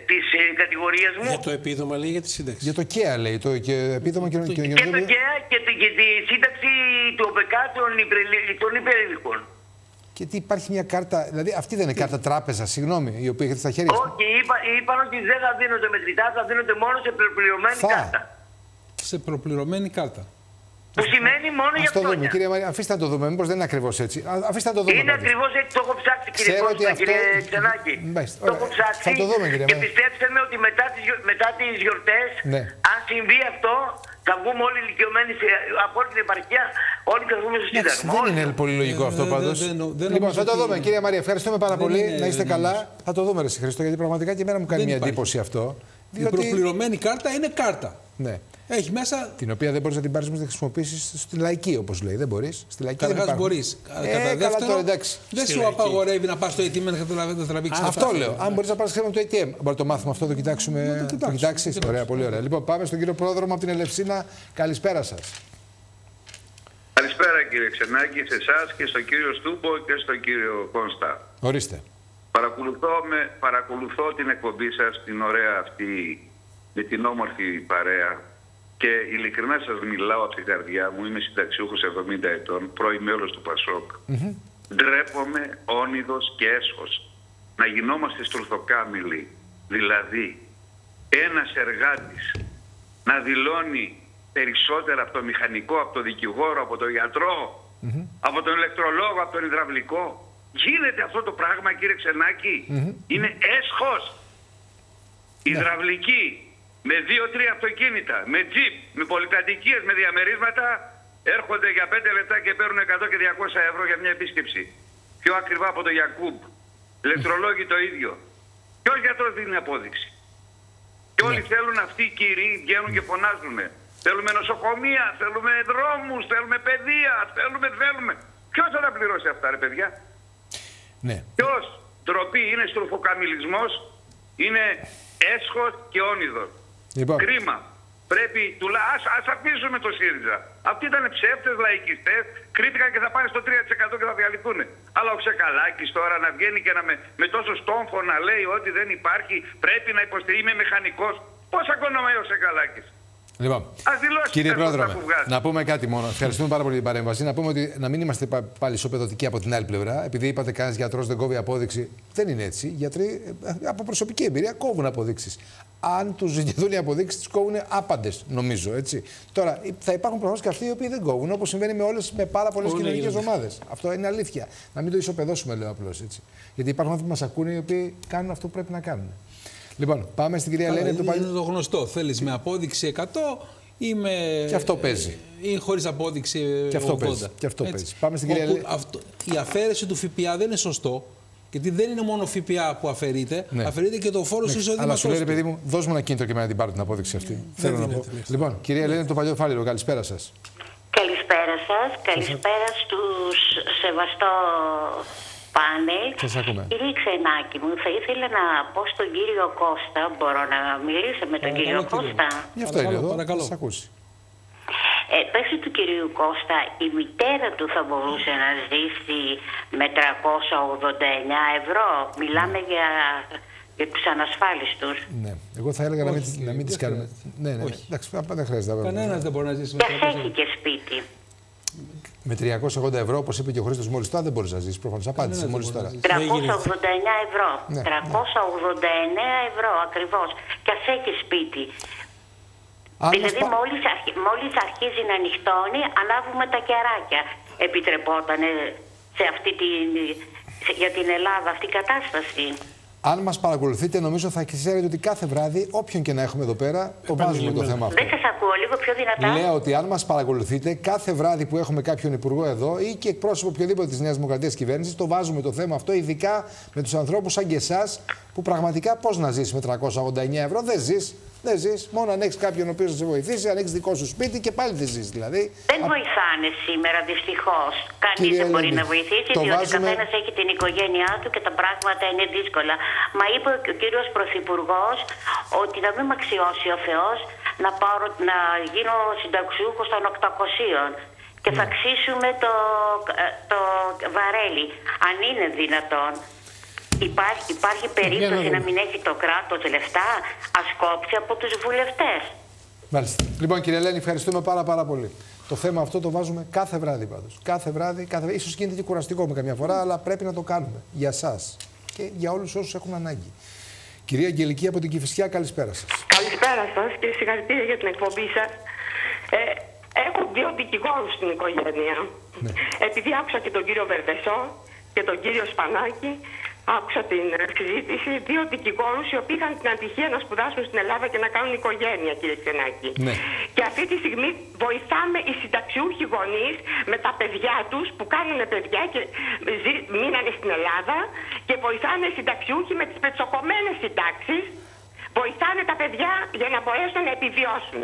τη ε, κατηγορία μου. Για το επίδομα λέει, για τη σύνταξη. Για το ΚΕΑ λέει. Το και, επίδομα το... και, και, και το ΚΕΑ και, και τη σύνταξη του ΟΠΕΚΑ των υπερήλικων. Γιατί υπάρχει μια κάρτα, δηλαδή αυτή δεν είναι τι... κάρτα τράπεζα, συγγνώμη, η οποία έχετε στα χέρια σας. Όχι, είπα, είπαν ότι δεν θα δίνονται μετρητά, θα δίνονται μόνο σε προπληρωμένη κάρτα. Σε προπληρωμένη κάρτα. Που σημαίνει μόνο ας για το δούμε, κύριε Μαρία, αφήστε να το δούμε. Μήπως δεν είναι ακριβώς έτσι. Α, αφήστε να το δούμε. Είναι ακριβώς έτσι, το έχω ψάξει, κύριε Κώστα, αυτό... κύριε Ξενάκη. Το έχω ψάξει. Θα το δούμε, κύριε Μαρία. Και πιστέψτε με ότι μετά τις, μετά τις γιορτές, ναι. Αν συμβεί αυτό, θα βγούμε όλοι ηλικιωμένοι σε, από όλη την επαρχία, όλοι θα βγούμε στο σύνταγμα. Δεν είναι πολύ λογικό αυτό πάντως. Λοιπόν, θα το δούμε, κύριε Μαρία. Ευχαριστούμε πάρα πολύ. Να είστε καλά. Θα το δούμε, Χρήστο, γιατί πραγματικά και εμένα μου κάνει μια εντύπωση αυτό. Η προπληρωμένη κάρτα είναι κάρτα. Έχει μέσα. Την οποία δεν μπορεί να την πάρει να τη χρησιμοποιήσει στη λαϊκή, όπως λέει. Δεν μπορεί. Στη λαϊκή δεν υπάρχει. Μπορείς. Ε, κατά δεύτερο, δεν σου απαγορεύει να πα στο έι τι εμ να το τραβήξει. Αυτό λέω. Αν μπορεί να πάρει χρήμα του έι τι εμ. Μπορεί το μάθημα αυτό, το κοιτάξουμε. Το κοιτάξει. Ωραία, πολύ ωραία. Λοιπόν, πάμε στον κύριο Πρόδρομο από την Ελευσίνα. Καλησπέρα σα. Καλησπέρα κύριε Ξενάκη, σε εσάς και στον κύριο Στούμπο και στον κύριο Κόνστα. Ορίστε. Παρακολουθώ, με, παρακολουθώ την εκπομπή σας, την ωραία αυτή, με την όμορφη παρέα. Και ειλικρινά σας μιλάω από την καρδιά μου, είμαι συνταξιούχος εβδομήντα ετών, πρώην μέλος του Πασόκ. Mm-hmm. Ντρέπομαι, όνειδος και έσχος να γινόμαστε στουρθοκάμιλοι. Δηλαδή, ένας εργάτης να δηλώνει περισσότερα από το μηχανικό, από το δικηγόρο, από τον γιατρό, mm-hmm. από τον ηλεκτρολόγο, από τον υδραυλικό. Γίνεται αυτό το πράγμα κύριε Ξενάκη. Mm-hmm. Είναι έσχος. Yeah. Υδραυλική με δύο τρία αυτοκίνητα, με τζιπ, με πολυκατοικίες, με διαμερίσματα έρχονται για πέντε λεπτά και παίρνουν εκατό και διακόσια ευρώ για μια επίσκεψη. Πιο ακριβά από το Γιακούμπ. Mm-hmm. Ηλεκτρολόγοι το ίδιο. Ποιος γιατρός δίνει απόδειξη. Yeah. Και όλοι θέλουν αυτοί οι κύριοι βγαίνουν και φωνάζουν. Θέλουμε νοσοκομεία, θέλουμε δρόμους, θέλουμε παιδεία, θέλουμε, θέλουμε. Ποιος θα τα πληρώσει αυτά, ρε παιδιά. Ναι. Ποιος, ντροπή, είναι στροφοκαμιλισμός, είναι έσχος και όνειδος. Λοιπόν. Κρίμα. Πρέπει τουλάχιστον, ας, ας αφήσουμε το ΣΥΡΙΖΑ. Αυτοί ήταν ψεύτες, λαϊκιστές, κρίτηκαν και θα πάνε στο τρία τοις εκατό και θα διαλυθούν. Αλλά ο Ξεκαλάκης τώρα να βγαίνει και να με, με τόσο στόμφο να λέει ότι δεν υπάρχει, πρέπει να υποστηρίζει, είμαι μηχανικός. Πώς ακονομάει ο Ξεκαλάκης. Λοιπόν, κύριε Πρόδρομε, να πούμε κάτι μόνο. Ευχαριστούμε πάρα πολύ την παρέμβαση. Να πούμε ότι να μην είμαστε πάλι ισοπεδωτικοί από την άλλη πλευρά. Επειδή είπατε κανένας γιατρός δεν κόβει απόδειξη. Δεν είναι έτσι. Οι γιατροί από προσωπική εμπειρία κόβουν αποδείξεις. Αν τους ζητηθούν οι αποδείξεις, τις κόβουν άπαντες, νομίζω. Έτσι. Τώρα θα υπάρχουν προφανώς και αυτοί οι οποίοι δεν κόβουν, όπως συμβαίνει με, όλες, με πάρα πολλές κοινωνικές ομάδες. Αυτό είναι αλήθεια. Να μην το ισοπεδώσουμε, λέω απλώς. Γιατί υπάρχουν άνθρωποι που μας ακούνε οι οποίοι κάνουν αυτό που πρέπει να κάνουν. Λοιπόν, πάμε στην κυρία Ελένη. Είναι παλι... το γνωστό. Θέλεις με απόδειξη εκατό ή με. Και αυτό παίζει. Ή χωρίς απόδειξη και αυτό ογδόντα. Παίζει. Και αυτό παίζει. Πάμε στην κυρία Ελένη. Αυτό... Η αφαίρεση του ΦΠΑ δεν είναι σωστό. Γιατί δεν είναι μόνο ΦΠΑ που αφαιρείται. Ναι. Αφαιρείται και το φόρο ναι. εισοδήματος. Αλλά σου λέει, παιδί μου, δώσ' μου ένα κίνητρο και εμένα την πάρω την απόδειξη αυτή. Ναι. Θέλω να πω. Λοιπόν, κυρία Ελένη, το παλιό φάληρο. Καλησπέρα σας. Καλησπέρα σας. Καλησπέρα στους σεβαστό. Πάνελ. Κύριε Ξενάκη μου, θα ήθελα να πω στον κύριο Κώστα, μπορώ να μιλήσω με τον ε, κύριο κύριε. Κώστα. Γι' αυτό είναι εδώ, παρακαλώ. Σας ακούσει. Ε, πέσει του κυρίου Κώστα, η μητέρα του θα μπορούσε να ζήσει με τριακόσια ογδόντα εννέα ευρώ. Μιλάμε για, για τους ανασφάλιστους. Ναι, εγώ θα έλεγα όχι, να μην τις κάνουμε. Ναι, ναι, όχι. Εντάξει, δεν χρειάζεται. Κανένας δεν μπορεί να ζήσει με τριακόσια ογδόντα εννέα. Και έχει και σπίτι. Με τριακόσια ογδόντα ευρώ, όπως είπε και ο Χρήστος μόλις τώρα, δεν μπορείς να ζήσεις. Προφανώς απάντησε μόλις τώρα. τριακόσια ογδόντα εννέα ευρώ. Ναι. τριακόσια ογδόντα εννέα ευρώ ακριβώς. Και ας έχει σπίτι. Άλλος δηλαδή, πα... μόλις, αρχι... μόλις αρχίζει να νυχτώνει, ανάβουμε τα κεράκια. Επιτρεπότανε σε αυτή την... για την Ελλάδα αυτή η κατάσταση. Αν μας παρακολουθείτε, νομίζω θα ξέρετε ότι κάθε βράδυ, όποιον και να έχουμε εδώ πέρα, το βάζουμε το θέμα αυτό. Δεν σας ακούω, λίγο πιο δυνατά. Λέω ότι αν μας παρακολουθείτε, κάθε βράδυ που έχουμε κάποιον υπουργό εδώ ή και εκπρόσωπο οποιοδήποτε της Νέας Δημοκρατίας κυβέρνησης, το βάζουμε το θέμα αυτό, ειδικά με τους ανθρώπους σαν και εσάς, που πραγματικά πώς να ζεις με τριακόσια ογδόντα εννέα ευρώ, δεν ζεις. Δεν ζεις, μόνο αν έχεις κάποιον ο οποίος να σε βοηθήσει, αν έχεις δικό σου σπίτι και πάλι δεν ζεις. Δηλαδή. Δεν α... βοηθάνε σήμερα δυστυχώς. Κανείς δεν μπορεί να βοηθήσει, διότι βάζουμε... καθένας έχει την οικογένειά του και τα πράγματα είναι δύσκολα. Μα είπε ο κύριος Πρωθυπουργός ότι να μην με αξιώσει ο Θεός να, πάρω, να γίνω συνταξιούχος των οκτακοσίων. Και ναι. θα αξίσουμε το, το βαρέλι, αν είναι δυνατόν. Υπάρχει, υπάρχει περίπτωση ναι, ναι, ναι. να μην έχει το κράτος λεφτά, ας κόψει από τους βουλευτές. Μάλιστα. Λοιπόν κύριε Ελένη, ευχαριστούμε πάρα πάρα πολύ. Το θέμα αυτό το βάζουμε κάθε βράδυ πάντως. Κάθε βράδυ, κάθε... ίσως γίνεται και κουραστικό με καμιά φορά, αλλά πρέπει να το κάνουμε. Για εσάς και για όλους όσους έχουν ανάγκη. Κυρία Αγγελική από την Κηφισιά, καλησπέρα σας. Καλησπέρα σας και συγχαρητήρια για την εκπομπή σας. Ε, έχω δύο δικηγόρους στην οικογένεια. Ναι. Επειδή άκουσα και τον κύριο Ζερβεσό και τον κύριο Σπανάκη, άκουσα την συζήτηση δύο δικηγόρους οι οποίοι είχαν την ατυχία να σπουδάσουν στην Ελλάδα και να κάνουν οικογένεια, κύριε Ξενάκη. Ναι. Και αυτή τη στιγμή βοηθάμε οι συνταξιούχοι γονείς με τα παιδιά τους που κάνουν παιδιά και μείνανε στην Ελλάδα και βοηθάνε οι συνταξιούχοι με τις πετσοκομμένες συντάξεις. Βοηθάνε τα παιδιά για να μπορέσουν να επιβιώσουν.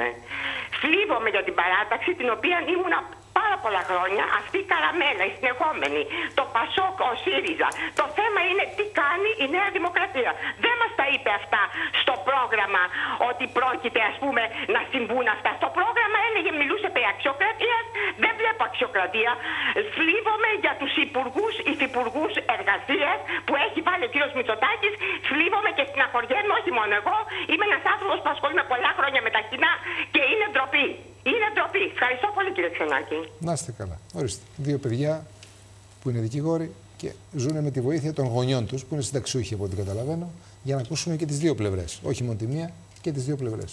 θλίβομαι για την παράταξη την οποία ήμουνα πάρα πολλά χρόνια, αυτή η καραμέλα, η συνεχόμενη, το Πασόκ, ο ΣΥΡΙΖΑ. Το θέμα είναι τι κάνει η Νέα Δημοκρατία. Δεν μας τα είπε αυτά στο πρόγραμμα, ότι πρόκειται ας πούμε να συμβούν αυτά. Στο πρόγραμμα έλεγε, μιλούσε περί αξιοκρατίας, δεν βλέπω αξιοκρατία. Θλίβομαι για τους υπουργούς, υφυπουργούς εργασίας που έχει βάλει ο κύριος Μητσοτάκης. Θλίβομαι και στεναχωριέμαι, όχι μόνο εγώ. Είμαι ένας άνθρωπος που ασχολούμαι πολλά χρόνια με τα κοινά και είναι ντροπή. Είναι ντροπή. Ευχαριστώ πολύ, κύριε Ξενάκη. Να είστε καλά. Ορίστε. Δύο παιδιά που είναι δικηγόροι και ζουν με τη βοήθεια των γονιών τους, που είναι συνταξιούχοι από ό,τι καταλαβαίνω, για να ακούσουν και τις δύο πλευρές. Όχι μόνο τη μία, και τις δύο πλευρές.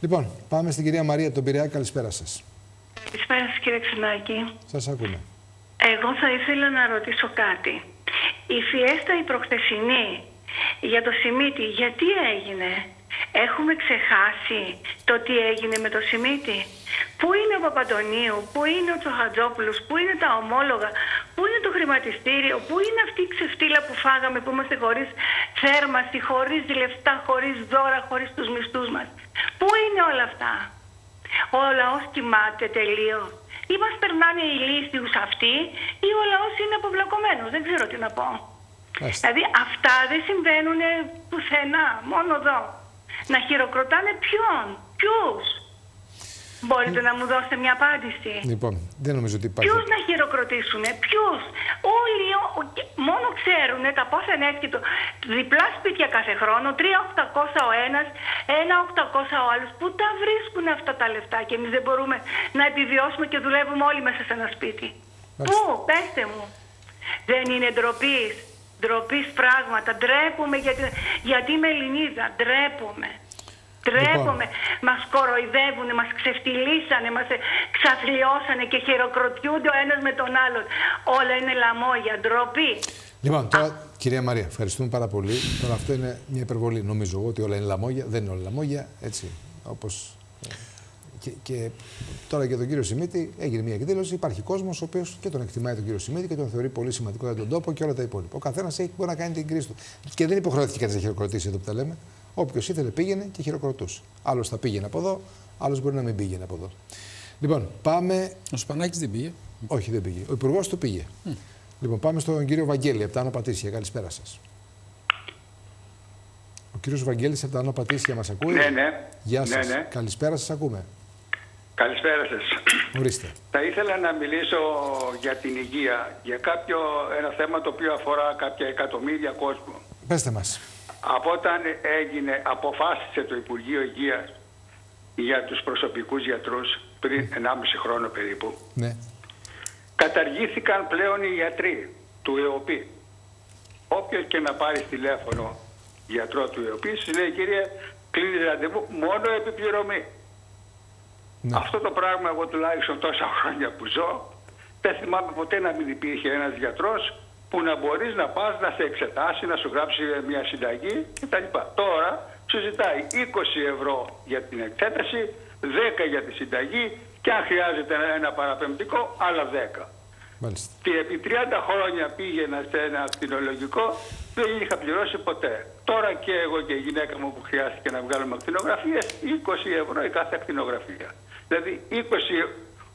Λοιπόν, πάμε στην κυρία Μαρία τον Πειραιά. Καλησπέρα σας. Καλησπέρα σας, κύριε Ξενάκη. Σας ακούμε. Εγώ θα ήθελα να ρωτήσω κάτι. Η φιέστα η προχτεσινή για το Σιμίτη, γιατί έγινε? Έχουμε ξεχάσει το τι έγινε με το Σιμίτη? Πού είναι ο Παπαντονίου, πού είναι ο Τσοχαντζόπουλος, πού είναι τα ομόλογα, πού είναι το χρηματιστήριο, πού είναι αυτή η ξεφτύλα που φάγαμε, που είμαστε χωρίς θέρμανση, χωρίς λεφτά, χωρίς δώρα, χωρίς τους μισθούς μας? Πού είναι όλα αυτά? Ο λαός κοιμάται τελείως. Ή μας περνάνε οι λύστιους αυτοί, ή ο λαός είναι αποβλακωμένος. Δεν ξέρω τι να πω. Άστε. Δηλαδή αυτά δεν συμβαίνουν πουθενά, μόνο εδώ. Να χειροκροτάνε ποιον, ποιους? Μπορείτε να μου δώσετε μια απάντηση? Λοιπόν, δεν νομίζω ότι υπάρχει. Ποιους να χειροκροτήσουνε, ποιους? Όλοι μόνο ξέρουν τα πόθεν έσκητο. Διπλά σπίτια κάθε χρόνο, τρία χιλιάδες οκτακόσια ο ένας, ένα χιλιάδες οκτακόσια ο άλλος. Πού τα βρίσκουν αυτά τα λεφτά? Και εμείς δεν μπορούμε να επιβιώσουμε και δουλεύουμε όλοι μέσα σε ένα σπίτι. Άστε. Πού, πέστε μου. Δεν είναι ντροπή? Ντροπή πράγματα. Ντρέπομαι γιατί, γιατί είμαι Ελληνίδα. Ντρέπομαι. Ντρέπομαι. Λοιπόν. Μας κοροϊδεύουνε, μας ξεφτυλίσανε, μας ξαθλιώσανε και χειροκροτιούνται ο ένας με τον άλλον. Όλα είναι λαμόγια. Ντροπή. Λοιπόν, τώρα, Α... κυρία Μαρία, ευχαριστούμε πάρα πολύ. Τώρα αυτό είναι μια υπερβολή. Νομίζω εγώ ότι όλα είναι λαμόγια. Δεν είναι όλα λαμόγια. Έτσι, όπως... Και, και τώρα για τον κύριο Σιμίτη έγινε μια εκδήλωση. Υπάρχει κόσμος ο οποίος και τον εκτιμάει τον κύριο Σιμίτη και τον θεωρεί πολύ σημαντικό για τον τόπο και όλα τα υπόλοιπα. Ο καθένας έχει μπορεί να κάνει την κρίση του. Και δεν υποχρεώθηκε κανείς να χειροκροτήσει εδώ που τα λέμε. Όποιος ήθελε πήγαινε και χειροκροτούσε. Άλλος θα πήγαινε από εδώ, άλλος μπορεί να μην πήγαινε από εδώ. Λοιπόν, πάμε. Ο Σπανάκης δεν πήγε. Όχι, δεν πήγε. Ο υπουργός του πήγε. Mm. Λοιπόν, πάμε στον κύριο Βαγγέλη από τα Άνω Πατήσια. Καλησπέρα σας. Ο κύριος Βαγγέλης από τα Άνω Πατήσια μας ακούει? Ναι, ναι. Γεια σας. Ναι, ναι. Καλησπέρα σας, ακούμε. Καλησπέρα σας. Ορίστε. Θα ήθελα να μιλήσω για την υγεία, για κάποιο, ένα θέμα το οποίο αφορά κάποια εκατομμύρια κόσμο. Πέστε μας. Από όταν έγινε, αποφάσισε το Υπουργείο Υγείας για τους προσωπικούς γιατρούς πριν ενάμιση χρόνο περίπου, ναι, καταργήθηκαν πλέον οι γιατροί του ΕΟΠΗ. Όποιος και να πάρει τηλέφωνο γιατρό του ΕΟΠΗ, σας λέει, κύριε, κλείνει ραντεβού μόνο επιπληρωμή. Ναι. Αυτό το πράγμα, εγώ τουλάχιστον τόσα χρόνια που ζω, δεν θυμάμαι ποτέ να μην υπήρχε ένας γιατρός που να μπορείς να πας να σε εξετάσει, να σου γράψει μια συνταγή κτλ. Τώρα σου ζητάει είκοσι ευρώ για την εξέταση, δέκα για τη συνταγή και αν χρειάζεται ένα παραπεμπτικό, άλλα δέκα. Μάλιστα. Και επί τριάντα χρόνια πήγαινα σε ένα ακτινολογικό, δεν είχα πληρώσει ποτέ. Τώρα και εγώ και η γυναίκα μου που χρειάστηκε να βγάλουμε ακτινογραφίες, είκοσι ευρώ η κάθε ακτινογραφία. Δηλαδή είκοσι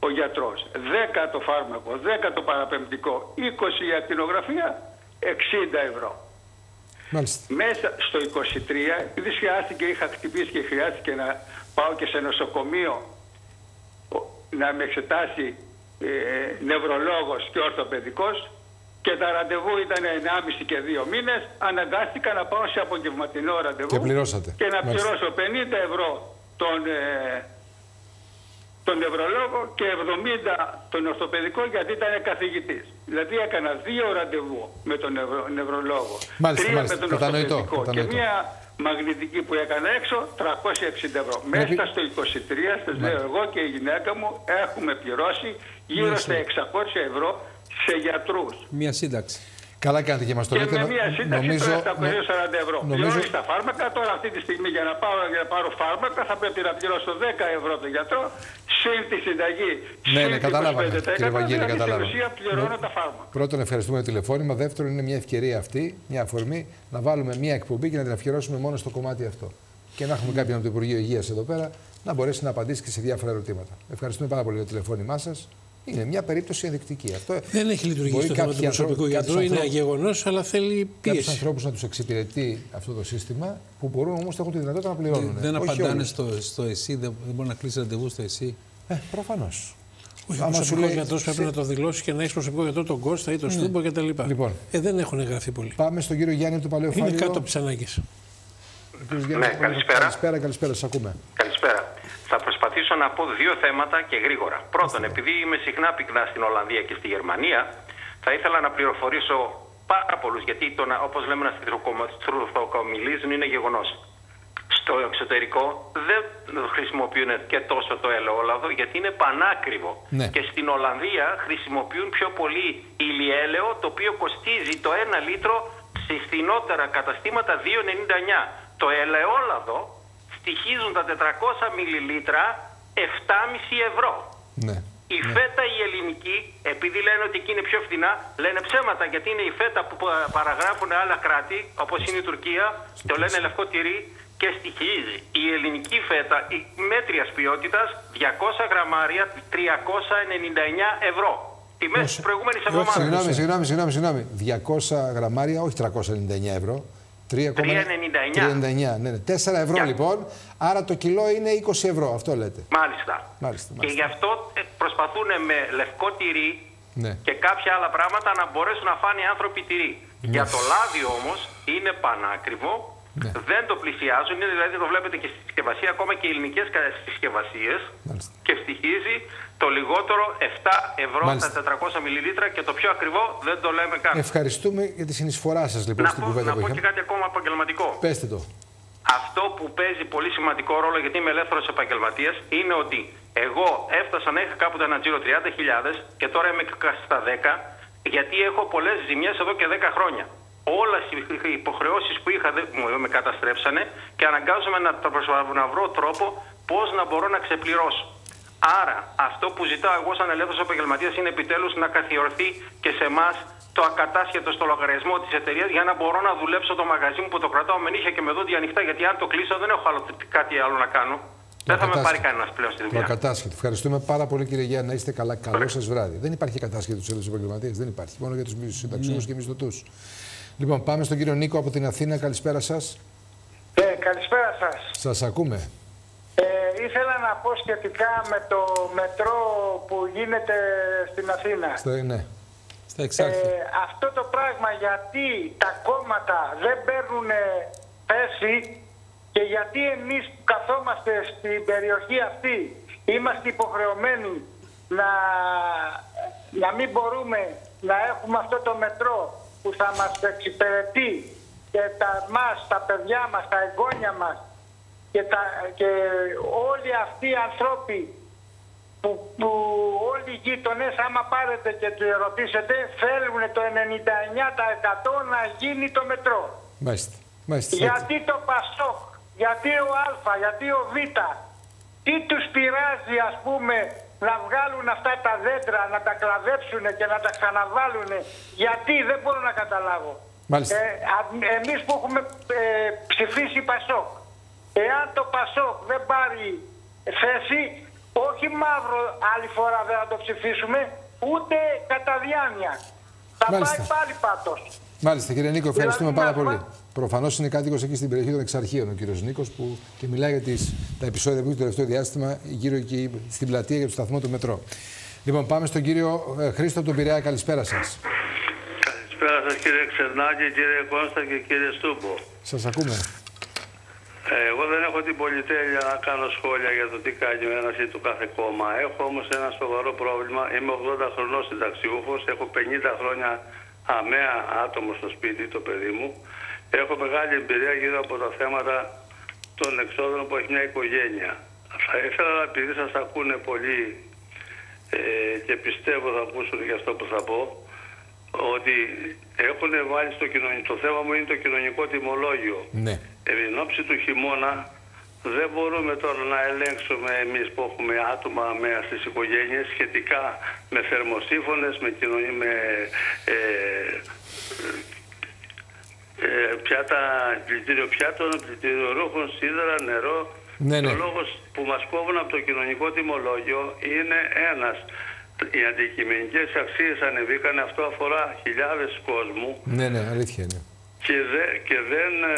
ο γιατρός, δέκα το φάρμακο, δέκα το παραπεμπτικό, είκοσι η ακτινογραφία, εξήντα ευρώ. Μάλιστα. Μέσα στο είκοσι τρία, επειδή χρειάστηκε, είχα χτυπήσει και χρειάστηκε να πάω και σε νοσοκομείο να με εξετάσει ε, νευρολόγος και ορθοπαιδικός, και τα ραντεβού ήταν ενάμιση και δύο μήνες, αναγκάστηκα να πάω σε απογευματινό ραντεβού και, και να μάλιστα πληρώσω πενήντα ευρώ τον, ε, τον νευρολόγο και εβδομήντα τον ορθοπαιδικό, γιατί ήταν καθηγητής. Δηλαδή έκανα δύο ραντεβού με τον νευρο, νευρολόγο, μάλιστα, τρία μάλιστα, με τον κατανοητό, ορθοπαιδικό κατανοητό, και μία μαγνητική που έκανα έξω, τριακόσια εξήντα ευρώ. Μέχρι... Μέσα στο είκοσι τρία, σας λέω, εγώ και η γυναίκα μου έχουμε πληρώσει γύρω μάλιστα στα εξακόσια ευρώ σε γιατρούς. Μια σύνταξη. Καλά κάνετε και μας το λέτε. Και με μια σύνταξη νομίζω... τώρα επτακόσια σαράντα ευρώ. Νομίζω... Πληρώνεις τα φάρμακα, τώρα αυτή τη στιγμή για να πάω για να πάρω φάρμακα θα πρέπει να πληρώσω δέκα ευρώ τον γιατρό, συν τη συνταγή, ναι, συν ναι, τη είκοσι πέντε τοις εκατό, κύριε Βαγγέλη, δηλαδή στην ουσία πληρώνω ναι. τα φάρμακα. Πρώτον, ευχαριστούμε το τηλεφώνημα. Δεύτερον, είναι μια ευκαιρία αυτή, μια αφορμή, να βάλουμε μια εκπομπή και να την αφιερώσουμε μόνο στο κομμάτι αυτό. Και να έχουμε κάποιον από το Υπουργείο Υγείας εδώ πέρα να μπορέσει να απαντήσει και σε διάφορα ερωτήματα. Ευχαριστούμε πάρα πολύ για το τηλεφώνημά σας. Είναι μια περίπτωση ενδεικτική. Αυτό δεν έχει λειτουργήσει το θέμα του προσωπικού γιατρού, είναι γεγονός, αλλά θέλει πίεση. Κάποιους ανθρώπους να τους εξυπηρετεί αυτό το σύστημα, που μπορούν όμως να έχουν τη δυνατότητα να πληρώνουν. Δεν όχι απαντάνε όλοι. Στο, στο ΕΣΥ, δεν, δεν μπορεί να κλείσει ραντεβού στο ΕΣΥ. Ε, προφανώς. Όχι, ο προσωπικό γιατρό πρέπει να το δηλώσει και να έχει προσωπικό γιατρό τον Κώστα ή τον ναι. Στούμπο κτλ. Λοιπόν. Ε, δεν έχουν εγγραφεί πολύ. Πάμε στον κύριο Γιάννη του Παλαιοφάνη. Είναι κάτω από τις ανάγκες. Ναι, καλησπέρα. Καλησπέρα, καλησπέρα, σας ακούμε. Καλησπέρα. Θα προσπαθήσω να πω δύο θέματα και γρήγορα. Πρώτον, Αστέρα. επειδή είμαι συχνά πυκνά στην Ολλανδία και στη Γερμανία, θα ήθελα να πληροφορήσω πάρα πολλούς, γιατί όπως λέμε να στρουθοκομιλίζουν είναι γεγονός. Στο εξωτερικό δεν χρησιμοποιούν και τόσο το ελαιόλαδο, γιατί είναι πανάκριβο. Ναι. Και στην Ολλανδία χρησιμοποιούν πιο πολύ ηλιέλαιο, το οποίο κοστίζει το ένα λίτρο σε φθηνότερα καταστήματα δύο ενενήντα εννιά. Το ελαιόλαδο στοιχίζουν τα τετρακόσια μιλιλίτρα επτά κόμμα πέντε ευρώ. Ναι. Η ναι. φέτα η ελληνική, επειδή λένε ότι εκεί είναι πιο φθηνά, λένε ψέματα, γιατί είναι η φέτα που παραγράφουν άλλα κράτη, όπως είναι η Τουρκία, το λένε λευκό τυρί και στοιχίζει. Η ελληνική φέτα η μέτριας ποιότητας διακόσια γραμμάρια τριακόσια ενενήντα εννιά ευρώ. Τιμές της προηγούμενης εβδομάδας. Συγγνώμη, συγγνώμη, συγγνώμη, συγγνώμη. διακόσια γραμμάρια, όχι τριακόσια ενενήντα εννιά ευρώ. τριακόσια ενενήντα εννιά. Ναι, ναι. τέσσερα ευρώ yeah. λοιπόν. Άρα το κιλό είναι είκοσι ευρώ. Αυτό λέτε. Μάλιστα. Μάλιστα, μάλιστα. Και γι' αυτό προσπαθούν με λευκό τυρί ναι. και κάποια άλλα πράγματα να μπορέσουν να φάνε οι άνθρωποι τυρί. Ναι. Για το λάδι όμως είναι πανάκριβο. Ναι. Δεν το πλησιάζουν. Είναι, δηλαδή το βλέπετε και στη συσκευασία, ακόμα και οι ελληνικές συσκευασίες. Μάλιστα. Και στοιχίζει το λιγότερο επτά ευρώ Μάλιστα. στα τετρακόσια μιλιλίτρα και το πιο ακριβό δεν το λέμε καν. Ευχαριστούμε για τη συνεισφορά σας λοιπόν να στην πω, κουβέντα που είχαμε. Να πω και κάτι ακόμα επαγγελματικό. Πέστε το. Αυτό που παίζει πολύ σημαντικό ρόλο, γιατί είμαι ελεύθερος επαγγελματίας, είναι ότι εγώ έφτασα να είχα κάποτε ένα τζίρο τριάντα χιλιάδες και τώρα είμαι στα δέκα, γιατί έχω πολλές ζημιές εδώ και δέκα χρόνια. Όλες οι υποχρεώσεις που είχα με καταστρέψανε και αναγκάζομαι να, να βρω τρόπο πώς να μπορώ να ξεπληρώσω. Άρα, αυτό που ζητάω εγώ σαν ελεύθερος επαγγελματίας είναι επιτέλους να καθιερωθεί και σε εμάς το ακατάσχετο στο λογαριασμό της εταιρείας, για να μπορώ να δουλέψω το μαγαζί μου που το κρατάω με νύχια και με δόντια ανοιχτά, γιατί αν το κλείσω δεν έχω άλλο, κάτι άλλο να κάνω. Το δεν θα με πάρει κανένας πλέον στη δουλειά. Ακατάσχετο. Ευχαριστούμε πάρα πολύ, κύριε Γιάννη. Να είστε καλά. Καλό σας βράδυ. Δεν υπάρχει ακατάσχετο στους ελεύθερους επαγγελματίες. Δεν υπάρχει. Μόνο για τους συνταξιούχους και μισθωτούς. Λοιπόν, πάμε στον κύριο Νίκο από την Αθήνα. Καλησπέρα σας. Ε, καλησπέρα σας. Σας ακούμε. Ε, ήθελα να πω σχετικά με το μετρό που γίνεται στην Αθήνα. Στο, ναι. Στα εξάρτητα. Ε, αυτό το πράγμα, γιατί τα κόμματα δεν παίρνουν θέση και γιατί εμείς που καθόμαστε στην περιοχή αυτή είμαστε υποχρεωμένοι να, να μην μπορούμε να έχουμε αυτό το μετρό που θα μας εξυπηρετεί και τα μας, τα παιδιά μας, τα εγγόνια μας και, τα, και όλοι αυτοί οι ανθρώποι που, που όλοι οι γείτονες, άμα πάρετε και του ερωτήσετε, θέλουν το ενενήντα εννιά τοις εκατό να γίνει το μετρό. Μάλιστα. Μάλιστα. Γιατί το Πασόκ, γιατί ο Α, γιατί ο Β, τι τους πειράζει ας πούμε να βγάλουν αυτά τα δέντρα, να τα κλαδέψουν και να τα ξαναβάλουν, γιατί δεν μπορώ να καταλάβω. Ε, εμείς που έχουμε ε, ψηφίσει Πασόκ, εάν το Πασόκ δεν πάρει θέση, όχι μαύρο άλλη φορά δεν θα το ψηφίσουμε, ούτε κατά διάνοια. Θα Μάλιστα. πάει πάλι πάτος. Μάλιστα, κύριε Νίκο, ευχαριστούμε δηλαδή, πάρα πολύ. Μα... Προφανώς είναι κάτοικος εκεί στην περιοχή των Εξαρχείων ο κύριος Νίκος που και μιλάει για τις, τα επεισόδια που έχει το τελευταίο διάστημα γύρω εκεί στην πλατεία για το σταθμό του μετρό. Λοιπόν, πάμε στον κύριο ε, Χρήστο από τον Πειραιά. Καλησπέρα σας. Καλησπέρα σας κύριε Ξερνάκη, κύριε Κώστα και κύριε Στούμπο. Σας ακούμε. Ε, εγώ δεν έχω την πολυτέλεια να κάνω σχόλια για το τι κάνει ο ένας ή του κάθε κόμμα. Έχω όμως ένα σοβαρό πρόβλημα. Είμαι ογδόντα χρονών συνταξιούχος, έχω πενήντα χρόνια αμαία άτομο στο σπίτι, το παιδί μου. Έχω μεγάλη εμπειρία γύρω από τα θέματα των εξόδων που έχει μια οικογένεια. Θα ήθελα, επειδή σας ακούνε πολύ ε, και πιστεύω θα ακούσουν για αυτό που θα πω, ότι έχουν βάλει στο κοινωνικό, το θέμα μου είναι το κοινωνικό τιμολόγιο. Ναι. Εν όψη του χειμώνα δεν μπορούμε τώρα να ελέγξουμε εμείς που έχουμε άτομα μέσα στις οικογένειες σχετικά με θερμοσύφωνες, με κοινωνία, με... Ε, Ε, πιάτα, πλητήριο πιάτων, πλητήριο ρούχων, σίδερα, νερό, Ναι, ναι. Ο λόγος που μας κόβουν από το κοινωνικό τιμολόγιο είναι ένας. Οι αντικειμενικές αξίες ανεβήκαν, αυτό αφορά χιλιάδες κόσμου. Ναι, ναι, αλήθεια είναι. Και, δε, και δεν ε,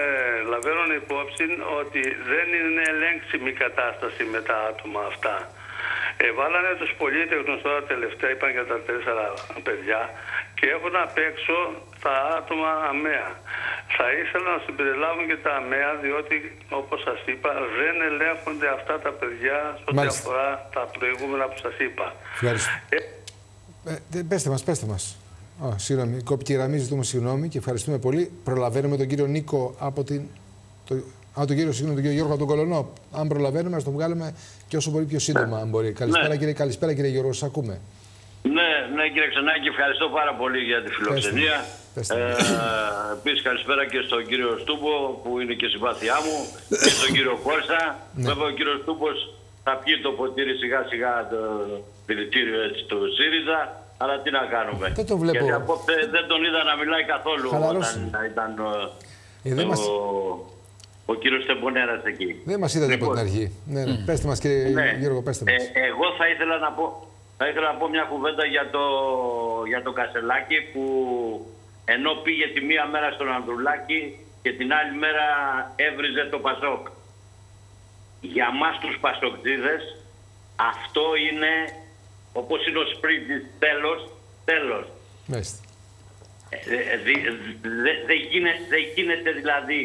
λαμβάνουν υπόψη ότι δεν είναι ελέγξιμη κατάσταση με τα άτομα αυτά. Ε, βάλανε τους πολίτεχνους τώρα τελευταία, είπαν για τα τέσσερα παιδιά, και έχουν απ' έξω τα άτομα αμαία. Θα ήθελα να συμπεριλάβουν και τα αμαία, διότι όπως σας είπα δεν ελέγχονται αυτά τα παιδιά ό,τι αφορά τα προηγούμενα που σας είπα. Ευχαριστώ. Ε... Ε, πέστε μας, πέστε μας. Oh, συγγνώμη, κόπηκε η γραμμή, ζητούμε συγγνώμη και ευχαριστούμε πολύ. Προλαβαίνουμε τον κύριο Νίκο από την... Το... Α, τον κύριο, συγγνώμη, τον κύριο Γιώργο από τον Κολονό. Αν προλαβαίνουμε, να τον βγάλουμε και όσο μπορεί πιο σύντομα, ναι. αν μπορεί. Καλησπέρα, ναι. κύριε, καλησπέρα κύριε Γιώργο, σας ακούμε. Ναι, ναι κύριε Ξανάκη, ευχαριστώ πάρα πολύ για τη φιλοξενία. Ε, Επίσης καλησπέρα και στον κύριο Στούμπο που είναι και συμπάθειά μου, και στον κύριο Κώστα. Ναι. Βέβαια ο κύριος Στούμπος θα πιει το ποτήρι σιγά σιγά το δηλητήριο του ΣΥΡΙΖΑ, αλλά τι να κάνουμε. Δεν τον βλέπω. Γιατί απόψε δεν τον είδα να μιλάει καθόλου. Χαλαρώσει. Όταν ήταν ε, το... μας... ο κύριος Τεμπονέρας εκεί. Δεν μας είδατε λοιπόν από την αρχή. Ναι, ναι. Mm. Πέστε μας κύριε ναι. Γιώργο, πέστε μας. Ε, εγώ θα ήθελα να πω... Θα ήθελα να πω μια κουβέντα για το, για το Κασελάκη που ενώ πήγε τη μία μέρα στον Ανδρουλάκη και την άλλη μέρα έβριζε το Πασόκ. Για μας τους Πασοκτζίδες αυτό είναι όπως είναι ο σπρίτης, τέλος, τέλος. Δεν δε, δε, δε γίνεται, δε γίνεται δηλαδή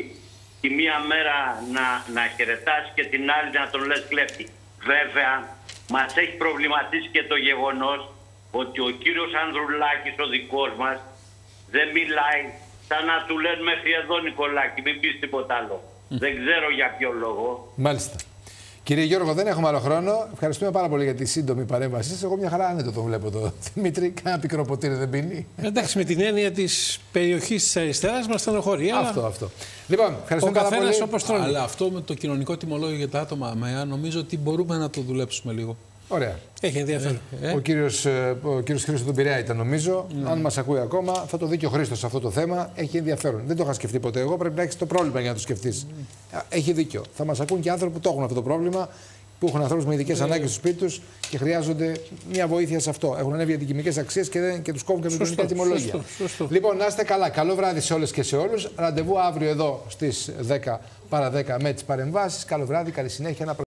τη μία μέρα να, να χαιρετάς και την άλλη να τον λες κλέφτη. Βέβαια, μας έχει προβληματίσει και το γεγονός ότι ο κύριος Ανδρουλάκης, ο δικός μας, δεν μιλάει σαν να του λένε μέχρι εδώ Νικολάκη, μην πεις τίποτα άλλο. Mm. Δεν ξέρω για ποιο λόγο. Μάλιστα. Κύριε Γιώργο, δεν έχουμε άλλο χρόνο. Ευχαριστούμε πάρα πολύ για τη σύντομη παρέμβαση. Εγώ μια χαρά άνετο τον βλέπω εδώ. Δημήτρη, κανένα πικρό ποτήρι δεν πίνει. Εντάξει, με την έννοια της περιοχής της αριστεράς μας στενοχωρεί. Αλλά... Αυτό, αυτό. Λοιπόν, ευχαριστούμε πάρα πολύ. Όπως τρώνε. Αλλά αυτό με το κοινωνικό τιμολόγιο για τα άτομα αμαία, νομίζω ότι μπορούμε να το δουλέψουμε λίγο. Ωραία. Έχει ενδιαφέρον. Ε, ε. Ο κύριος, ο κύριος Χρήστος τον Πειραιά ήταν, νομίζω. Mm. Αν μας ακούει ακόμα, θα το δει και ο Χρήστος σε αυτό το θέμα. Έχει ενδιαφέρον. Δεν το είχα σκεφτεί ποτέ εγώ. Πρέπει να έχεις το πρόβλημα για να το σκεφτείς. Mm. Έχει δίκιο. Θα μας ακούν και άνθρωποι που το έχουν αυτό το πρόβλημα, που έχουν ανθρώπους με ειδικές mm. ανάγκες στο σπίτι τους και χρειάζονται μια βοήθεια σε αυτό. Έχουν ανέβει αντικειμενικές αξίες και, δεν, και τους κόβουν και με κοινωνικά τιμολόγια. Λοιπόν, να είστε καλά. Καλό βράδυ σε όλες και σε όλους. Ραντεβού αύριο εδώ στις δέκα παρά δέκα με τις παρεμβάσεις. Καλό βράδυ, καλή συνέχεια.